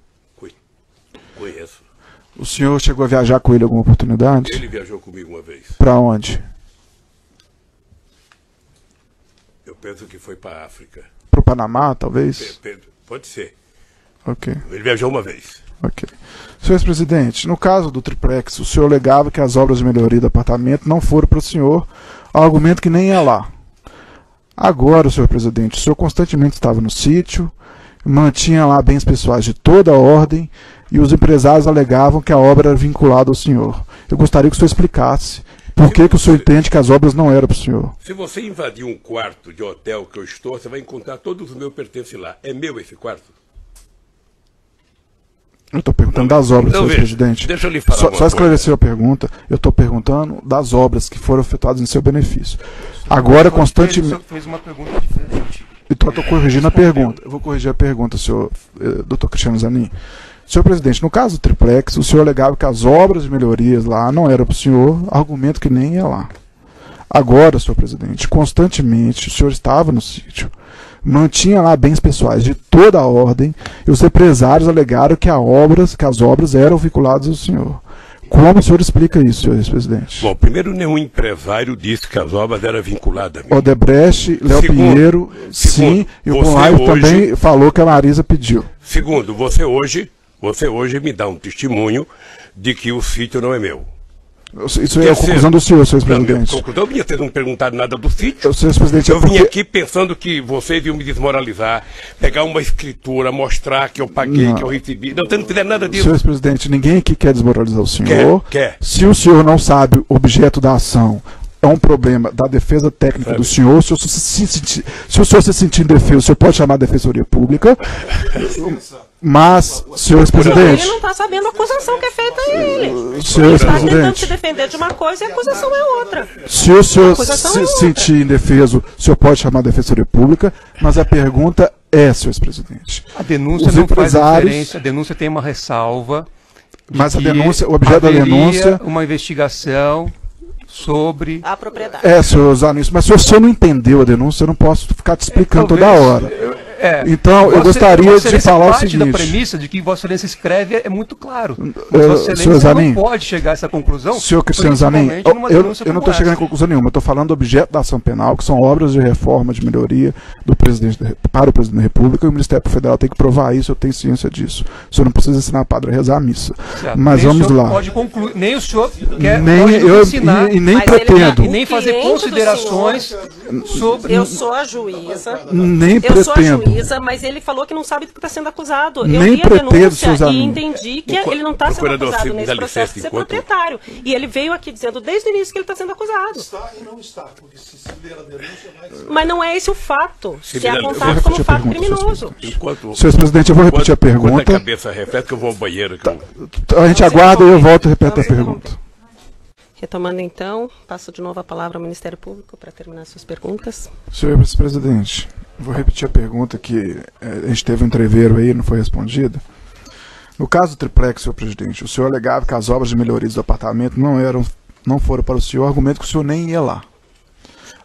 Conheço. O senhor chegou a viajar com ele alguma oportunidade? Ele viajou comigo uma vez. Para onde? Eu penso que foi para a África. Para o Panamá, talvez? Pode ser. Ok. Ele viajou uma vez. Ok. Senhor ex-presidente, no caso do Triplex, o senhor alegava que as obras de melhoria do apartamento não foram para o senhor, argumento que nem é lá. Agora, senhor presidente, o senhor constantemente estava no sítio, mantinha lá bens pessoais de toda a ordem e os empresários alegavam que a obra era vinculada ao senhor. Eu gostaria que o senhor explicasse por que o senhor entende que as obras não eram para o senhor. Se você invadir um quarto de hotel que eu estou, você vai encontrar todos os meus pertences lá. É meu esse quarto? Eu estou perguntando das obras, senhor presidente. Deixa eu lhe falar só esclarecer a pergunta. Eu estou perguntando das obras que foram efetuadas em seu benefício. Agora, constantemente... O senhor fez uma pergunta diferente. Então, eu estou corrigindo a pergunta. Eu vou corrigir a pergunta, senhor doutor Cristiano Zanin. Senhor presidente, no caso do Triplex, o senhor alegava que as obras de melhorias lá não eram para o senhor, argumento que nem ia lá. Agora, senhor presidente, constantemente o senhor estava no sítio, mantinha lá bens pessoais de toda a ordem e os empresários alegaram que, as obras eram vinculadas ao senhor. Como o senhor explica isso, senhor ex-presidente? Bom, primeiro, nenhum empresário disse que as obras eram vinculadas a mim. Odebrecht, Léo Pinheiro, sim, e o Bumlai também falou que a Marisa pediu. Segundo, você hoje me dá um testemunho de que o sítio não é meu. Isso é a conclusão do senhor, senhor presidente. Eu vinha ter não perguntado nada do sítio. Eu vim aqui pensando que vocês iam me desmoralizar, pegar uma escritura, mostrar que eu paguei, que eu recebi. Não, você não fizer nada disso. Senhor presidente, ninguém aqui quer desmoralizar o senhor. Se o senhor não sabe o objeto da ação, é um problema da defesa técnica do senhor. Se o senhor se sentir indefeso, o senhor pode chamar a defensoria pública. Mas, senhor presidente... Ele não está sabendo a acusação que é feita a ele. Senhor ele está tentando se defender de uma coisa e a acusação é outra. Se o senhor se sentir indefeso, o senhor pode chamar a defensoria pública, mas a pergunta é, senhor presidente... A denúncia não faz diferença, a denúncia tem uma ressalva... Mas a denúncia, o objeto da denúncia... uma investigação... sobre a propriedade. É, senhor Zanin, mas se o senhor não entendeu a denúncia, eu não posso ficar te explicando toda hora. Então, eu gostaria de falar o seguinte. Parte da premissa de que Vossa Excelência escreve é muito claro. Vossa Excelência não pode chegar a essa conclusão. Senhor Cristiano Zanin, eu não estou chegando a conclusão nenhuma. Eu estou falando do objeto da ação penal, que são obras de reforma, de melhoria do presidente para o presidente da República, e o Ministério Federal tem que provar isso, eu tenho ciência disso. O senhor não precisa ensinar a padre a rezar a missa. Certo. Mas nem vamos lá. Pode concluir, nem o senhor quer ensinar. E nem pretendo. E nem fazer considerações sobre... Eu sou a juíza. Nem pretendo. Mas ele falou que não sabe do que está sendo acusado. Eu li a denúncia e entendi que ele não está sendo acusado nesse processo de ser proprietário. E ele veio aqui dizendo desde o início que ele está sendo acusado. Está e não está, porque se ler a denúncia... Mas não é esse o fato, que é apontado como fato criminoso. Senhor presidente, eu vou repetir a pergunta. Enquanto a cabeça reflete que eu vou ao banheiro. A gente aguarda e eu volto e repete a pergunta. Retomando então, passo de novo a palavra ao Ministério Público para terminar suas perguntas. Senhor vice-presidente, vou repetir a pergunta que a gente teve um entreveiro aí, não foi respondida. No caso do Triplex, senhor presidente, o senhor alegava que as obras de melhorias do apartamento não foram para o senhor, argumento que o senhor nem ia lá.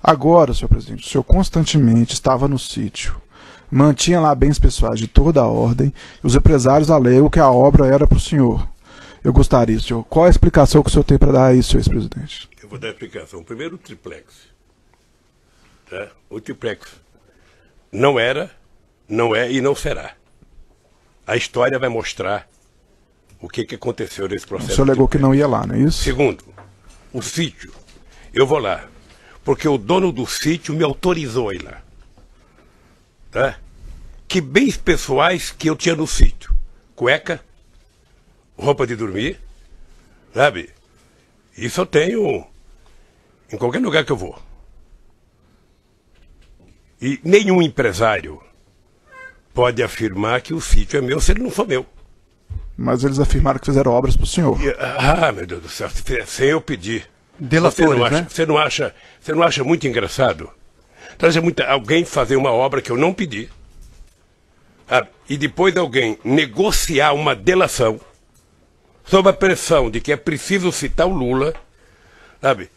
Agora, senhor presidente, o senhor constantemente estava no sítio, mantinha lá bens pessoais de toda a ordem, e os empresários alegam que a obra era para o senhor. Eu gostaria, senhor. Qual a explicação que o senhor tem para dar a isso, senhor ex-presidente? Eu vou dar a explicação. Primeiro, o Triplex. Tá? O Triplex não era, não é e não será. A história vai mostrar o que aconteceu nesse processo. O senhor alegou que não ia lá, não é isso? Segundo, o sítio. Eu vou lá, porque o dono do sítio me autorizou a ir lá. Tá? Que bens pessoais que eu tinha no sítio? Cueca, roupa de dormir, Sabe? Isso eu tenho em qualquer lugar que eu vou. E nenhum empresário pode afirmar que o sítio é meu se ele não for meu. Mas eles afirmaram que fizeram obras para o senhor. Ah, meu Deus do céu, sem eu pedir. Delatores, né? Você não acha muito engraçado? Trazer alguém fazer uma obra que eu não pedi, sabe? E depois alguém negociar uma delação sob a pressão de que é preciso citar o Lula, sabe?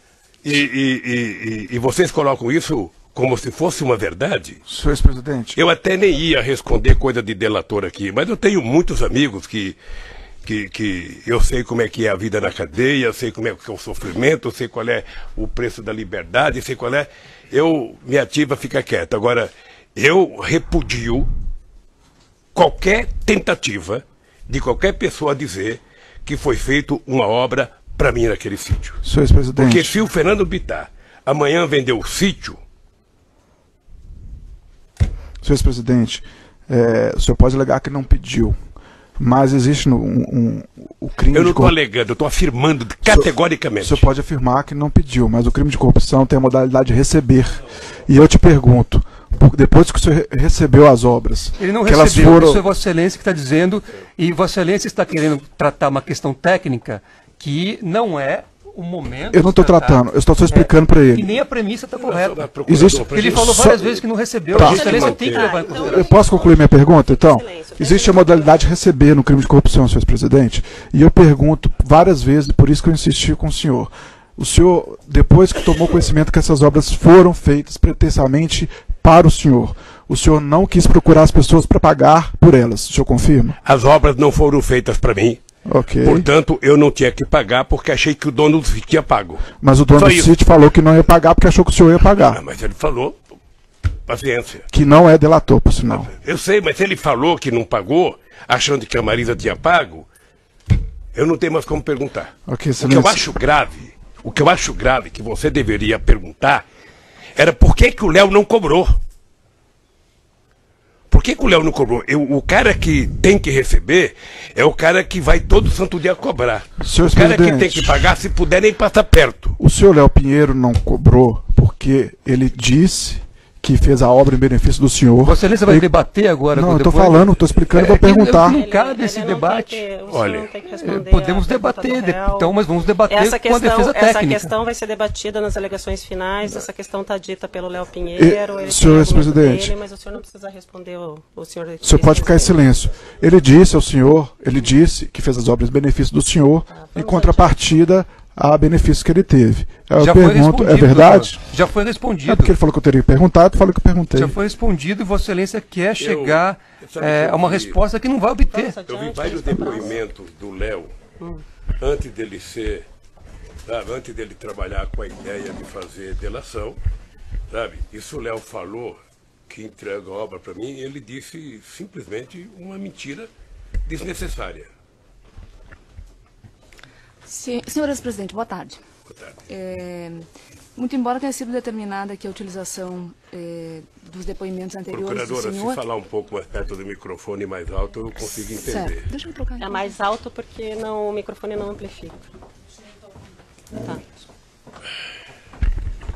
E vocês colocam isso como se fosse uma verdade? Senhor ex-presidente... Eu até nem ia responder coisa de delator aqui, mas eu tenho muitos amigos que eu sei como é que é a vida na cadeia, eu sei como é que é o sofrimento, eu sei qual é o preço da liberdade, eu sei qual é... Minha ativa fica quieta. Agora, eu repudio qualquer tentativa de qualquer pessoa dizer que foi feita uma obra para mim naquele sítio. Senhor ex-presidente... Porque se o Fernando Bittar amanhã vendeu o sítio... Senhor presidente, o senhor pode alegar que não pediu, mas existe o crime de corrupção... Eu não estou alegando, eu estou afirmando categoricamente. O senhor pode afirmar que não pediu, mas o crime de corrupção tem a modalidade de receber. E eu te pergunto, depois que o senhor recebeu as obras... Ele não recebeu, foram... isso é Vossa Excelência que está dizendo, e Vossa Excelência está querendo tratar uma questão técnica que não é... O momento eu não estou tratando, eu estou só explicando para ele. E nem a premissa está correta. Porque ele falou várias vezes que não recebeu. Tá. A excelência tem que levar em consideração. Eu posso concluir minha pergunta, então? Existe a modalidade de receber no crime de corrupção, senhor presidente, e eu pergunto várias vezes, por isso que eu insisti com o senhor. O senhor, depois que tomou conhecimento que essas obras foram feitas pretensamente para o senhor não quis procurar as pessoas para pagar por elas, o senhor confirma? As obras não foram feitas para mim. Okay. Portanto, eu não tinha que pagar porque achei que o dono do sítio tinha pago. Mas o dono do sítio falou que não ia pagar porque achou que o senhor ia pagar. Ah, mas ele falou, paciência. Que não é delator, por sinal. Eu sei, mas se ele falou que não pagou, achando que a Marisa tinha pago, eu não tenho mais como perguntar. Okay, excelência. O que eu acho grave, que você deveria perguntar, era por que que o Léo não cobrou. Por que que o Léo não cobrou? O cara que tem que receber é o cara que vai todo santo dia cobrar. Senhor o cara que tem que pagar, se puder, nem passa perto. O senhor Léo Pinheiro não cobrou porque ele disse que fez a obra em benefício do senhor. Vossa Excelência vai debater agora? Não, eu estou falando, estou explicando, vou perguntar. Não cabe esse debate. Olha, podemos debater, então, mas vamos debater essa questão, com a defesa técnica. Essa questão vai ser debatida nas alegações finais, essa questão está dita pelo Léo Pinheiro. Senhor ex-presidente... Mas o senhor não precisa responder o senhor... O senhor pode ficar em silêncio. Ele disse ao senhor, ele disse que fez as obras em benefício do senhor, em contrapartida... a benefício que ele teve. Eu pergunto, é verdade? Já foi respondido. É porque ele falou que eu teria perguntado, falou que eu perguntei. Já foi respondido e Vossa Excelência quer chegar a uma resposta que não vai obter. Eu vi vários depoimentos do Léo antes dele ser, sabe, antes dele trabalhar com a ideia de fazer delação, sabe? Isso o Léo falou que entrega a obra para mim, e ele disse simplesmente uma mentira desnecessária. Senhor presidente, boa tarde. Boa tarde. Muito embora tenha sido determinada aqui a utilização dos depoimentos anteriores... Procuradora, do senhor... se falar um pouco mais perto do microfone, mais alto, eu consigo entender. Certo. Deixa eu trocar aqui. É mais alto porque não, o microfone não amplifica. Tá.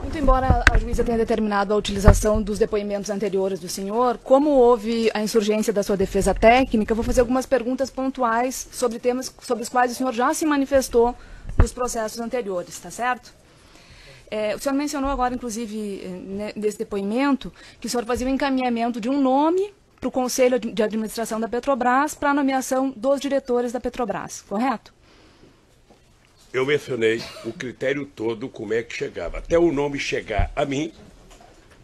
Muito embora a juíza tenha determinado a utilização dos depoimentos anteriores do senhor, como houve a insurgência da sua defesa técnica, vou fazer algumas perguntas pontuais sobre temas sobre os quais o senhor já se manifestou nos processos anteriores, está certo? O senhor mencionou agora, inclusive, nesse depoimento, que o senhor fazia o encaminhamento de um nome para o Conselho de Administração da Petrobras para a nomeação dos diretores da Petrobras, correto? Eu mencionei o critério todo, como é que chegava. Até o nome chegar a mim,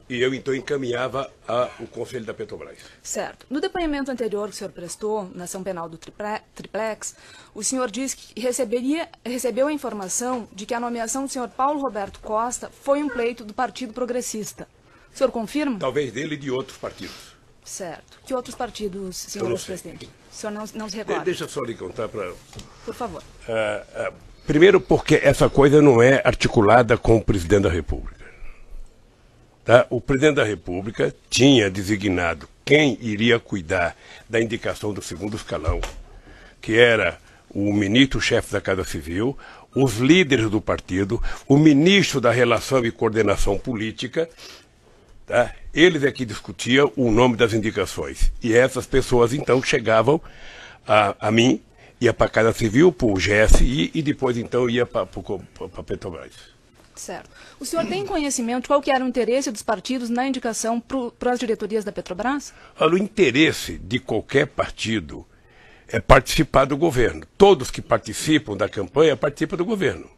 e eu então encaminhava ao Conselho da Petrobras. Certo. No depoimento anterior que o senhor prestou, na ação penal do Triplex, o senhor disse que recebeu a informação de que a nomeação do senhor Paulo Roberto Costa foi um pleito do Partido Progressista. O senhor confirma? Talvez dele e de outros partidos. Certo. Que outros partidos, senhor presidente? O senhor não se recorda? Deixa eu só lhe contar para... Por favor. Primeiro, porque essa coisa não é articulada com o presidente da República. Tá? O presidente da República tinha designado quem iria cuidar da indicação do segundo escalão, que era o ministro-chefe da Casa Civil, os líderes do partido, o ministro da Relação e Coordenação Política, tá? Eles é que discutiam o nome das indicações. E essas pessoas, então, chegavam a mim, ia para a Casa Civil, para o GSI e depois, então, ia para a Petrobras. Certo. O senhor tem conhecimento qual que era o interesse dos partidos na indicação para as diretorias da Petrobras? Olha, o interesse de qualquer partido é participar do governo. Todos que participam da campanha participam do governo.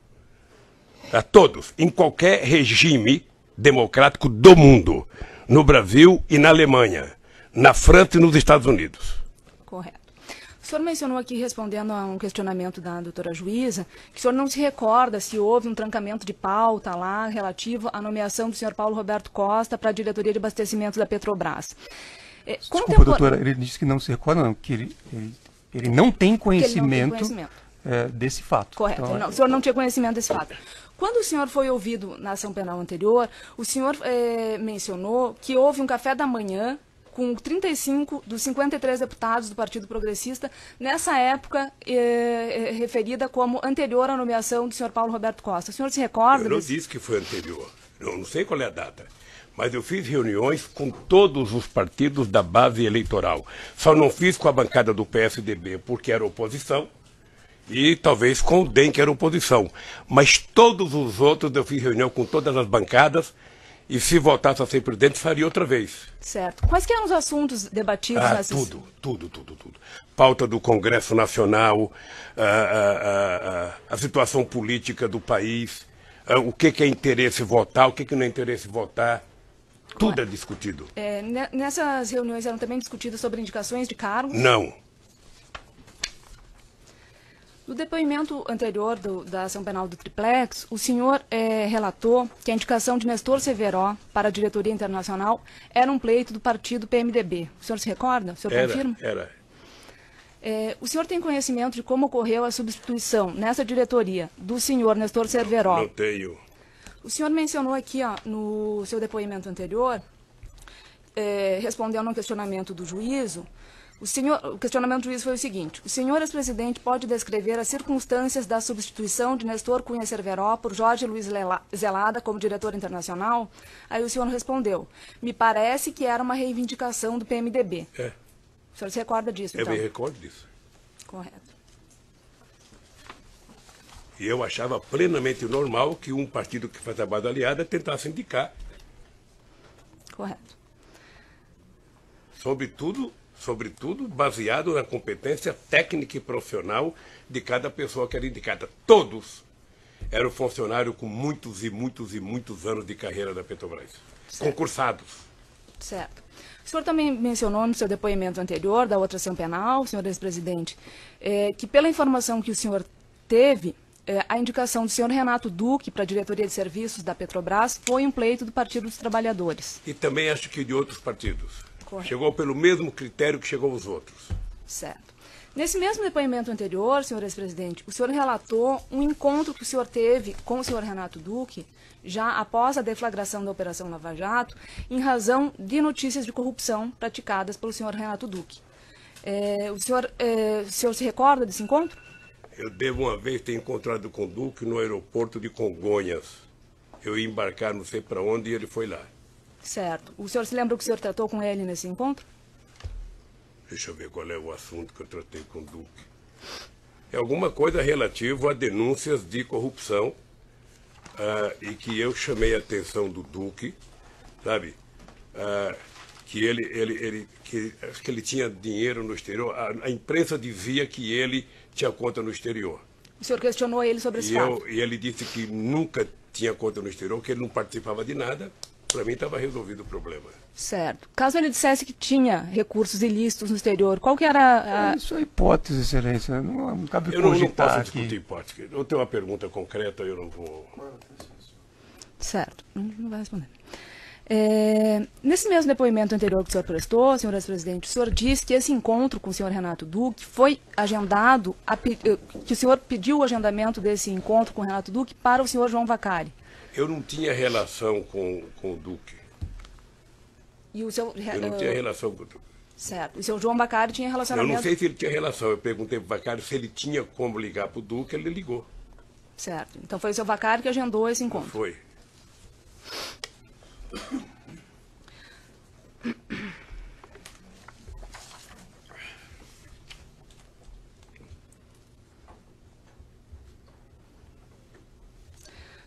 A todos, em qualquer regime democrático do mundo, no Brasil e na Alemanha, na França e nos Estados Unidos. Correto. O senhor mencionou aqui, respondendo a um questionamento da doutora juíza, que o senhor não se recorda se houve um trancamento de pauta lá relativo à nomeação do senhor Paulo Roberto Costa para a diretoria de abastecimento da Petrobras. Desculpa, doutora, ele disse que não se recorda, não, que ele não tem conhecimento desse fato. Correto, então, o senhor não tinha conhecimento desse fato. Quando o senhor foi ouvido na ação penal anterior, o senhor mencionou que houve um café da manhã com 35 dos 53 deputados do Partido Progressista, nessa época referida como anterior à nomeação do senhor Paulo Roberto Costa. O senhor se recorda? Eu não disse que foi anterior. Eu não sei qual é a data. Mas eu fiz reuniões com todos os partidos da base eleitoral. Só não fiz com a bancada do PSDB, porque era oposição, e talvez com o DEM, que era oposição. Mas todos os outros eu fiz reunião com todas as bancadas, e se voltasse a ser presidente, faria outra vez. Certo. Quais que eram os assuntos debatidos? Tudo. Pauta do Congresso Nacional, a situação política do país, o que é interesse votar, o que não é interesse votar. Tudo é discutido. Nessas reuniões eram também discutidas sobre indicações de cargos? Não. No depoimento anterior da ação penal do Triplex, o senhor relatou que a indicação de Nestor Cerveró para a diretoria internacional era um pleito do partido PMDB. O senhor se recorda? O senhor confirma? Era. O senhor tem conhecimento de como ocorreu a substituição nessa diretoria do senhor Nestor Cerveró? Não tenho. O senhor mencionou aqui no seu depoimento anterior, respondendo a um questionamento do juízo, o questionamento do juiz foi o seguinte: o senhor ex-presidente pode descrever as circunstâncias da substituição de Nestor Cunha Cerveró por Jorge Luiz Zelada como diretor internacional? Aí o senhor respondeu: me parece que era uma reivindicação do PMDB. O senhor se recorda disso, então? Eu me recordo disso. Correto. E eu achava plenamente normal que um partido que faz a base aliada tentasse indicar. Correto. Sobretudo baseado na competência técnica e profissional de cada pessoa que era indicada. Todos eram funcionários com muitos anos de carreira da Petrobras. Certo. Concursados. Certo. O senhor também mencionou no seu depoimento anterior, da outra ação penal, senhor ex-presidente, que pela informação que o senhor teve, a indicação do senhor Renato Duque para a diretoria de serviços da Petrobras foi um pleito do Partido dos Trabalhadores. E também acho que de outros partidos. Correto. Chegou pelo mesmo critério que chegou os outros. Certo. Nesse mesmo depoimento anterior, senhor ex-presidente, o senhor relatou um encontro que o senhor teve com o senhor Renato Duque, já após a deflagração da Operação Lava Jato, em razão de notícias de corrupção praticadas pelo senhor Renato Duque. O senhor se recorda desse encontro? Eu devo uma vez ter encontrado com o Duque no aeroporto de Congonhas. Eu ia embarcar não sei para onde e ele foi lá. Certo. O senhor se lembra o que o senhor tratou com ele nesse encontro? Deixa eu ver qual é o assunto que eu tratei com o Duque. É alguma coisa relativa a denúncias de corrupção e que eu chamei a atenção do Duque, sabe? Acho que ele tinha dinheiro no exterior. A imprensa dizia que ele tinha conta no exterior. O senhor questionou ele sobre esse fato? E ele disse que nunca tinha conta no exterior, que ele não participava de nada. Para mim estava resolvido o problema. Certo. Caso ele dissesse que tinha recursos ilícitos no exterior, qual que era a... Isso é hipótese, excelência. Não cabe cogitar. Eu não posso discutir hipótese. Eu tenho uma pergunta concreta, eu não vou... Certo. Não vai responder. Nesse mesmo depoimento anterior que o senhor prestou, senhor ex-presidente, o senhor diz que esse encontro com o senhor Renato Duque foi agendado, que o senhor pediu o agendamento desse encontro com o Renato Duque para o senhor João Vaccari. Eu não tinha relação com o Duque. Eu não tinha relação com o Duque. Certo. E seu João Vaccari tinha relacionamento? Eu não sei se ele tinha relação. Eu perguntei para o Vaccari se ele tinha como ligar para o Duque, ele ligou. Certo. Então foi o seu Vaccari que agendou esse encontro? Foi.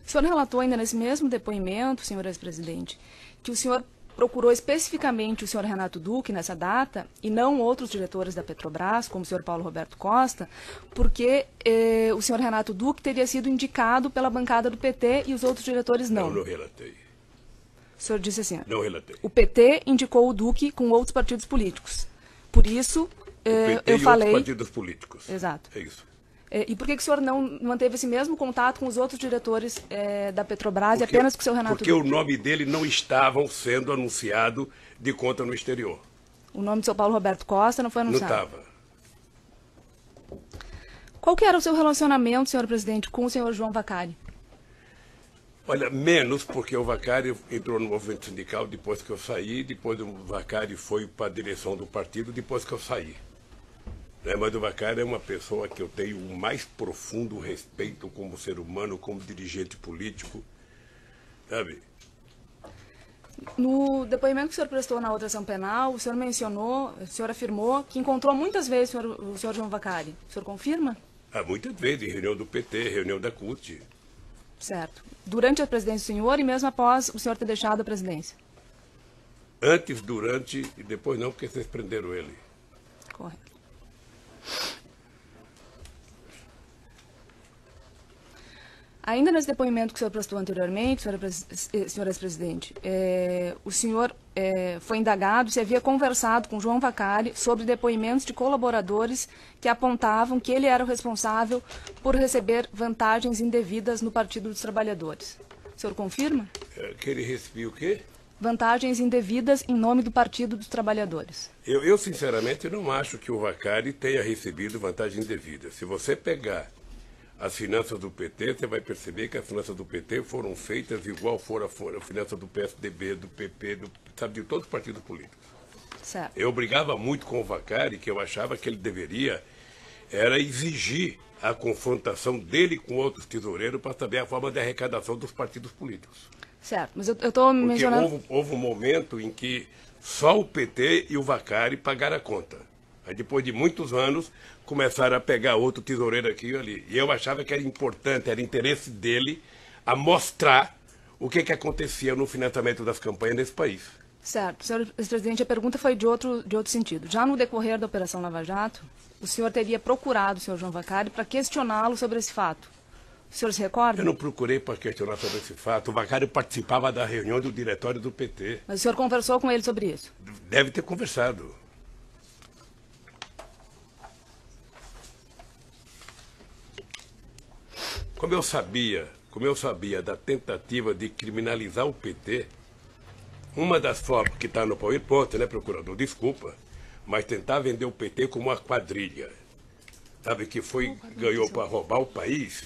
O senhor relatou ainda nesse mesmo depoimento, senhor ex-presidente, que o senhor procurou especificamente o senhor Renato Duque nessa data e não outros diretores da Petrobras, como o senhor Paulo Roberto Costa, porque o senhor Renato Duque teria sido indicado pela bancada do PT e os outros diretores não. Não relatei. O senhor disse assim, não relatei. O PT indicou o Duque com outros partidos políticos. Por isso, eu falei... Outros partidos políticos. Exato. É isso. E por que o senhor não manteve esse mesmo contato com os outros diretores da Petrobras e apenas com o seu Renato Duque? Porque o nome dele não estava sendo anunciado de conta no exterior. O nome do seu Paulo Roberto Costa não foi anunciado? Não estava. Qual que era o seu relacionamento, senhor presidente, com o senhor João Vaccari? Olha, menos, porque o Vaccari entrou no movimento sindical depois que eu saí, depois o Vaccari foi para a direção do partido depois que eu saí. Mas o Vaccari é uma pessoa que eu tenho o mais profundo respeito como ser humano, como dirigente político, sabe? No depoimento que o senhor prestou na outra ação penal, o senhor mencionou, o senhor afirmou que encontrou muitas vezes o senhor João Vaccari. O senhor confirma? Ah, muitas vezes, em reunião do PT, reunião da CUT. Certo. Durante a presidência do senhor e mesmo após o senhor ter deixado a presidência? Antes, durante e depois não, porque vocês prenderam ele. Correto. Ainda nesse depoimento que o senhor prestou anteriormente, senhor ex-presidente, o senhor foi indagado se havia conversado com João Vaccari sobre depoimentos de colaboradores que apontavam que ele era o responsável por receber vantagens indevidas no Partido dos Trabalhadores. O senhor confirma? Que ele recebia o quê? Vantagens indevidas em nome do Partido dos Trabalhadores. Eu sinceramente, não acho que o Vaccari tenha recebido vantagem indevida. Se você pegar as finanças do PT, você vai perceber que as finanças do PT foram feitas igual foram a finança do PSDB, do PP, sabe, de todos os partidos políticos. Certo. Eu brigava muito com o Vaccari, que eu achava que ele deveria exigir a confrontação dele com outros tesoureiros para saber a forma de arrecadação dos partidos políticos. Certo, mas eu estou mencionando... Porque houve um momento em que só o PT e o Vaccari pagaram a conta. Aí depois de muitos anos, começaram a pegar outro tesoureiro aqui e ali. E eu achava que era importante, era interesse dele a mostrar o que acontecia no financiamento das campanhas nesse país. Certo, senhor presidente, a pergunta foi de outro sentido. Já no decorrer da Operação Lava Jato, o senhor teria procurado o senhor João Vaccari para questioná-lo sobre esse fato. O senhor se recorda? Eu não procurei para questionar sobre esse fato. O Vaccari participava da reunião do diretório do PT. Mas o senhor conversou com ele sobre isso? Deve ter conversado. Como eu sabia da tentativa de criminalizar o PT, uma das formas que está no PowerPoint, né, procurador? Desculpa, mas tentar vender o PT como uma quadrilha, sabe, que foi, ganhou para roubar o país...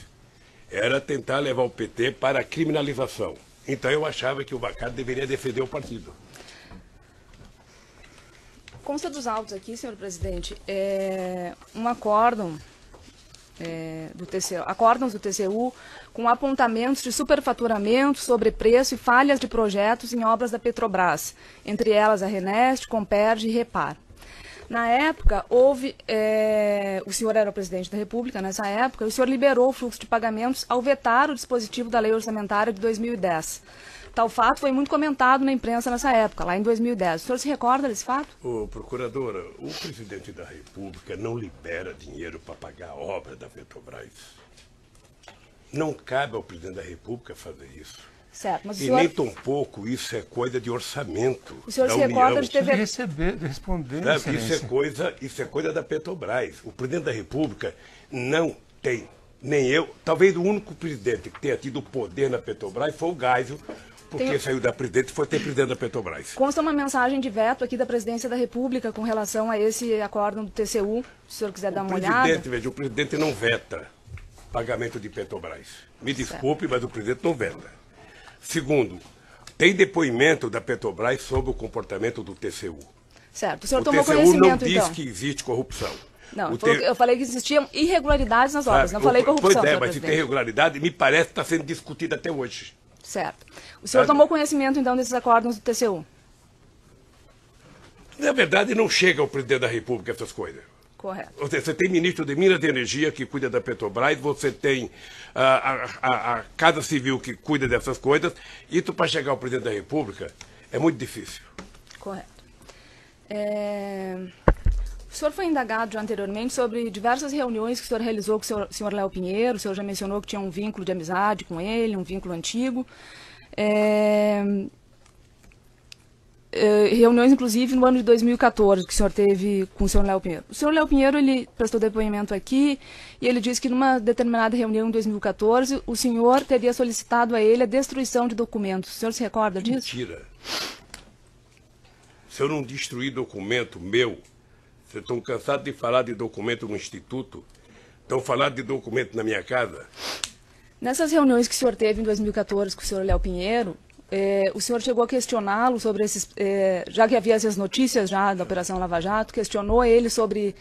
era tentar levar o PT para a criminalização. Então eu achava que o Vaccari deveria defender o partido. Consta dos autos aqui, senhor presidente, um acórdão do TCU, acórdãos do TCU com apontamentos de superfaturamento, sobrepreço e falhas de projetos em obras da Petrobras, entre elas a Renest, Comperj e Repar. Na época, houve, o senhor era o presidente da República nessa época, e o senhor liberou o fluxo de pagamentos ao vetar o dispositivo da lei orçamentária de 2010. Tal fato foi muito comentado na imprensa nessa época, lá em 2010. O senhor se recorda desse fato? Ô, procuradora, o presidente da República não libera dinheiro para pagar a obra da Petrobras. Não cabe ao presidente da República fazer isso. Certo, mas o senhor... nem tão pouco, isso é coisa de orçamento. O senhor se recorda de ter... responder. Isso é coisa da Petrobras. O presidente da República não tem, nem eu, talvez o único presidente que tenha tido poder na Petrobras foi o Geisel, porque saiu da presidente e foi ter presidente da Petrobras. Consta uma mensagem de veto aqui da presidência da República com relação a esse acórdão do TCU, se o senhor quiser dar uma olhada. Veja, o presidente não veta pagamento de Petrobras. Me desculpe, certo, mas o presidente não veta. Segundo, tem depoimento da Petrobras sobre o comportamento do TCU. Certo. O senhor tomou conhecimento, então? O TCU não diz que existe corrupção. Não, eu falei que existiam irregularidades nas obras, não falei corrupção. Pois é, mas se tem irregularidade, me parece que está sendo discutida até hoje. Certo. O senhor tomou conhecimento, então, desses acórdãos do TCU? Na verdade, não chega ao presidente da República essas coisas. Correto. Você tem ministro de Minas e Energia que cuida da Petrobras, você tem a Casa Civil que cuida dessas coisas. Isso para chegar ao presidente da República é muito difícil. Correto. O senhor foi indagado já anteriormente sobre diversas reuniões que o senhor realizou com o senhor Léo Pinheiro. O senhor já mencionou que tinha um vínculo de amizade com ele, um vínculo antigo. Reuniões, inclusive, no ano de 2014, que o senhor teve com o senhor Léo Pinheiro. O senhor Léo Pinheiro, ele prestou depoimento aqui e ele disse que numa determinada reunião em 2014, o senhor teria solicitado a ele a destruição de documentos. O senhor se recorda disso? Mentira. Se eu não destruir documento meu... Vocês estão cansados de falar de documento no Instituto? Estão falando de documento na minha casa? Nessas reuniões que o senhor teve em 2014 com o senhor Léo Pinheiro, o senhor chegou a questioná-lo sobre esses... já que havia essas notícias já da Operação Lava Jato, questionou ele sobre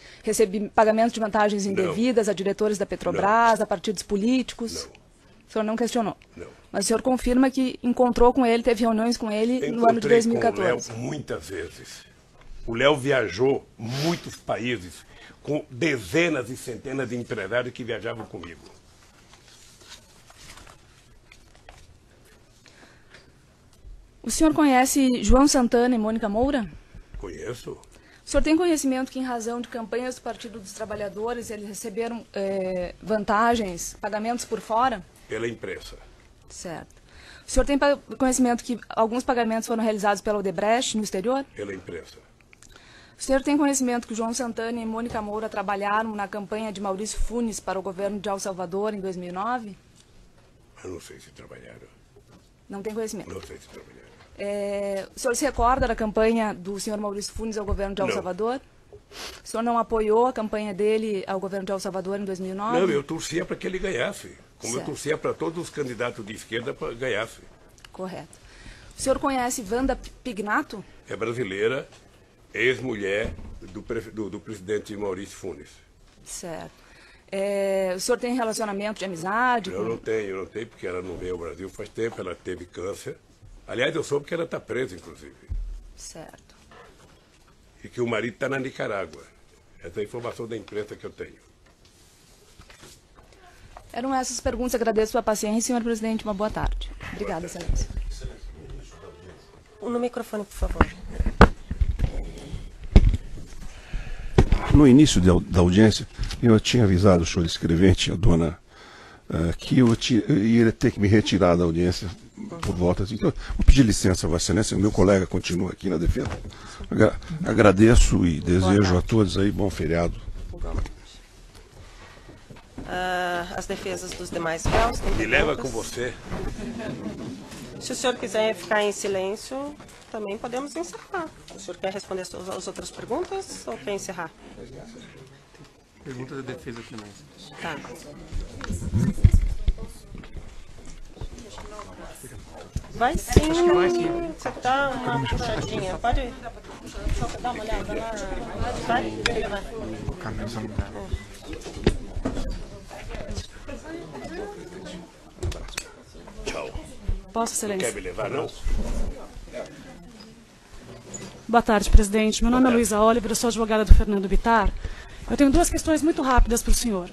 pagamentos de vantagens indevidas a diretores da Petrobras, a partidos políticos? Não. O senhor não questionou? Não. Mas o senhor confirma que encontrou com ele, teve reuniões com ele no ano de 2014? Encontrei com o Léo muitas vezes. O Léo viajou muitos países, com dezenas e centenas de empresários que viajavam comigo. O senhor conhece João Santana e Mônica Moura? Conheço. O senhor tem conhecimento que, em razão de campanhas do Partido dos Trabalhadores, eles receberam vantagens, pagamentos por fora? Pela imprensa. Certo. O senhor tem conhecimento que alguns pagamentos foram realizados pela Odebrecht no exterior? Pela imprensa. O senhor tem conhecimento que João Santana e Mônica Moura trabalharam na campanha de Maurício Funes para o governo de El Salvador em 2009? Eu não sei se trabalharam. Não tem conhecimento? Não sei se trabalharam. O senhor se recorda da campanha do senhor Maurício Funes ao governo de El Salvador? O senhor não apoiou a campanha dele ao governo de El Salvador em 2009? Não, eu torcia para que ele ganhasse, como eu torcia para todos os candidatos de esquerda para ganhasse. Correto. O senhor conhece Wanda Pignato? É brasileira. Ex-mulher do presidente Maurício Funes. Certo. O senhor tem relacionamento de amizade? Eu não tenho, porque ela não veio ao Brasil faz tempo, ela teve câncer. Aliás, eu soube que ela está presa, inclusive. Certo. E que o marido está na Nicarágua. Essa é a informação da imprensa que eu tenho. Eram essas perguntas. Agradeço a sua paciência, senhor presidente. Uma boa tarde. Obrigada, excelência. No microfone, por favor. No início da audiência, eu tinha avisado o senhor escrevente, a dona, que eu ia ter que me retirar da audiência por volta. Então, vou pedir licença, Vossa Excelência, o meu colega continua aqui na defesa. Agradeço e desejo a todos aí bom feriado. As defesas dos demais réus. Me leva com você. Se o senhor quiser ficar em silêncio, também podemos encerrar. O senhor quer responder as outras perguntas ou quer encerrar? Pergunta da defesa também. Tá. Vai sim. Você dá uma puxadinha. Pode dar uma olhada lá. Vai? Tchau. Posso, Excelência? Não quer me levar, não? Boa tarde, presidente. Meu nome é Luiza Oliver, eu sou advogada do Fernando Bittar. Eu tenho duas questões muito rápidas para o senhor.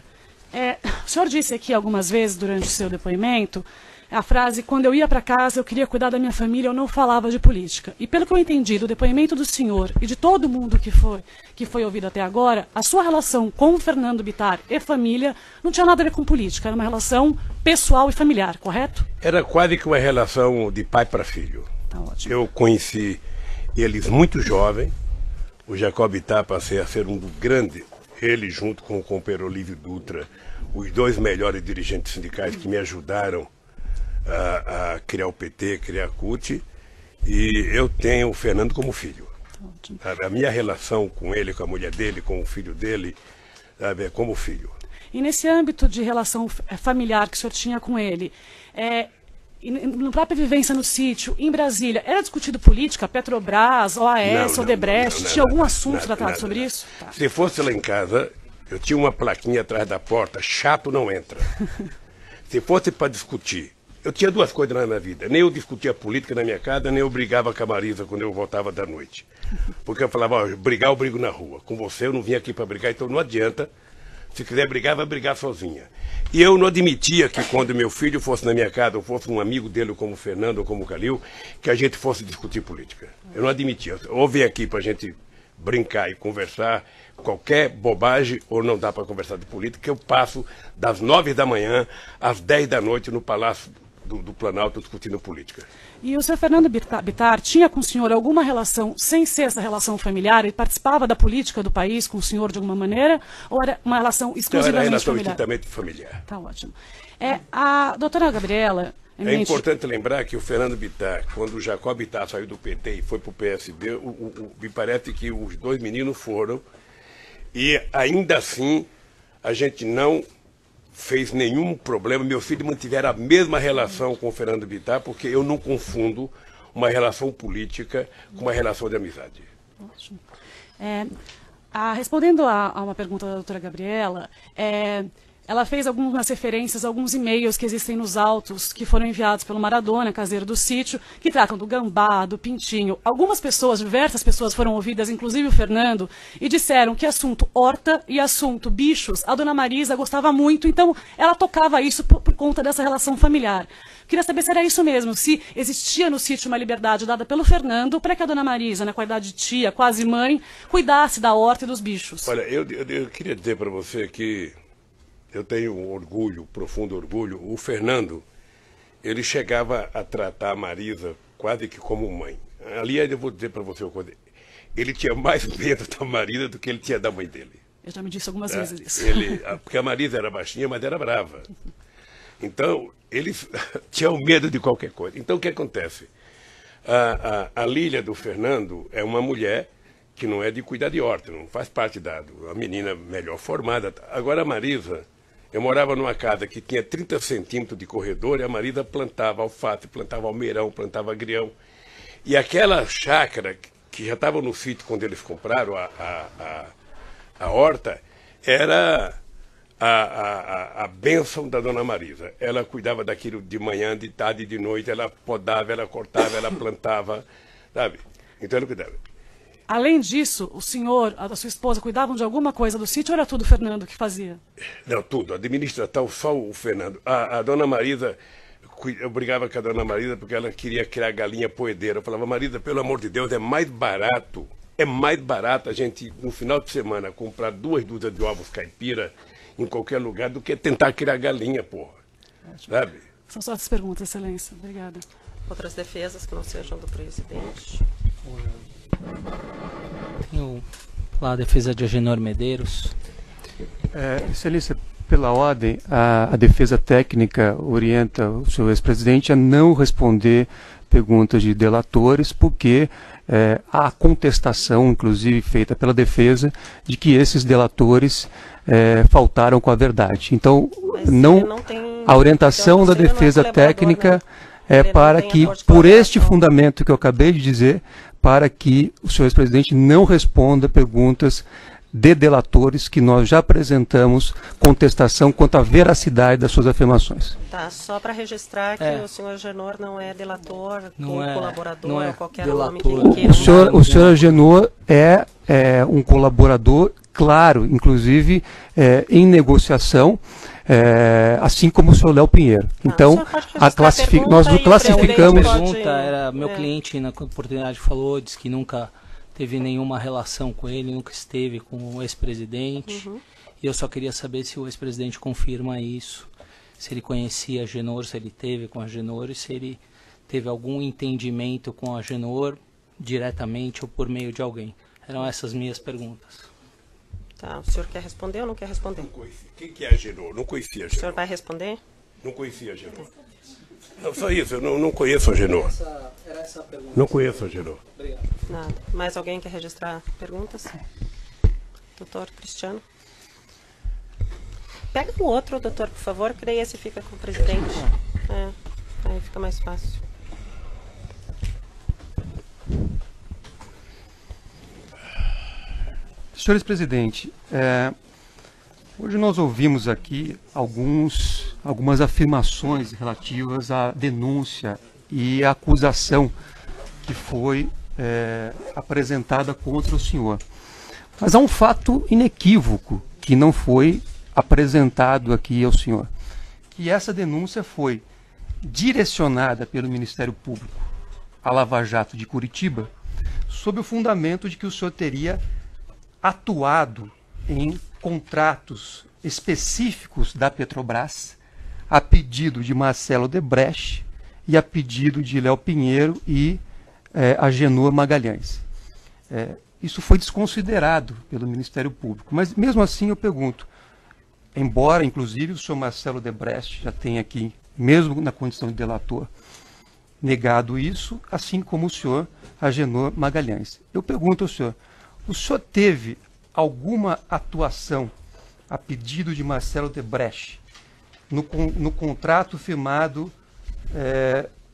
O senhor disse aqui algumas vezes durante o seu depoimento a frase, quando eu ia para casa, eu queria cuidar da minha família, eu não falava de política. E pelo que eu entendi do depoimento do senhor e de todo mundo que foi ouvido até agora, a sua relação com o Fernando Bittar e família não tinha nada a ver com política, era uma relação pessoal e familiar, correto? Era quase que uma relação de pai para filho. Tá ótimo. Eu conheci eles muito jovem, o Jacó Bittar passei a ser um grande, ele junto com o companheiro Olívio Dutra, os dois melhores dirigentes sindicais que me ajudaram a criar o PT, criar a CUT, e eu tenho o Fernando como filho. A minha relação com ele, com a mulher dele, com o filho dele, é como filho. E nesse âmbito de relação familiar que o senhor tinha com ele, na própria vivência no sítio, em Brasília, era discutido política, Petrobras, OAS, Odebrecht, tinha algum assunto tratado sobre isso? Tá. Se fosse lá em casa, eu tinha uma plaquinha atrás da porta, chato não entra. Se fosse para discutir, eu tinha duas coisas na minha vida, nem eu discutia política na minha casa, nem eu brigava com a Marisa quando eu voltava da noite. Porque eu falava, ó, brigar eu brigo na rua, com você eu não vim aqui para brigar, então não adianta. Se quiser brigar, vai brigar sozinha. E eu não admitia que quando meu filho fosse na minha casa, ou fosse um amigo dele, como o Fernando ou como o Calil, que a gente fosse discutir política. Eu não admitia. Ou vem aqui para a gente brincar e conversar qualquer bobagem, ou não dá para conversar de política, eu passo das 9 da manhã às 10 da noite no Palácio do Planalto discutindo política. E o senhor Fernando Bittar tinha com o senhor alguma relação, sem ser essa relação familiar, ele participava da política do país com o senhor de alguma maneira, ou era uma relação exclusivamente familiar? Era relação estritamente familiar. Tá ótimo. A doutora Gabriela... É importante lembrar que o Fernando Bittar, quando o Jacó Bittar saiu do PT e foi para o PSB, me parece que os dois meninos foram, e ainda assim a gente não... fez nenhum problema, meu filho mantiveram a mesma relação com o Fernando Bittar, porque eu não confundo uma relação política com uma relação de amizade. Ótimo. Respondendo a uma pergunta da doutora Gabriela, ela fez algumas referências, alguns e-mails que existem nos autos, que foram enviados pelo Maradona, caseiro do sítio, que tratam do gambá, do pintinho. Algumas pessoas, diversas pessoas foram ouvidas, inclusive o Fernando, e disseram que assunto horta e assunto bichos, a dona Marisa gostava muito, então ela tocava isso por conta dessa relação familiar. Queria saber se era isso mesmo, se existia no sítio uma liberdade dada pelo Fernando para que a dona Marisa, na qualidade de tia, quase mãe, cuidasse da horta e dos bichos. Olha, eu queria dizer para você que... eu tenho um orgulho, um profundo orgulho. O Fernando, ele chegava a tratar a Marisa quase que como mãe. Aliás, eu vou dizer para você uma coisa. Ele tinha mais medo da Marisa do que ele tinha da mãe dele. Eu já me disse algumas vezes isso. Porque a Marisa era baixinha, mas era brava. Então, ele tinha um medo de qualquer coisa. Então, o que acontece? A Lília do Fernando é uma mulher... que não é de cuidar de horta, não faz parte da uma menina melhor formada. Agora a Marisa, eu morava numa casa que tinha 30 centímetros de corredor e a Marisa plantava alface, plantava almeirão, plantava agrião. E aquela chácara que já estava no sítio quando eles compraram a horta, era a bênção da dona Marisa. Ela cuidava daquilo de manhã, de tarde e de noite, ela podava, ela cortava, ela plantava, sabe? Então ela cuidava. Além disso, o senhor, a sua esposa, cuidavam de alguma coisa do sítio ou era tudo o Fernando que fazia? Não, tudo. Administração, só o Fernando. A dona Marisa, eu brigava com a dona Marisa porque ela queria criar galinha poedeira. Eu falava, Marisa, pelo amor de Deus, é mais barato a gente, no final de semana, comprar 2 dúzias de ovos caipira em qualquer lugar do que tentar criar galinha, porra. Sabe? São só essas perguntas, excelência. Obrigada. Outras defesas que não sejam do presidente? Tenho lá a defesa de Agenor Medeiros. Excelência, pela ordem, a defesa técnica orienta o senhor ex-presidente a não responder perguntas de delatores, porque há contestação, inclusive feita pela defesa, de que esses delatores faltaram com a verdade. Então, a orientação da defesa técnica é para que, por este fundamento que eu acabei de dizer, para que o senhor ex-presidente não responda perguntas de delatores que nós já apresentamos contestação quanto à veracidade das suas afirmações. Tá, só para registrar que o senhor Agenor não é delator, não é colaborador, não é qualquer nome que ele queira. O senhor Agenor é um colaborador, claro, inclusive em negociação, assim como o senhor Léo Pinheiro. Então, nós o classificamos... A pergunta era, meu cliente, na oportunidade, falou, disse que nunca teve nenhuma relação com ele, nunca esteve com o ex-presidente. Uhum. E eu só queria saber se o ex-presidente confirma isso, se ele conhecia Agenor, se ele teve com Agenor e se ele teve algum entendimento com Agenor diretamente ou por meio de alguém. Eram essas minhas perguntas. Tá, o senhor quer responder ou não quer responder? Não conheci. Quem que é Agenor? Não conhecia Agenor. O senhor vai responder? Não conhecia Agenor. Não, só isso, eu não conheço Agenor. Era essa a pergunta. Não conheço Agenor. Obrigado. Nada. Mais alguém quer registrar perguntas? Doutor Cristiano? Pega o outro, doutor, por favor, que daí esse fica com o presidente. Aí fica mais fácil. Senhores presidente, hoje nós ouvimos aqui algumas afirmações relativas à denúncia e à acusação que foi apresentada contra o senhor. Mas há um fato inequívoco que não foi apresentado aqui ao senhor, que essa denúncia foi direcionada pelo Ministério Público à Lava Jato de Curitiba, sob o fundamento de que o senhor teria atuado em contratos específicos da Petrobras, a pedido de Marcelo Odebrecht e a pedido de Léo Pinheiro e Agenor Magalhães. Isso foi desconsiderado pelo Ministério Público, mas mesmo assim eu pergunto, embora inclusive o senhor Marcelo Odebrecht já tenha aqui, mesmo na condição de delator, negado isso, assim como o senhor Agenor Magalhães. Eu pergunto ao senhor, o senhor teve alguma atuação a pedido de Marcelo Odebrecht no contrato firmado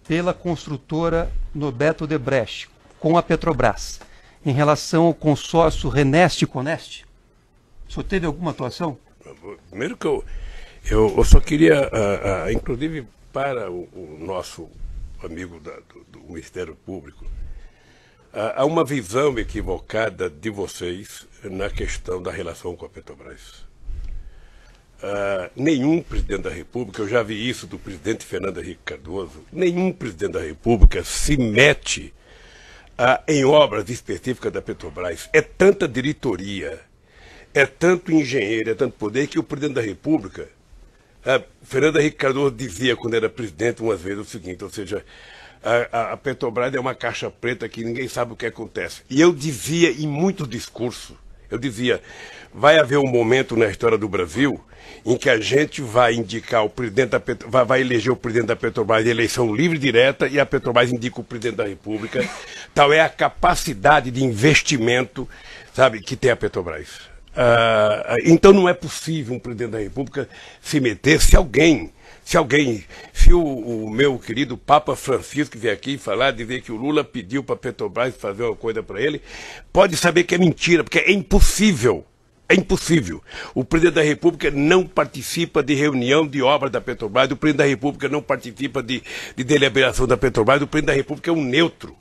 pela construtora Roberto Odebrecht com a Petrobras em relação ao consórcio Reneste e Coneste? O senhor teve alguma atuação? Primeiro que eu só queria, inclusive para o nosso amigo do Ministério Público, há uma visão equivocada de vocês na questão da relação com a Petrobras. Nenhum presidente da República, eu já vi isso do presidente Fernando Henrique Cardoso, nenhum presidente da República se mete em obras específicas da Petrobras. É tanta diretoria, é tanto engenheiro, é tanto poder que o presidente da República, Fernando Henrique Cardoso dizia quando era presidente umas vezes o seguinte, ou seja, a Petrobras é uma caixa preta que ninguém sabe o que acontece. E eu dizia em muito discurso, eu dizia, vai haver um momento na história do Brasil em que a gente vai indicar o presidente da Petrobras, vai eleger o presidente da Petrobras em eleição livre e direta e a Petrobras indica o presidente da República. Tal é a capacidade de investimento, sabe, que tem a Petrobras. Então não é possível um presidente da República se meter se o meu querido Papa Francisco vier aqui falar, dizer que o Lula pediu para a Petrobras fazer uma coisa para ele, pode saber que é mentira, porque é impossível. É impossível. O presidente da República não participa de reunião de obra da Petrobras, o presidente da República não participa de deliberação da Petrobras, o presidente da República é um neutro.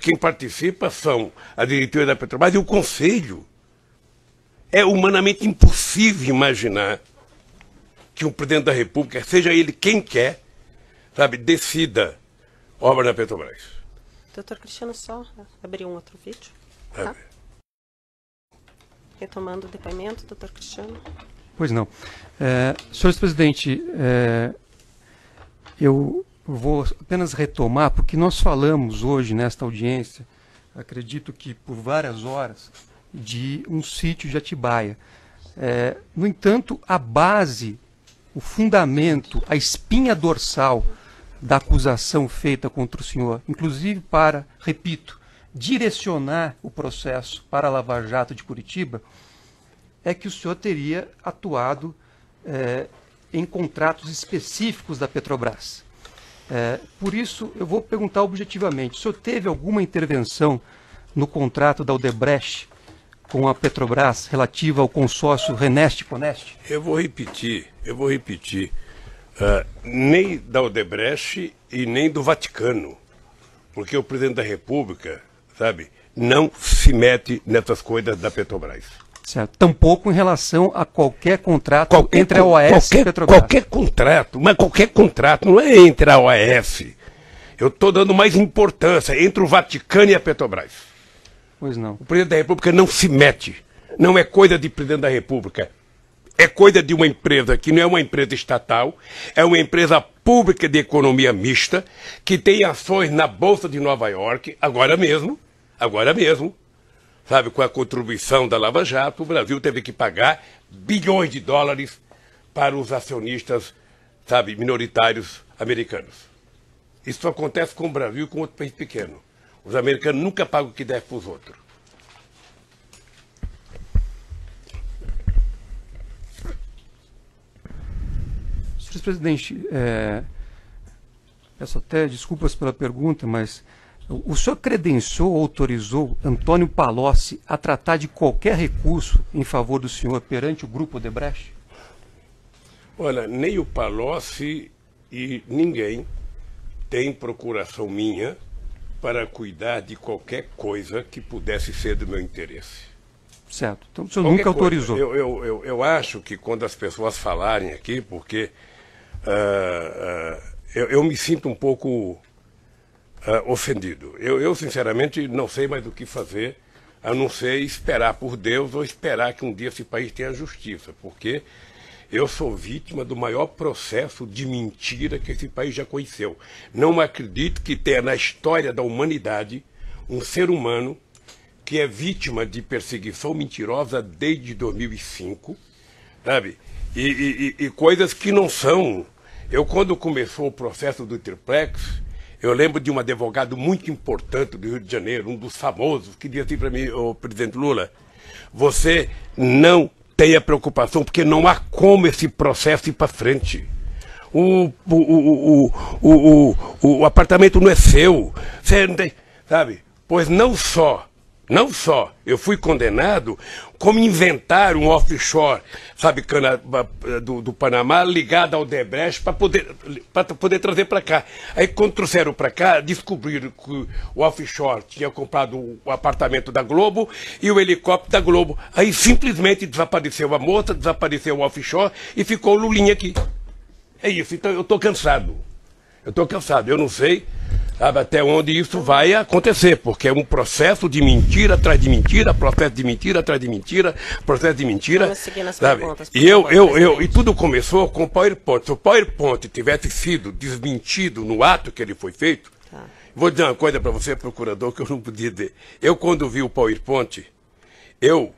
Quem participa são a diretoria da Petrobras e o Conselho. É humanamente impossível imaginar que um presidente da República, seja ele quem quer, sabe, decida obra da Petrobras. Doutor Cristiano, só abrir um outro vídeo. Tá? Retomando o depoimento, doutor Cristiano. Pois não. Senhor presidente, eu vou apenas retomar, porque nós falamos hoje nesta audiência, acredito que por várias horas, de um sítio de Atibaia. No entanto, a base, o fundamento, a espinha dorsal da acusação feita contra o senhor, inclusive para, repito, direcionar o processo para a Lava Jato de Curitiba, é que o senhor teria atuado em contratos específicos da Petrobras. Por isso, eu vou perguntar objetivamente, o senhor teve alguma intervenção no contrato da Odebrecht com a Petrobras relativa ao consórcio Reneste-Coneste? Eu vou repetir. Nem da Odebrecht e nem do Vaticano, porque o presidente da República, sabe, não se mete nessas coisas da Petrobras. Certo. Tampouco em relação a qualquer contrato entre a OAS e a Petrobras. Qualquer contrato, não é entre a OAS. Eu estou dando mais importância entre o Vaticano e a Petrobras. Pois não. O presidente da República não se mete. Não é coisa de presidente da República. É coisa de uma empresa que não é uma empresa estatal, é uma empresa pública de economia mista, que tem ações na Bolsa de Nova York, agora mesmo. Sabe, com a contribuição da Lava Jato, o Brasil teve que pagar bilhões de dólares para os acionistas, sabe, minoritários americanos. Isso acontece com o Brasil e com outro país pequeno. Os americanos nunca pagam o que deve para os outros. Senhor presidente, Peço até desculpas pela pergunta, mas o senhor credenciou ou autorizou Antônio Palocci a tratar de qualquer recurso em favor do senhor perante o grupo Odebrecht? Olha, nem o Palocci e ninguém tem procuração minha para cuidar de qualquer coisa que pudesse ser do meu interesse. Certo. Então o senhor nunca autorizou. Eu acho que quando as pessoas falarem aqui, porque eu me sinto um pouco ofendido. Eu sinceramente não sei mais o que fazer, a não ser esperar por Deus ou esperar que um dia esse país tenha justiça, porque eu sou vítima do maior processo de mentira que esse país já conheceu. Não acredito que tenha na história da humanidade um ser humano que é vítima de perseguição mentirosa desde 2005, sabe? E coisas que não são. Eu, quando começou o processo do Triplex, eu lembro de um advogado muito importante do Rio de Janeiro, um dos famosos, que dizia assim para mim, o presidente Lula, você não tenha preocupação, porque não há como esse processo ir para frente. O apartamento não é seu. Você não tem, sabe? Pois não só eu fui condenado, como inventar um offshore, sabe, do Panamá, ligado ao Odebrecht, para poder trazer para cá. Aí, quando trouxeram para cá, descobriram que o offshore tinha comprado o apartamento da Globo e o helicóptero da Globo. Aí, simplesmente, desapareceu a moça, desapareceu o offshore e ficou o Lulinha aqui. É isso. Então, eu estou cansado. Eu não sei até onde isso vai acontecer, porque é um processo de mentira atrás de mentira, processo de mentira atrás de mentira, processo de mentira. Vamos seguir nas perguntas, e tudo começou com o PowerPoint. Se o PowerPoint tivesse sido desmentido no ato que ele foi feito, tá. Vou dizer uma coisa para você, procurador, que eu não podia dizer. Eu, quando vi o PowerPoint, eu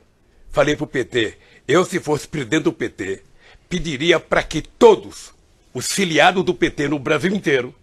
falei para o PT, eu, se fosse presidente do PT, pediria para que todos os filiados do PT no Brasil inteiro,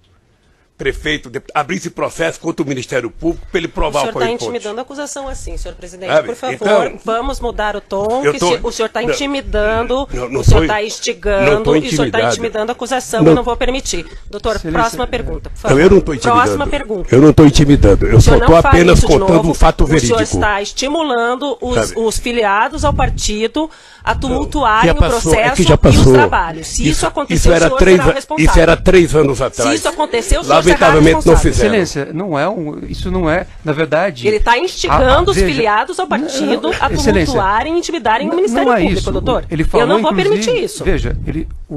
prefeito, abrir esse processo contra o Ministério Público para ele provar o PowerPoint. O senhor está intimidando a acusação assim, senhor presidente. Sabe? Por favor, então, vamos mudar o tom, o senhor está intimidando, o senhor está instigando e o senhor está intimidando a acusação, eu não vou permitir. Doutor, próxima pergunta, por favor. Eu não estou intimidando. Próxima pergunta. Eu não estou intimidando, eu só estou apenas contando um fato verídico. O senhor está estimulando os filiados ao partido a tumultuarem o processo e os trabalhos. Se isso aconteceu, o senhor será responsável. Isso era 3 anos atrás. Se isso aconteceu, o senhor lamentavelmente não fizeram. Excelência, não é isso não é, na verdade... Ele está instigando os filiados ao partido a tumultuarem e intimidarem o Ministério Público, isso, doutor. Ele falou, eu não vou permitir isso. Veja,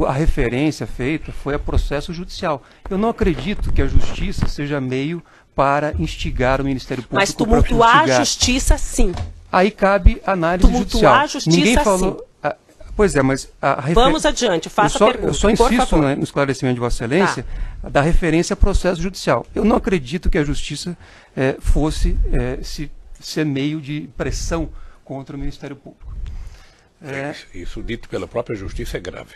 a referência feita foi a processo judicial. Eu não acredito que a justiça seja meio para instigar o Ministério Público. Mas tumultuar a justiça, sim. Aí cabe análise judicial. Tumultuar a justiça, ninguém falou, sim. Pois é, mas... Vamos adiante, faça a pergunta. Eu só insisto no esclarecimento de Vossa Excelência, da referência a processo judicial. Eu não acredito que a Justiça fosse ser meio de pressão contra o Ministério Público. Isso dito pela própria Justiça é grave.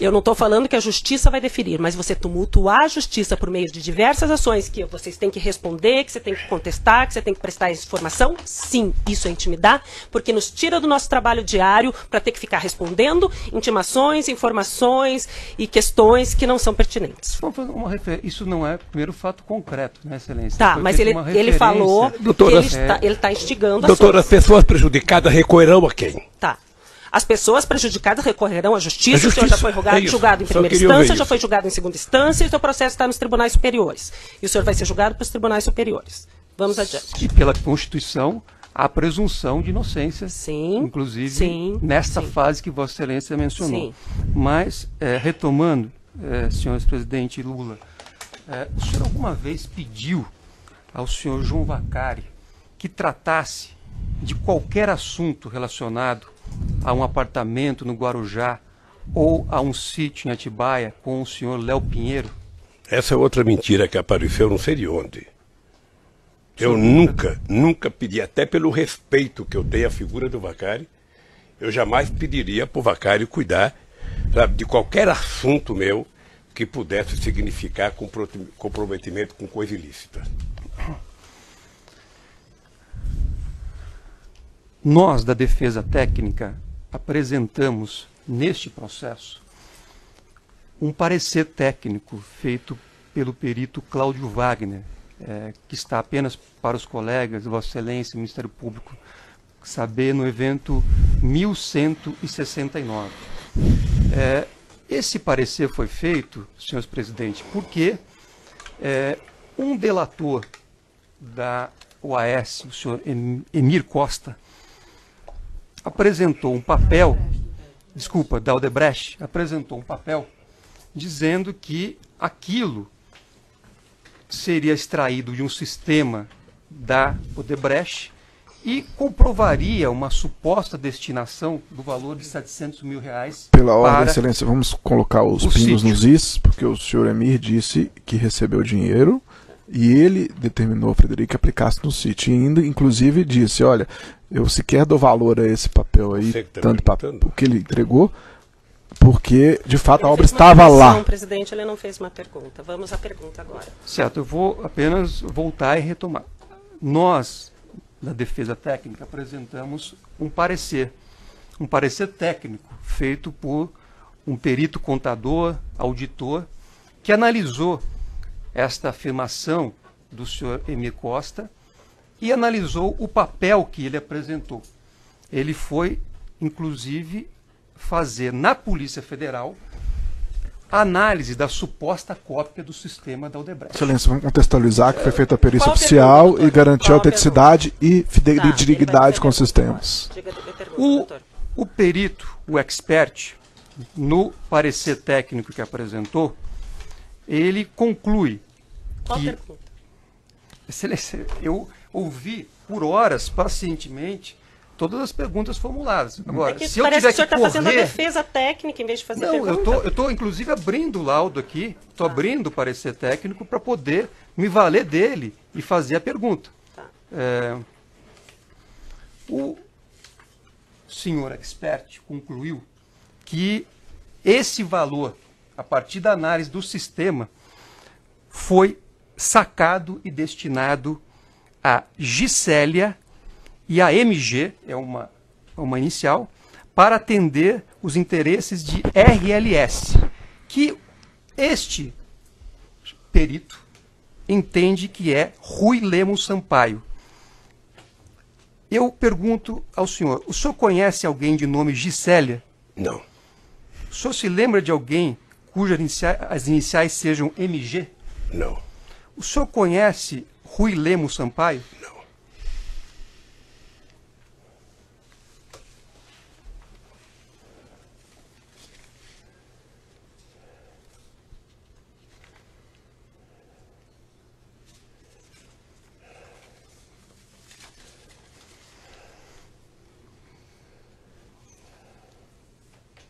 Eu não estou falando que a justiça vai deferir, mas você tumultuar a justiça por meio de diversas ações que vocês têm que responder, que você tem que contestar, que você tem que prestar informação, sim, isso é intimidar, porque nos tira do nosso trabalho diário para ter que ficar respondendo intimações, informações e questões que não são pertinentes. Isso não é, primeiro, fato concreto, né, Excelência? Tá, mas ele falou, doutora, que ele está instigando... Doutora, as pessoas prejudicadas recorrerão a quem? Tá. As pessoas prejudicadas recorrerão à justiça, o senhor já foi julgado em primeira instância, já foi julgado em segunda instância, e o seu processo está nos tribunais superiores. E o senhor vai ser julgado pelos tribunais superiores. Vamos adiante. E pela Constituição, há presunção de inocência, sim, inclusive nessa fase que Vossa Excelência mencionou. Sim. Mas, retomando, senhor presidente Lula, o senhor alguma vez pediu ao senhor João Vaccari que tratasse de qualquer assunto relacionado a um apartamento no Guarujá ou a um sítio em Atibaia com o senhor Léo Pinheiro? Essa é outra mentira que apareceu não sei de onde. Eu nunca pedi, até pelo respeito que eu tenho à figura do Vaccari, eu jamais pediria para o Vaccari cuidar, sabe, de qualquer assunto meu que pudesse significar comprometimento com coisa ilícita. Nós, da Defesa Técnica, apresentamos neste processo um parecer técnico feito pelo perito Cláudio Wagner, que está apenas para os colegas, Vossa Excelência, Ministério Público, saber no evento 1169. Esse parecer foi feito, senhores presidentes, porque um delator da OAS, o senhor Emir Costa, apresentou um papel, desculpa, da Odebrecht, apresentou um papel dizendo que aquilo seria extraído de um sistema da Odebrecht e comprovaria uma suposta destinação do valor de R$ 700 mil. Pela ordem, excelência, vamos colocar os pingos nos is, porque o senhor Emir disse que recebeu dinheiro e ele determinou a Frederico que aplicasse no sítio. E ainda, inclusive, disse, olha, eu sequer dou valor a esse papel aí, tanto o que ele entregou, porque, de fato, a obra estava lá. Presidente, ele não fez uma pergunta. Vamos à pergunta agora. Certo, eu vou apenas voltar e retomar. Nós, da Defesa Técnica, apresentamos um parecer técnico feito por um perito contador, auditor, que analisou esta afirmação do senhor Emir Costa e analisou o papel que ele apresentou. Ele foi, inclusive, fazer na Polícia Federal a análise da suposta cópia do sistema da Odebrecht. Excelência, vamos contextualizar que foi feita a perícia oficial e garantir autenticidade e fidelidade com os sistemas. O perito, o expert, no parecer técnico que apresentou, ele conclui que... Excelência, eu ouvi por horas, pacientemente, todas as perguntas formuladas. Agora, se eu parece que o senhor está fazendo a defesa técnica em vez de fazer pergunta. Não, eu estou, inclusive, abrindo o laudo aqui, estou abrindo o parecer técnico para poder me valer dele e fazer a pergunta. O senhor expert concluiu que esse valor, a partir da análise do sistema, foi sacado e destinado a Gisélia e a MG, é uma inicial, para atender os interesses de RLS, que este perito entende que é Rui Lemos Sampaio. Eu pergunto ao senhor, o senhor conhece alguém de nome Gisélia? Não. O senhor se lembra de alguém cujas as iniciais sejam MG? Não. O senhor conhece Rui Lemos Sampaio? Não.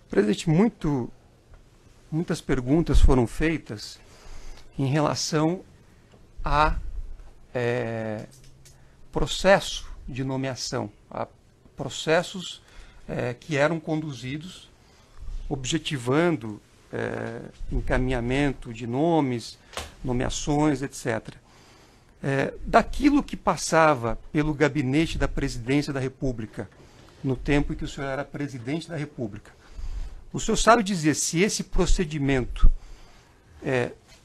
Presidente, muitas perguntas foram feitas em relação a processo de nomeação, a processos que eram conduzidos, objetivando encaminhamento de nomes, nomeações, etc. Daquilo que passava pelo gabinete da Presidência da República, no tempo em que o senhor era presidente da República, o senhor sabe dizer se esse procedimento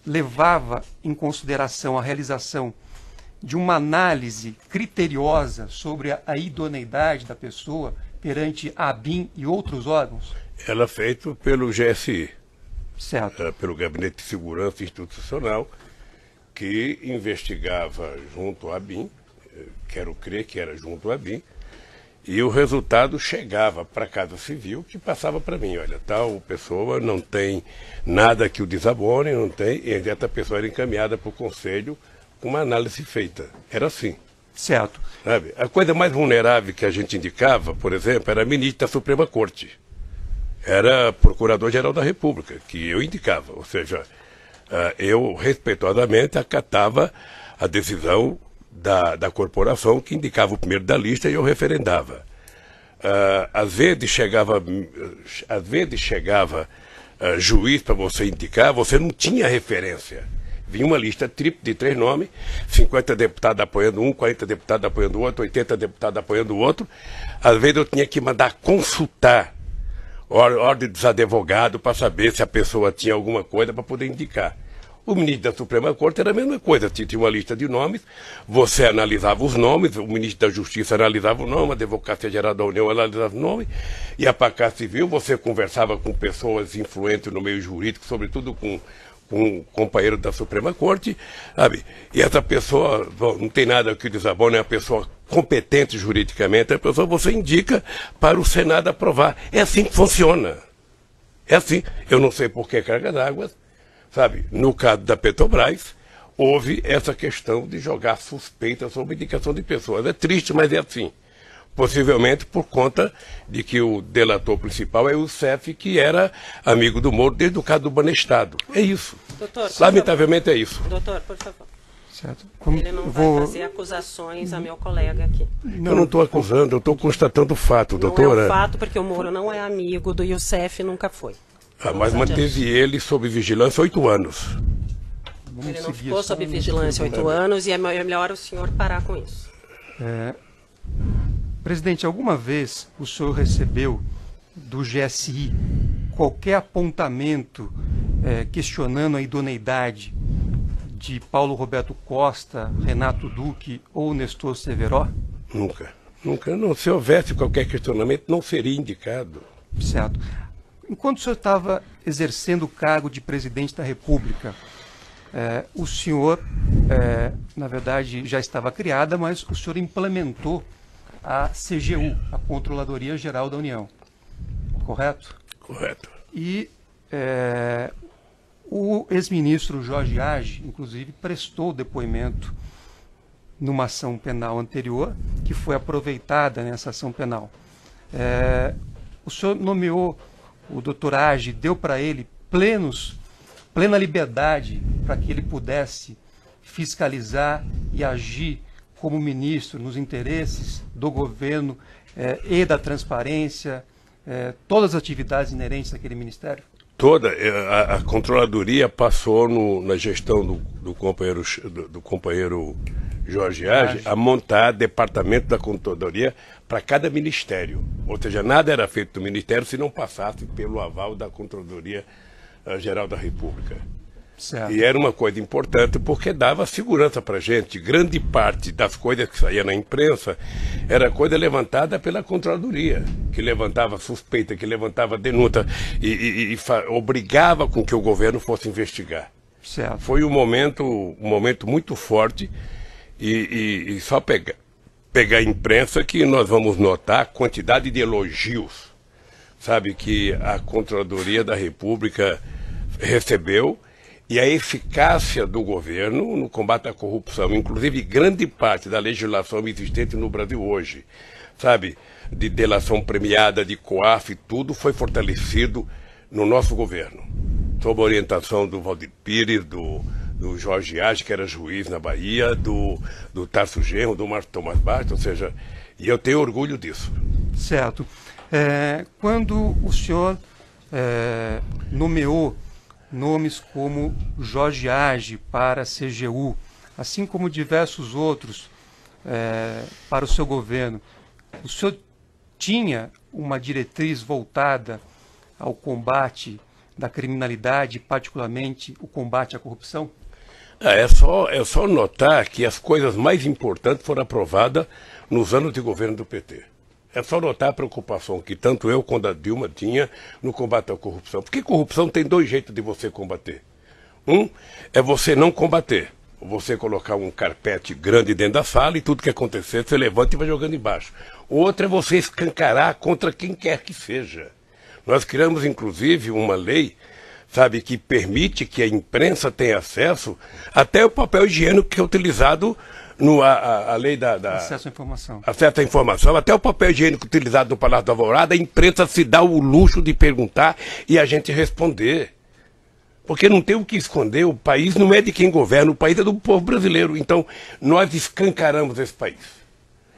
levava em consideração a realização de uma análise criteriosa sobre a idoneidade da pessoa perante a ABIN e outros órgãos? Ela é feita pelo GSI, certo. Pelo Gabinete de Segurança Institucional, que investigava junto à ABIN, quero crer que era junto à ABIN, e o resultado chegava para a Casa Civil, que passava para mim, olha, tal pessoa não tem nada que o desabone, não tem, e essa pessoa era encaminhada para o Conselho com uma análise feita. Era assim. Certo. Sabe? A coisa mais vulnerável que a gente indicava, por exemplo, era a ministra da Suprema Corte. Era Procurador-Geral da República, que eu indicava. Ou seja, eu respeitosamente acatava a decisão da corporação, que indicava o primeiro da lista e eu referendava. Às vezes chegava juiz para você indicar, você não tinha referência. Vinha uma lista tríplice de 3 nomes, 50 deputados apoiando um, 40 deputados apoiando o outro, 80 deputados apoiando o outro. Às vezes eu tinha que mandar consultar ordem dos advogados para saber se a pessoa tinha alguma coisa para poder indicar. O ministro da Suprema Corte era a mesma coisa, tinha uma lista de nomes, você analisava os nomes, o ministro da Justiça analisava o nome, a Advocacia Geral da União analisava o nome, e a Pacá Civil você conversava com pessoas influentes no meio jurídico, sobretudo com um companheiro da Suprema Corte, sabe? E essa pessoa, bom, não tem nada que desabone, é uma pessoa competente juridicamente, é a pessoa que você indica para o Senado aprovar. É assim que funciona. É assim. Eu não sei por que cargas d'água, sabe? No caso da Petrobras, houve essa questão de jogar suspeita sobre indicação de pessoas. É triste, mas é assim. Possivelmente por conta de que o delator principal é o CEF, que era amigo do Moro desde o caso do Banestado. É isso. Doutor, lamentavelmente é isso. Doutor, por favor. Certo. Como ele não vai fazer acusações a meu colega aqui. Não, eu não estou acusando, eu estou constatando o fato, doutora. Não é um fato, porque o Moro não é amigo do Youssef, nunca foi. Ah, mas manteve ele sob vigilância 8 anos. Ele não ficou sob vigilância 8 anos e é melhor o senhor parar com isso. É... Presidente, alguma vez o senhor recebeu do GSI qualquer apontamento questionando a idoneidade de Paulo Roberto Costa, Renato Duque ou Nestor Cerveró? Nunca. Nunca. Não, se houvesse qualquer questionamento, não seria indicado. Certo. Enquanto o senhor estava exercendo o cargo de presidente da República, o senhor, na verdade, já estava criada, mas o senhor implementou a CGU, a Controladoria Geral da União, correto? Correto. E o ex-ministro Jorge Age, inclusive, prestou depoimento numa ação penal anterior, que foi aproveitada nessa ação penal. O senhor nomeou o doutor Age, deu para ele plena liberdade para que ele pudesse fiscalizar e agir como ministro, nos interesses do governo e da transparência, todas as atividades inerentes àquele ministério? Toda. A controladoria passou na gestão do companheiro Jorge Age a montar departamento da controladoria para cada ministério. Ou seja, nada era feito do ministério se não passasse pelo aval da Controladoria Geral da República. Certo. E era uma coisa importante porque dava segurança para a gente. Grande parte das coisas que saía na imprensa era coisa levantada pela Controladoria, que levantava suspeita, que levantava denúncia e obrigava com que o governo fosse investigar. Certo. Foi um momento muito forte e só pegar a imprensa que nós vamos notar a quantidade de elogios, sabe, que a Controladoria da República recebeu. E a eficácia do governo no combate à corrupção, inclusive grande parte da legislação existente no Brasil hoje, sabe, de delação premiada, de COAF, tudo foi fortalecido no nosso governo, sob a orientação do Valdir Pires, do Jorge Age, que era juiz na Bahia, do Tarso Genro, do Marco Tomás Bastos, ou seja, e eu tenho orgulho disso. Certo. Quando o senhor nomeou nomes como Jorge Age para a CGU, assim como diversos outros para o seu governo, o senhor tinha uma diretriz voltada ao combate da criminalidade, particularmente o combate à corrupção? É só notar que as coisas mais importantes foram aprovadas nos anos de governo do PT. É só notar a preocupação que tanto eu quanto a Dilma tinha no combate à corrupção. Porque corrupção tem 2 jeitos de você combater. Um é você não combater. Você colocar um carpete grande dentro da sala e tudo que acontecer você levanta e vai jogando embaixo. O outro é você escancarar contra quem quer que seja. Nós criamos, inclusive, uma lei, sabe, que permite que a imprensa tenha acesso até o papel higiênico que é utilizado a lei da acesso à informação. Acesso à informação, até o papel higiênico utilizado no Palácio da Alvorada, a imprensa se dá o luxo de perguntar e a gente responder. Porque não tem o que esconder, o país não é de quem governa, o país é do povo brasileiro. Então, nós escancaramos esse país.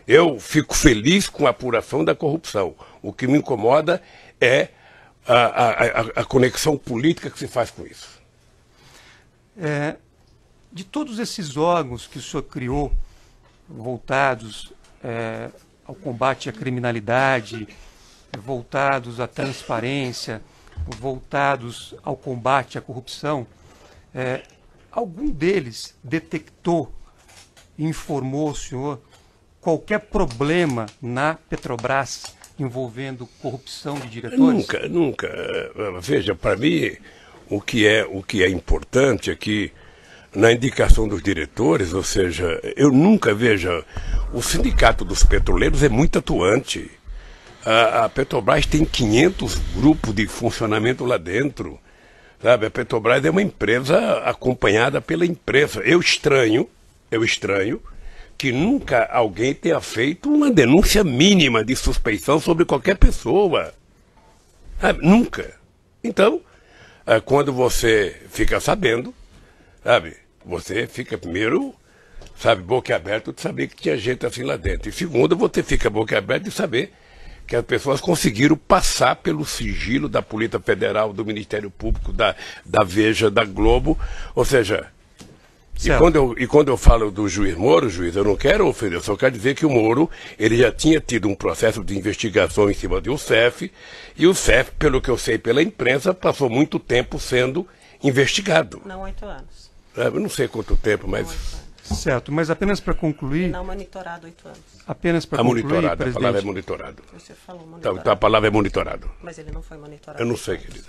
Eu fico feliz com a apuração da corrupção. O que me incomoda é a conexão política que se faz com isso. De todos esses órgãos que o senhor criou, voltados ao combate à criminalidade, voltados à transparência, voltados ao combate à corrupção, algum deles detectou, informou o senhor, qualquer problema na Petrobras envolvendo corrupção de diretores? Nunca, nunca. Veja, para mim, o que é importante é que na indicação dos diretores, ou seja, eu nunca vejo... O sindicato dos petroleiros é muito atuante. A Petrobras tem 500 grupos de funcionamento lá dentro. Sabe? A Petrobras é uma empresa acompanhada pela imprensa. Eu estranho que nunca alguém tenha feito uma denúncia mínima de suspeição sobre qualquer pessoa. Sabe? Nunca. Então, quando você fica sabendo, sabe, você fica primeiro, sabe, boca aberta de saber que tinha gente assim lá dentro. E segundo, você fica boca aberta de saber que as pessoas conseguiram passar pelo sigilo da Polícia Federal, do Ministério Público, da Veja, da Globo. Ou seja, e quando eu falo do juiz Moro, juiz, eu não quero ofender, eu só quero dizer que o Moro, ele já tinha tido um processo de investigação em cima do CEF, e o CEF, pelo que eu sei pela imprensa, passou muito tempo sendo investigado. Não, 8 anos. Eu não sei quanto tempo, mas... Certo, mas apenas para concluir... Não monitorado, 8 anos. Apenas para concluir, monitorado, presidente... A palavra é monitorado. Você falou monitorado. Então, a palavra é monitorado. Mas ele não foi monitorado. Eu não sei, querida.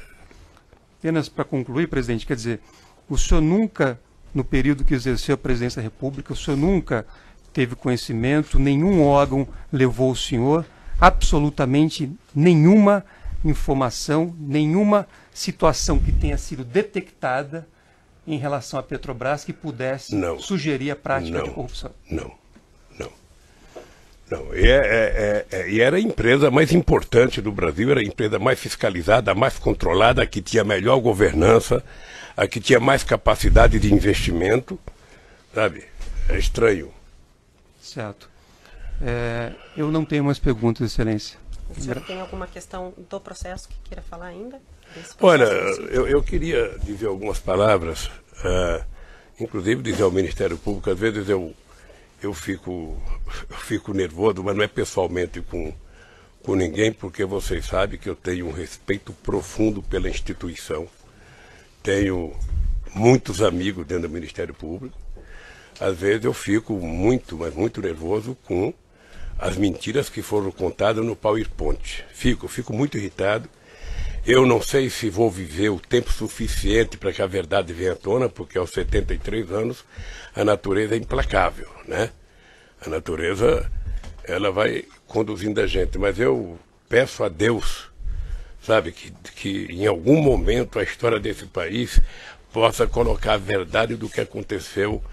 Apenas para concluir, presidente, quer dizer, o senhor nunca, no período que exerceu a presidência da República, o senhor nunca teve conhecimento, nenhum órgão levou o senhor, absolutamente nenhuma informação, nenhuma situação que tenha sido detectada em relação à Petrobras que pudesse sugerir a prática de corrupção? Não. E era a empresa mais importante do Brasil, era a empresa mais fiscalizada, a mais controlada, a que tinha melhor governança, a que tinha mais capacidade de investimento, sabe? É estranho. Certo. Eu não tenho mais perguntas, Excelência. O senhor tem alguma questão do processo que queira falar ainda? Olha, eu queria dizer algumas palavras, inclusive dizer ao Ministério Público, às vezes eu fico nervoso, mas não é pessoalmente com ninguém, porque vocês sabem que eu tenho um respeito profundo pela instituição, tenho muitos amigos dentro do Ministério Público, às vezes eu fico muito, mas muito nervoso com as mentiras que foram contadas no PowerPoint. Fico muito irritado. Eu não sei se vou viver o tempo suficiente para que a verdade venha à tona, porque aos 73 anos a natureza é implacável, né? A natureza, ela vai conduzindo a gente. Mas eu peço a Deus, sabe, que em algum momento a história desse país possa colocar a verdade do que aconteceu,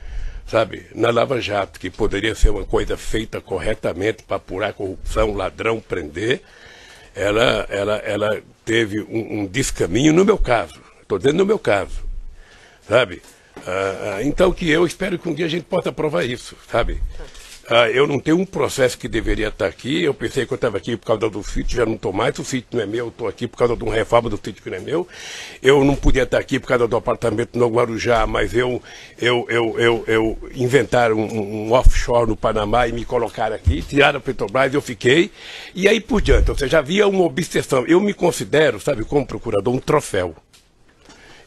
sabe, na Lava Jato, que poderia ser uma coisa feita corretamente para apurar corrupção, ladrão, prender. Ela teve um descaminho no meu caso. Estou dizendo no meu caso, sabe? Então que eu espero que um dia a gente possa provar isso, sabe? Eu não tenho um processo que deveria estar aqui. Eu pensei que eu estava aqui por causa do sítio, já não estou mais. O sítio não é meu, eu estou aqui por causa de uma reforma do sítio que não é meu. Eu não podia estar aqui por causa do apartamento no Guarujá, mas eu inventaram um offshore no Panamá e me colocaram aqui, tiraram a Petrobras, eu fiquei. E aí por diante, ou seja, havia uma obsessão. Eu me considero, sabe, como procurador, um troféu.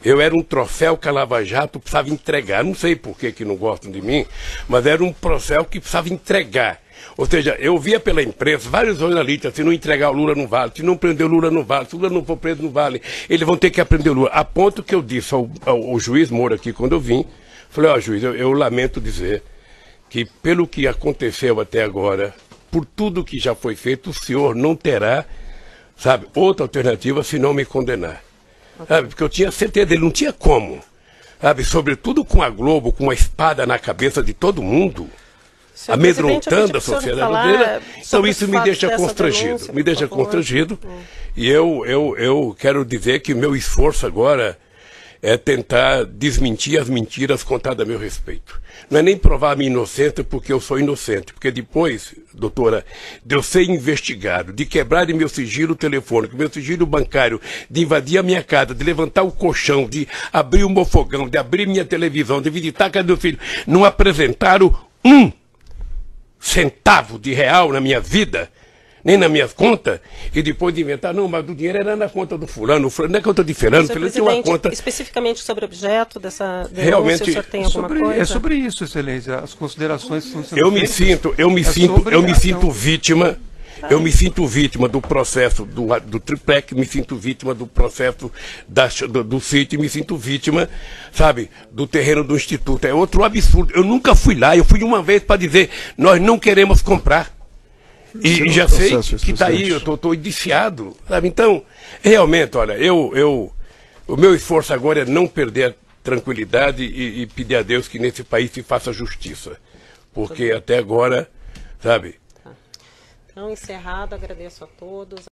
Eu era um troféu que a Lava Jato precisava entregar. Não sei por que não gostam de mim, mas era um troféu que precisava entregar. Ou seja, eu via pela imprensa vários jornalistas, se não entregar o Lula não vale, se não prender o Lula não vale, se o Lula não for preso não vale, eles vão ter que aprender o Lula. A ponto que eu disse ao juiz Moro aqui quando eu vim, falei, ó juiz, eu lamento dizer que pelo que aconteceu até agora, por tudo que já foi feito, o senhor não terá, sabe, outra alternativa se não me condenar. Sabe, porque eu tinha certeza, ele não tinha como, sabe, sobretudo com a Globo, com a espada na cabeça de todo mundo, senhor, amedrontando a sociedade brasileira. Então isso me deixa constrangido, denúncia, me deixa constrangido. E eu quero dizer que o meu esforço agora é tentar desmentir as mentiras contadas a meu respeito. Não é nem provar a minha inocência, porque eu sou inocente, porque depois, doutora, de eu ser investigado, de quebrar meu sigilo telefônico, meu sigilo bancário, de invadir a minha casa, de levantar o colchão, de abrir o meu fogão, de abrir minha televisão, de visitar a casa do meu filho, não apresentaram um centavo de real na minha vida, nem nas minhas contas, e depois inventar, não, mas o dinheiro era na conta do fulano, na conta de Fernando, Fernando tinha uma conta... Especificamente sobre o objeto dessa denúncia, realmente, o senhor tem alguma coisa? É sobre isso, Excelência, as considerações estão sendo feitas. Eu me sinto vítima... Eu me sinto vítima do processo do Triplec, me sinto vítima do processo do sítio, me sinto vítima, sabe, do terreno do Instituto. É outro absurdo. Eu nunca fui lá, eu fui uma vez para dizer, nós não queremos comprar. E já sei que está aí, eu estou indiciado, sabe? Então, realmente, olha, o meu esforço agora é não perder a tranquilidade e pedir a Deus que nesse país se faça justiça. Porque até agora, sabe... Então, encerrado, agradeço a todos.